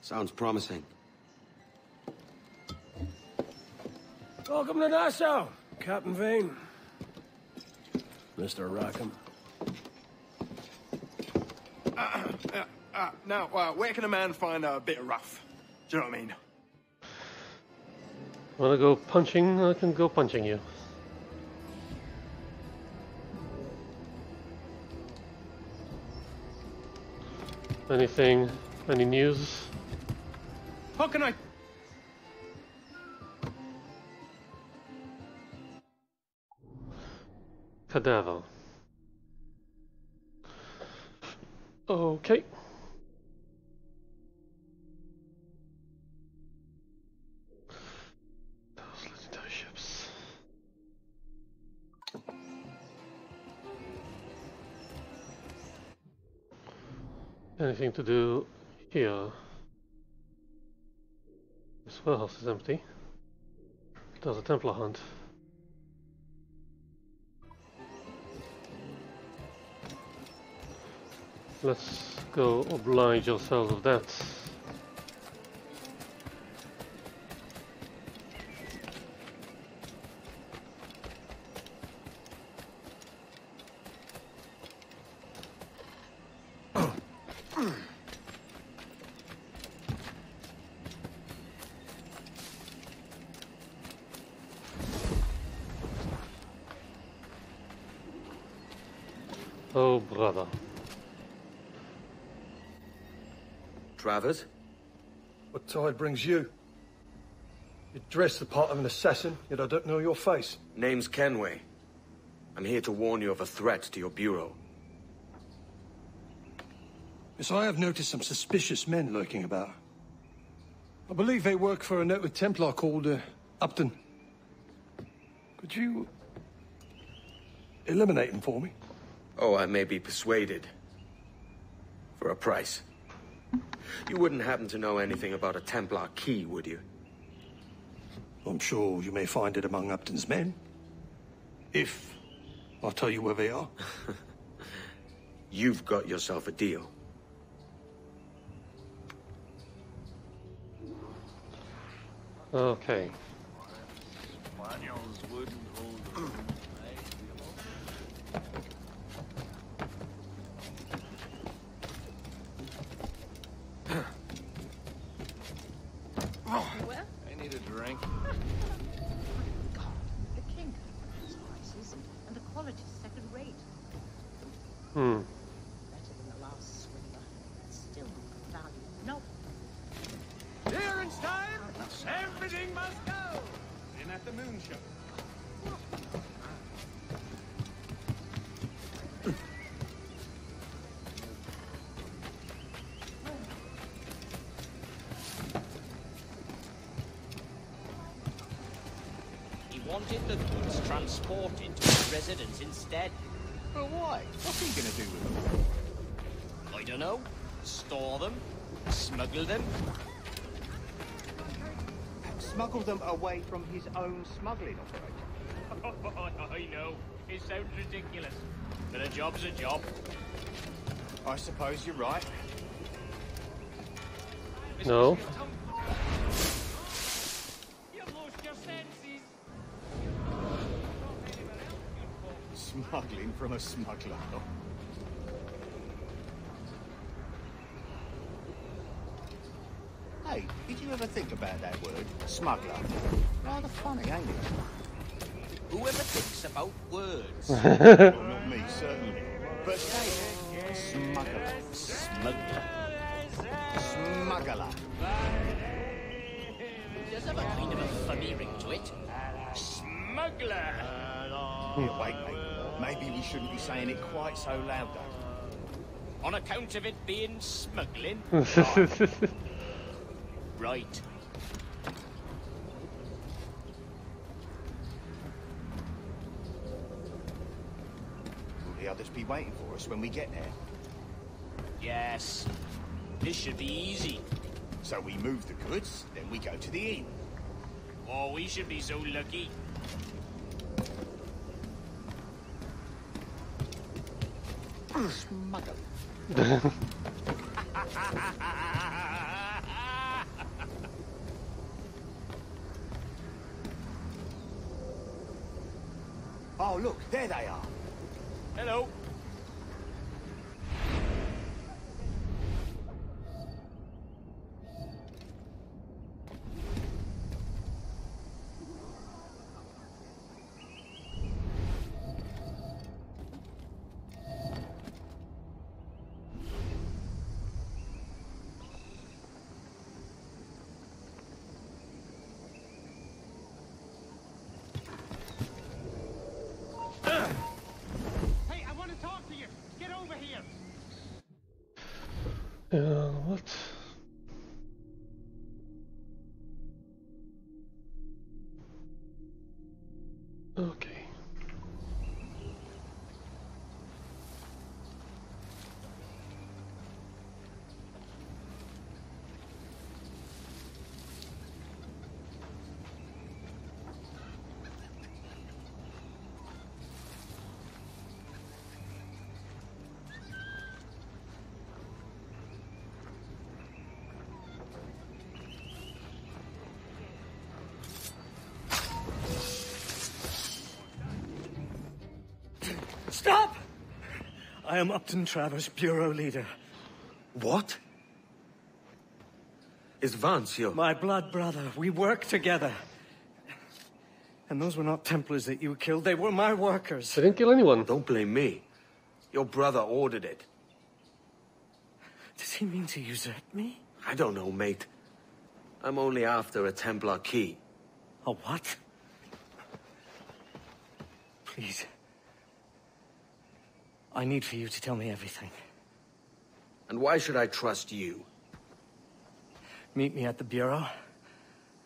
Sounds promising. Welcome to Nassau, Captain Vane. Mister Rackham. Uh, uh, uh, now, uh, where can a man find a bit of rough? Do you know what I mean? Wanna go punching? I can go punching you. Anything? Any news? How can I... Cadaver. Okay. Anything to do here? This warehouse is empty. There's a Templar hunt. Let's go oblige ourselves of that. Oh, brother. Travers? What tide brings you? You dress the part of an assassin, yet I don't know your face. Name's Kenway. I'm here to warn you of a threat to your bureau. Yes, I have noticed some suspicious men lurking about. I believe they work for a noted Templar called uh, Upton. Could you eliminate them for me? Oh, I may be persuaded. For a price. You wouldn't happen to know anything about a Templar key, would you? I'm sure you may find it among Upton's men. If I'll tell you where they are. You've got yourself a deal. Okay. Wanted the goods transported into his residence instead. But why? What's he gonna do with them? I don't know. Store them? Smuggle them? Smuggle them away from his own smuggling operation. I know. It sounds ridiculous. But a job's a job. I suppose you're right. No. Smuggling from a smuggler. Hey, did you ever think about that word, smuggler? Rather funny, ain't it? Whoever thinks about words. Well, not me, certainly. But hey, smuggler, smuggler, smuggler. Does have a kind of a funny ring to it. Smuggler. Here, wait, mate. Maybe we shouldn't be saying it quite so loud, though. On account of it being smuggling? Right. Right. Will the others be waiting for us when we get there? Yes. This should be easy. So we move the goods, then we go to the inn. Oh, we should be so lucky. Smuggle. Oh, look, there they are. Hello. Uh, what? Okay. Stop! I am Upton Travers, bureau leader. What? Is Vance your... My blood brother. We work together. And those were not Templars that you killed. They were my workers. I didn't kill anyone. Don't blame me. Your brother ordered it. Does he mean to usurp me? I don't know, mate. I'm only after a Templar key. A what? Please... I need for you to tell me everything. And why should I trust you? Meet me at the Bureau,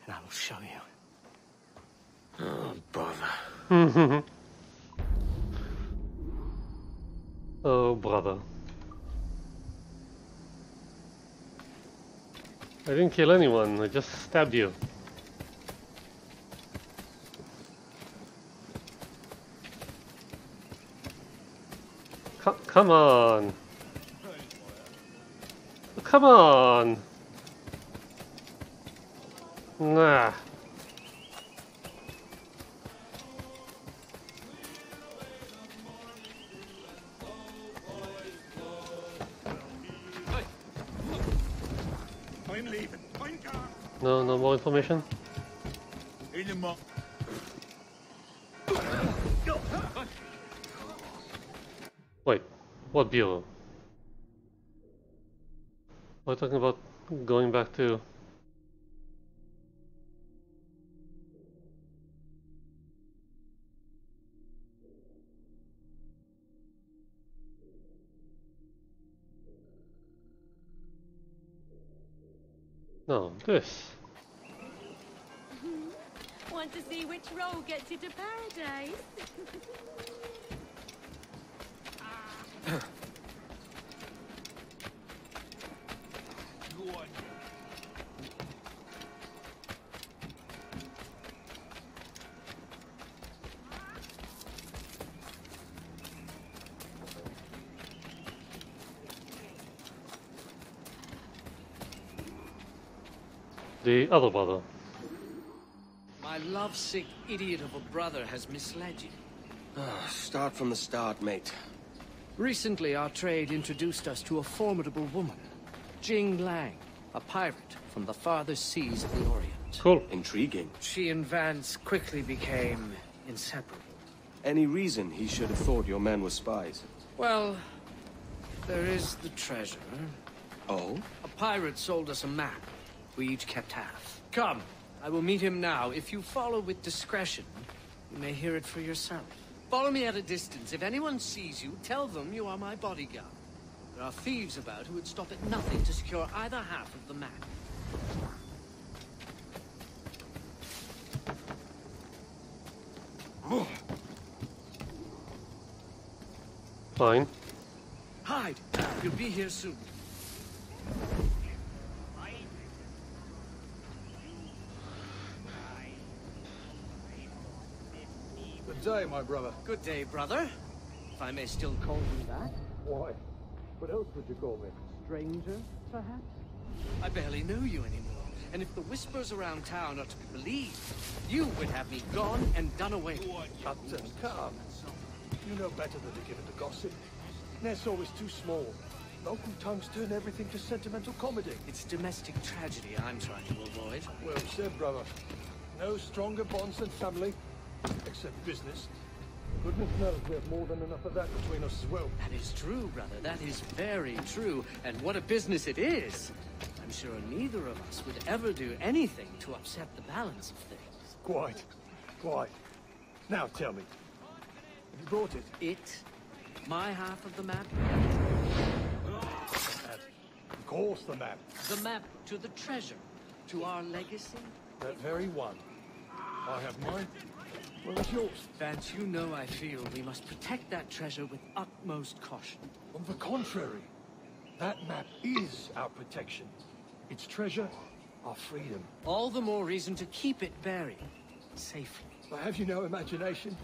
and I will show you. Oh, brother. Oh, brother. I didn't kill anyone, I just stabbed you. Come on. Come on. Nah. I'm leaving. I'm gone. No, no more information. Wait. What bureau? We're talking about going back to... No, this. Want to see which road gets you to paradise? The other brother. My lovesick idiot of a brother has misled you. Oh, start from the start, mate. Recently, our trade introduced us to a formidable woman, Jing Lang, a pirate from the farthest seas of the Orient. Cool. Intriguing. She and Vance quickly became inseparable. Any reason he should have thought your men were spies? Well, there is the treasure. Oh? A pirate sold us a map. We each kept half. Come, I will meet him now. If you follow with discretion, you may hear it for yourself. Follow me at a distance. If anyone sees you, tell them you are my bodyguard. There are thieves about who would stop at nothing to secure either half of the map. Fine. Hide. You'll be here soon. Good day, my brother. Good day, brother. If I may still call you that. Why? What else would you call me? Stranger, perhaps? I barely know you anymore. And if the whispers around town are to be believed, you would have me gone and done away. Captain, calm. You know better than to give it to gossip. Nassau is too small. Local tongues turn everything to sentimental comedy. It's domestic tragedy I'm trying to avoid. Well said, brother. No stronger bonds than family. Except business. Goodness knows we have more than enough of that between us as well. That is true, brother. That is very true. And what a business it is! I'm sure neither of us would ever do anything to upset the balance of things. Quite. Quite. Now tell me. Have you brought it? It? My half of the map? Of course the map. The map to the treasure, to our legacy. That very one. I have mine. Well, it's yours. Vance, you know I feel we must protect that treasure with utmost caution. On the contrary, that map is our protection. Its treasure, our freedom. All the more reason to keep it buried safely. But have you no imagination?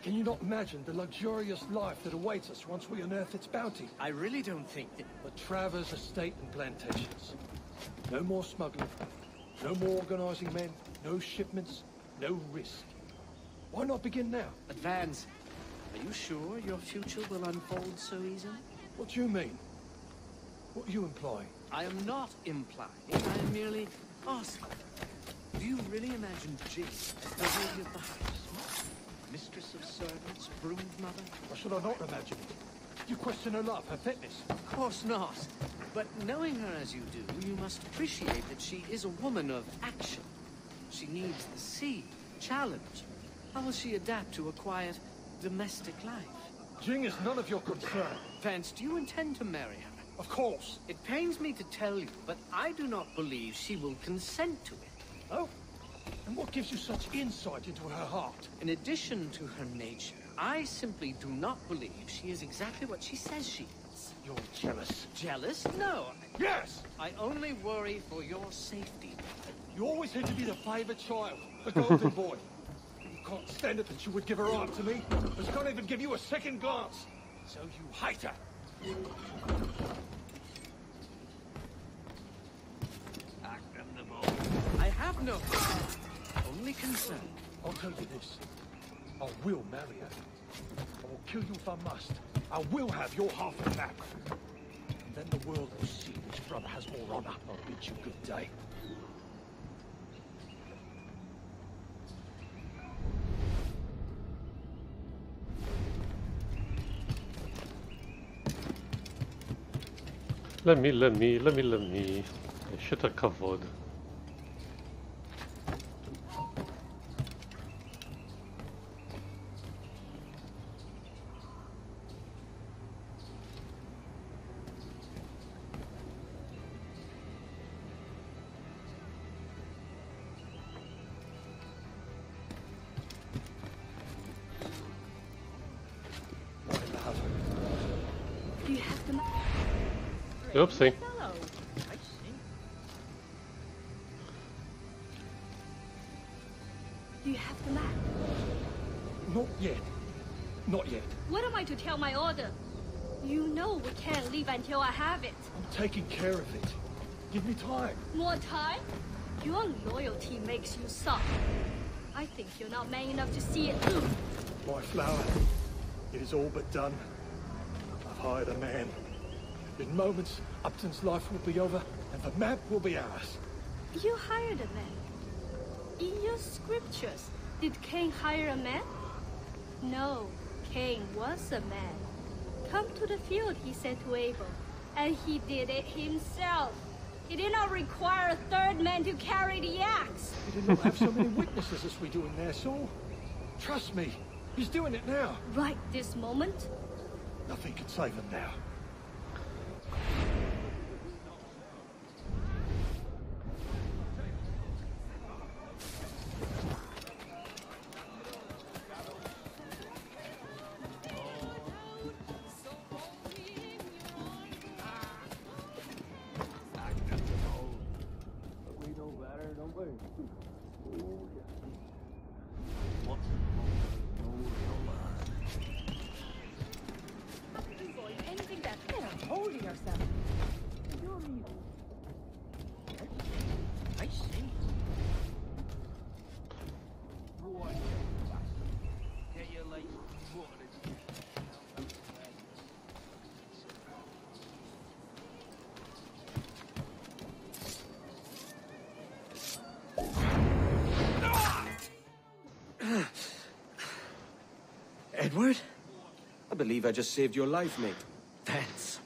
Can you not imagine the luxurious life that awaits us once we unearth its bounty? I really don't think that... But Travers' estate and plantations. No more smuggling. No more organizing men. No shipments. No risk. Why not begin now? But Vance, are you sure your future will unfold so easily? What do you mean? What are you implying? I am not implying. I am merely asking. Do you really imagine Jing as the lady of the house? Mistress of servants, brood mother? Or should I not imagine it? You question her love, her fitness? Of course not. But knowing her as you do, you must appreciate that she is a woman of action. She needs the sea, challenge. How will she adapt to a quiet, domestic life? Jing is none of your concern. Vance, do you intend to marry her? Of course. It pains me to tell you, but I do not believe she will consent to it. Oh? And what gives you such insight into her heart? In addition to her nature, I simply do not believe she is exactly what she says she is. You're jealous. Jealous? No. I... Yes! I only worry for your safety. You always had to be the favorite child, the golden boy. You can't stand it that she would give her arm to me, but she can't even give you a second glance. So you hate her. I have no only concern. I'll tell you this. I will marry her. I will kill you if I must. I will have your half of the map. And then the world will see which brother has more honor. I'll bid you good day. Let me, let me, let me, let me. Shit, a kavod. Oopsie. Do you have the map? Not yet. Not yet. What am I to tell my order? You know we can't leave until I have it. I'm taking care of it. Give me time. More time? Your loyalty makes you soft. I think you're not man enough to see it through. My flower, it is all but done. I've hired a man. In moments, Upton's life will be over, and the map will be ours. You hired a man. In your scriptures, did Cain hire a man? No, Cain was a man. Come to the field, he said to Abel, and he did it himself. He did not require a third man to carry the axe. He did not have so many witnesses as we do in Nassau. Trust me, he's doing it now. Right this moment? Nothing can save him now. Edward? I believe I just saved your life, mate. Vance.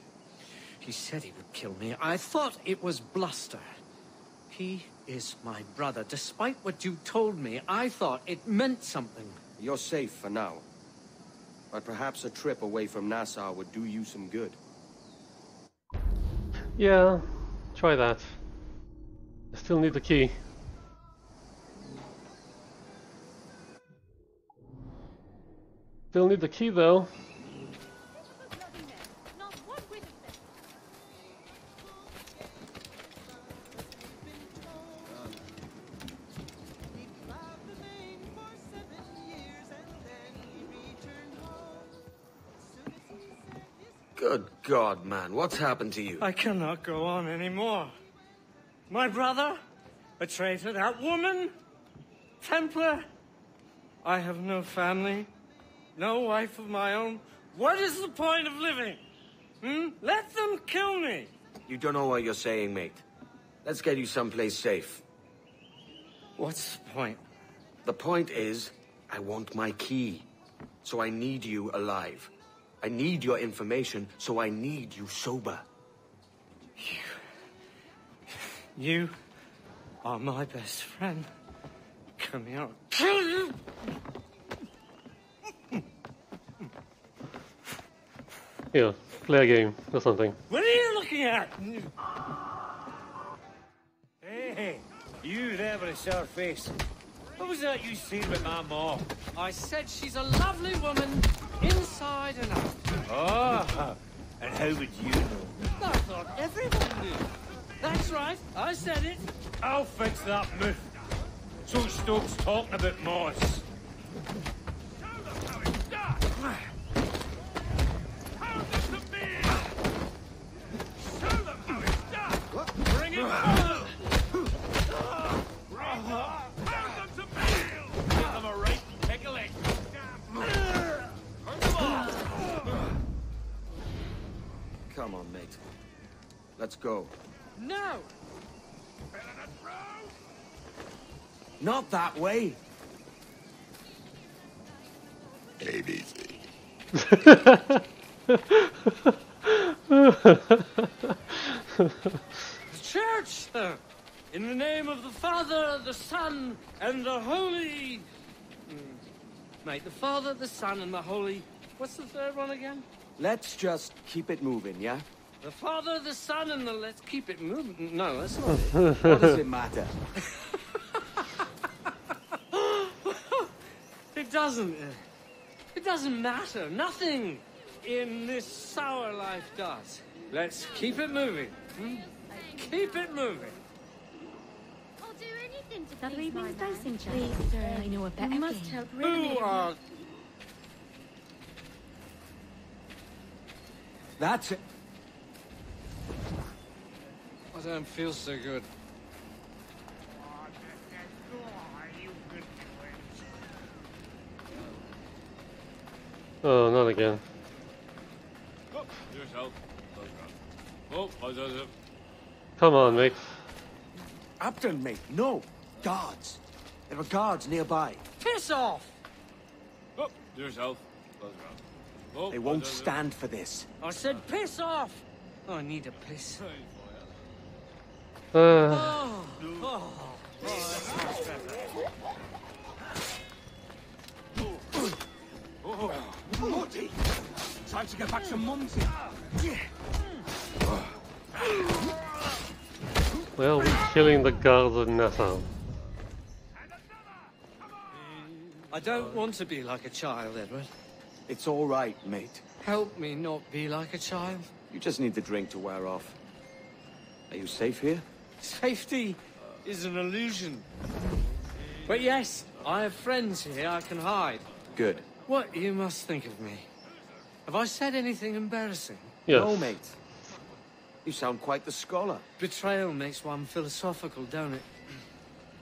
He said he would kill me. I thought it was bluster. He is my brother. Despite what you told me, I thought it meant something. You're safe for now. But perhaps a trip away from Nassau would do you some good. Yeah, try that. I still need the key. Still need the key though. Good God, man, what's happened to you? I cannot go on anymore. My brother, a traitor, that woman, Templar. I have no family, no wife of my own. What is the point of living? Hmm? Let them kill me. You don't know what you're saying, mate. Let's get you someplace safe. What's the point? The point is, I want my key. So I need you alive. I need your information, so I need you sober. You... You are my best friend. Come here, I'll kill you! Here, play a game or something. What are you looking at? Hey, hey, you there with a sour face. What was that you seen with my ma? I said she's a lovely woman. Inside and out. Oh, and how would you know? I thought everyone knew. That's right, I said it. I'll fix that myth. So Stokes talking about Moss. Come on, mate. Let's go. No! Not that way! A B C. The church, sir! In the name of the Father, the Son, and the Holy... Mate, the Father, the Son, and the Holy... What's the third one again? Let's just keep it moving, yeah? The Father, the Son, and the... Let's keep it moving. No, that's not it. What does it matter? It doesn't. It doesn't matter. Nothing in this sour life does. Let's keep it moving. Hmm? Keep it moving. I'll do anything to that evening's dancing challenge. I know a better game. Must help really. Who are... That's it. I don't feel so good. Oh, not again. Come on, mate. Upton, mate, no. Guards. There are guards nearby. Piss off! Oh, yourself. They won't stand for this. I said piss off! Oh, I need a piss. Uh. Oh, oh, oh. Time to get back to Mumsy. Well, we're killing the guards of Nassau. I don't want to be like a child, Edward. It's all right, mate. Help me not be like a child. You just need the drink to wear off. Are you safe here? Safety is an illusion. But yes, I have friends here I can hide. Good. What you must think of me. Have I said anything embarrassing? Yes. No, mate. You sound quite the scholar. Betrayal makes one philosophical, don't it?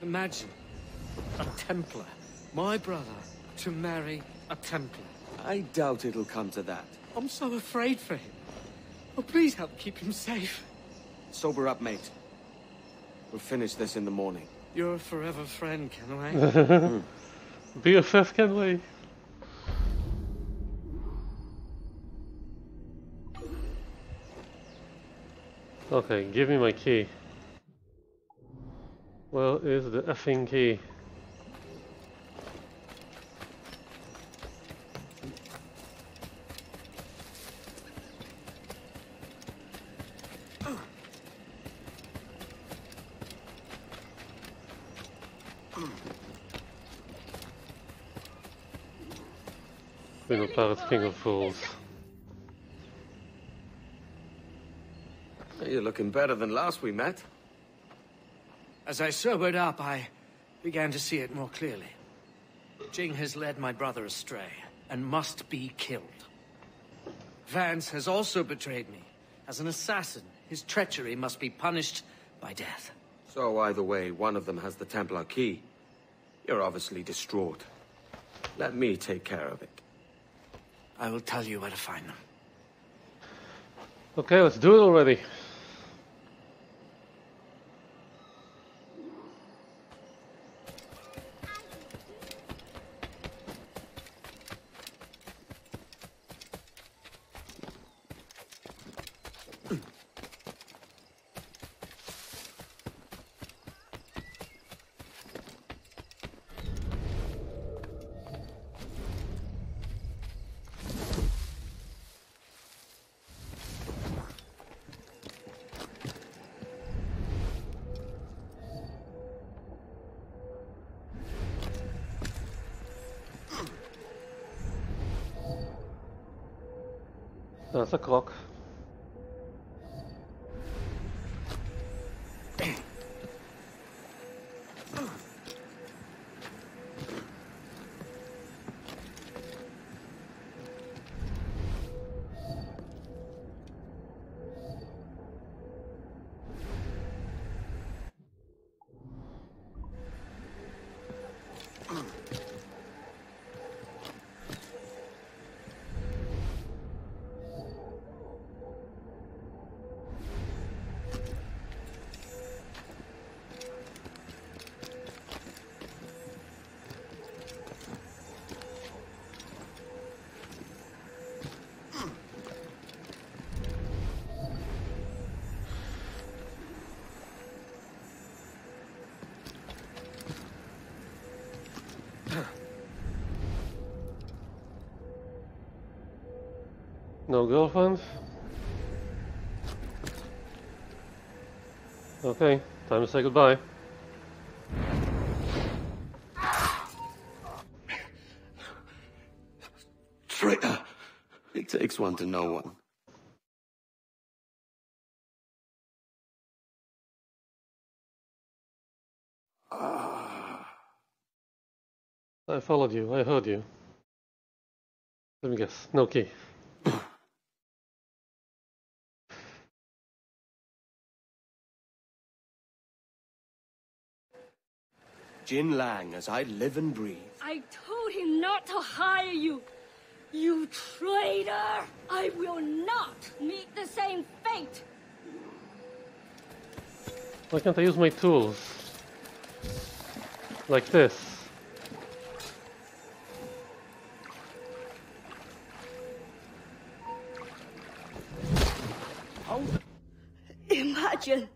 Imagine a Templar, my brother, to marry a Templar. I doubt it'll come to that. I'm so afraid for him. Oh, please help keep him safe. Sober up, mate. We'll finish this in the morning. You're a forever friend, Kenway. mm. B F F, Kenway. Okay, give me my key. Where is the effing key? Little parrot's king of fools. You're looking better than last we met. As I sobered up, I began to see it more clearly. Jing has led my brother astray, and must be killed. Vance has also betrayed me. As an assassin, his treachery must be punished by death. So either way, one of them has the Templar key. You're obviously distraught. Let me take care of it. I will tell you where to find them. Okay, let's do it already. That's a clock. No girlfriends? Okay, time to say goodbye. Traitor! It takes one to know one. I followed you, I heard you. Let me guess, no key. Jing Lang, as I live and breathe. I told him not to hire you. You traitor! I will not meet the same fate. Why can't I use my tools? Like this. Imagine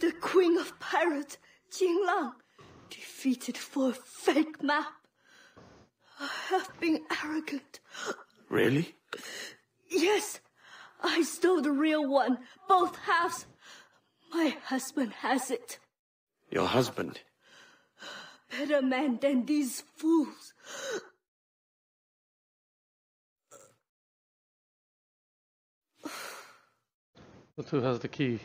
the queen of pirates, Jing Lang. Defeated for a fake map. I have been arrogant. Really? Yes. I stole the real one. Both halves. My husband has it. Your husband? Better man than these fools. But who has the key?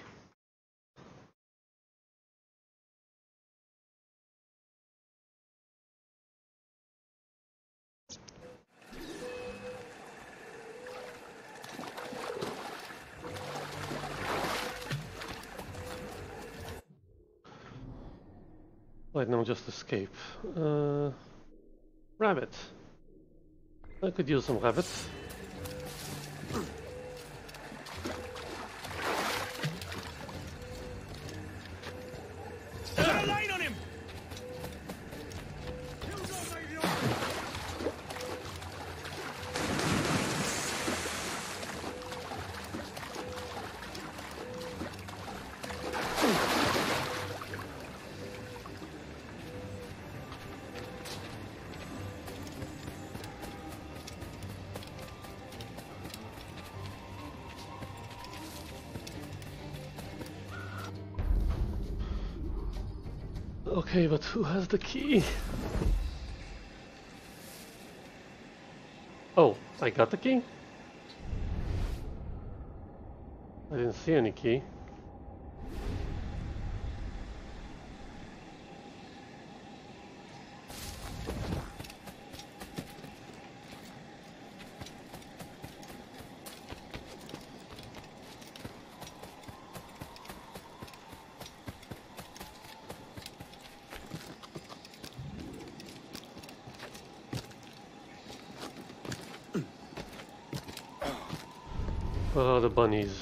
Right now, just escape. Uh, rabbit. I could use some rabbits. Put a line on him! Okay, but who has the key? Oh, I got the key? I didn't see any key. Oh, the bunnies.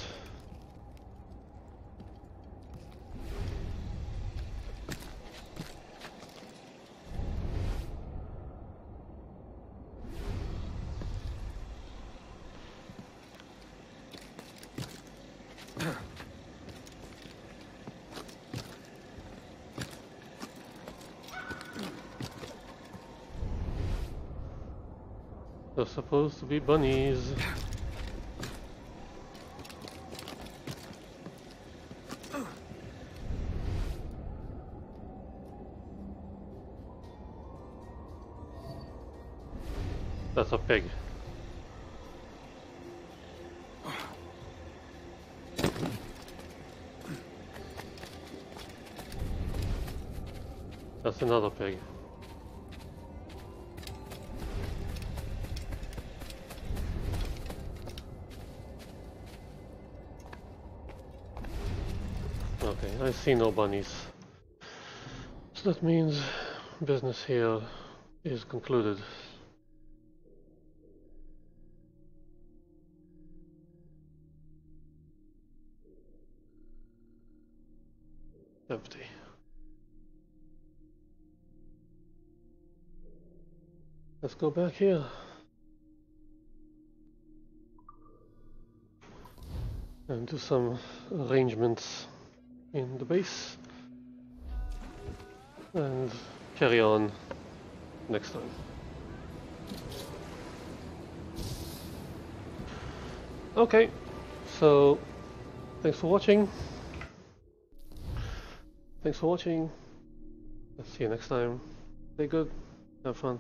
They're supposed to be bunnies. That's a pig. That's another pig. Okay, I see no bunnies. So that means business here is concluded. Empty. Let's go back here. And do some arrangements in the base. And carry on next time. Okay, so thanks for watching. Thanks for watching, let's see you next time, stay good, have fun.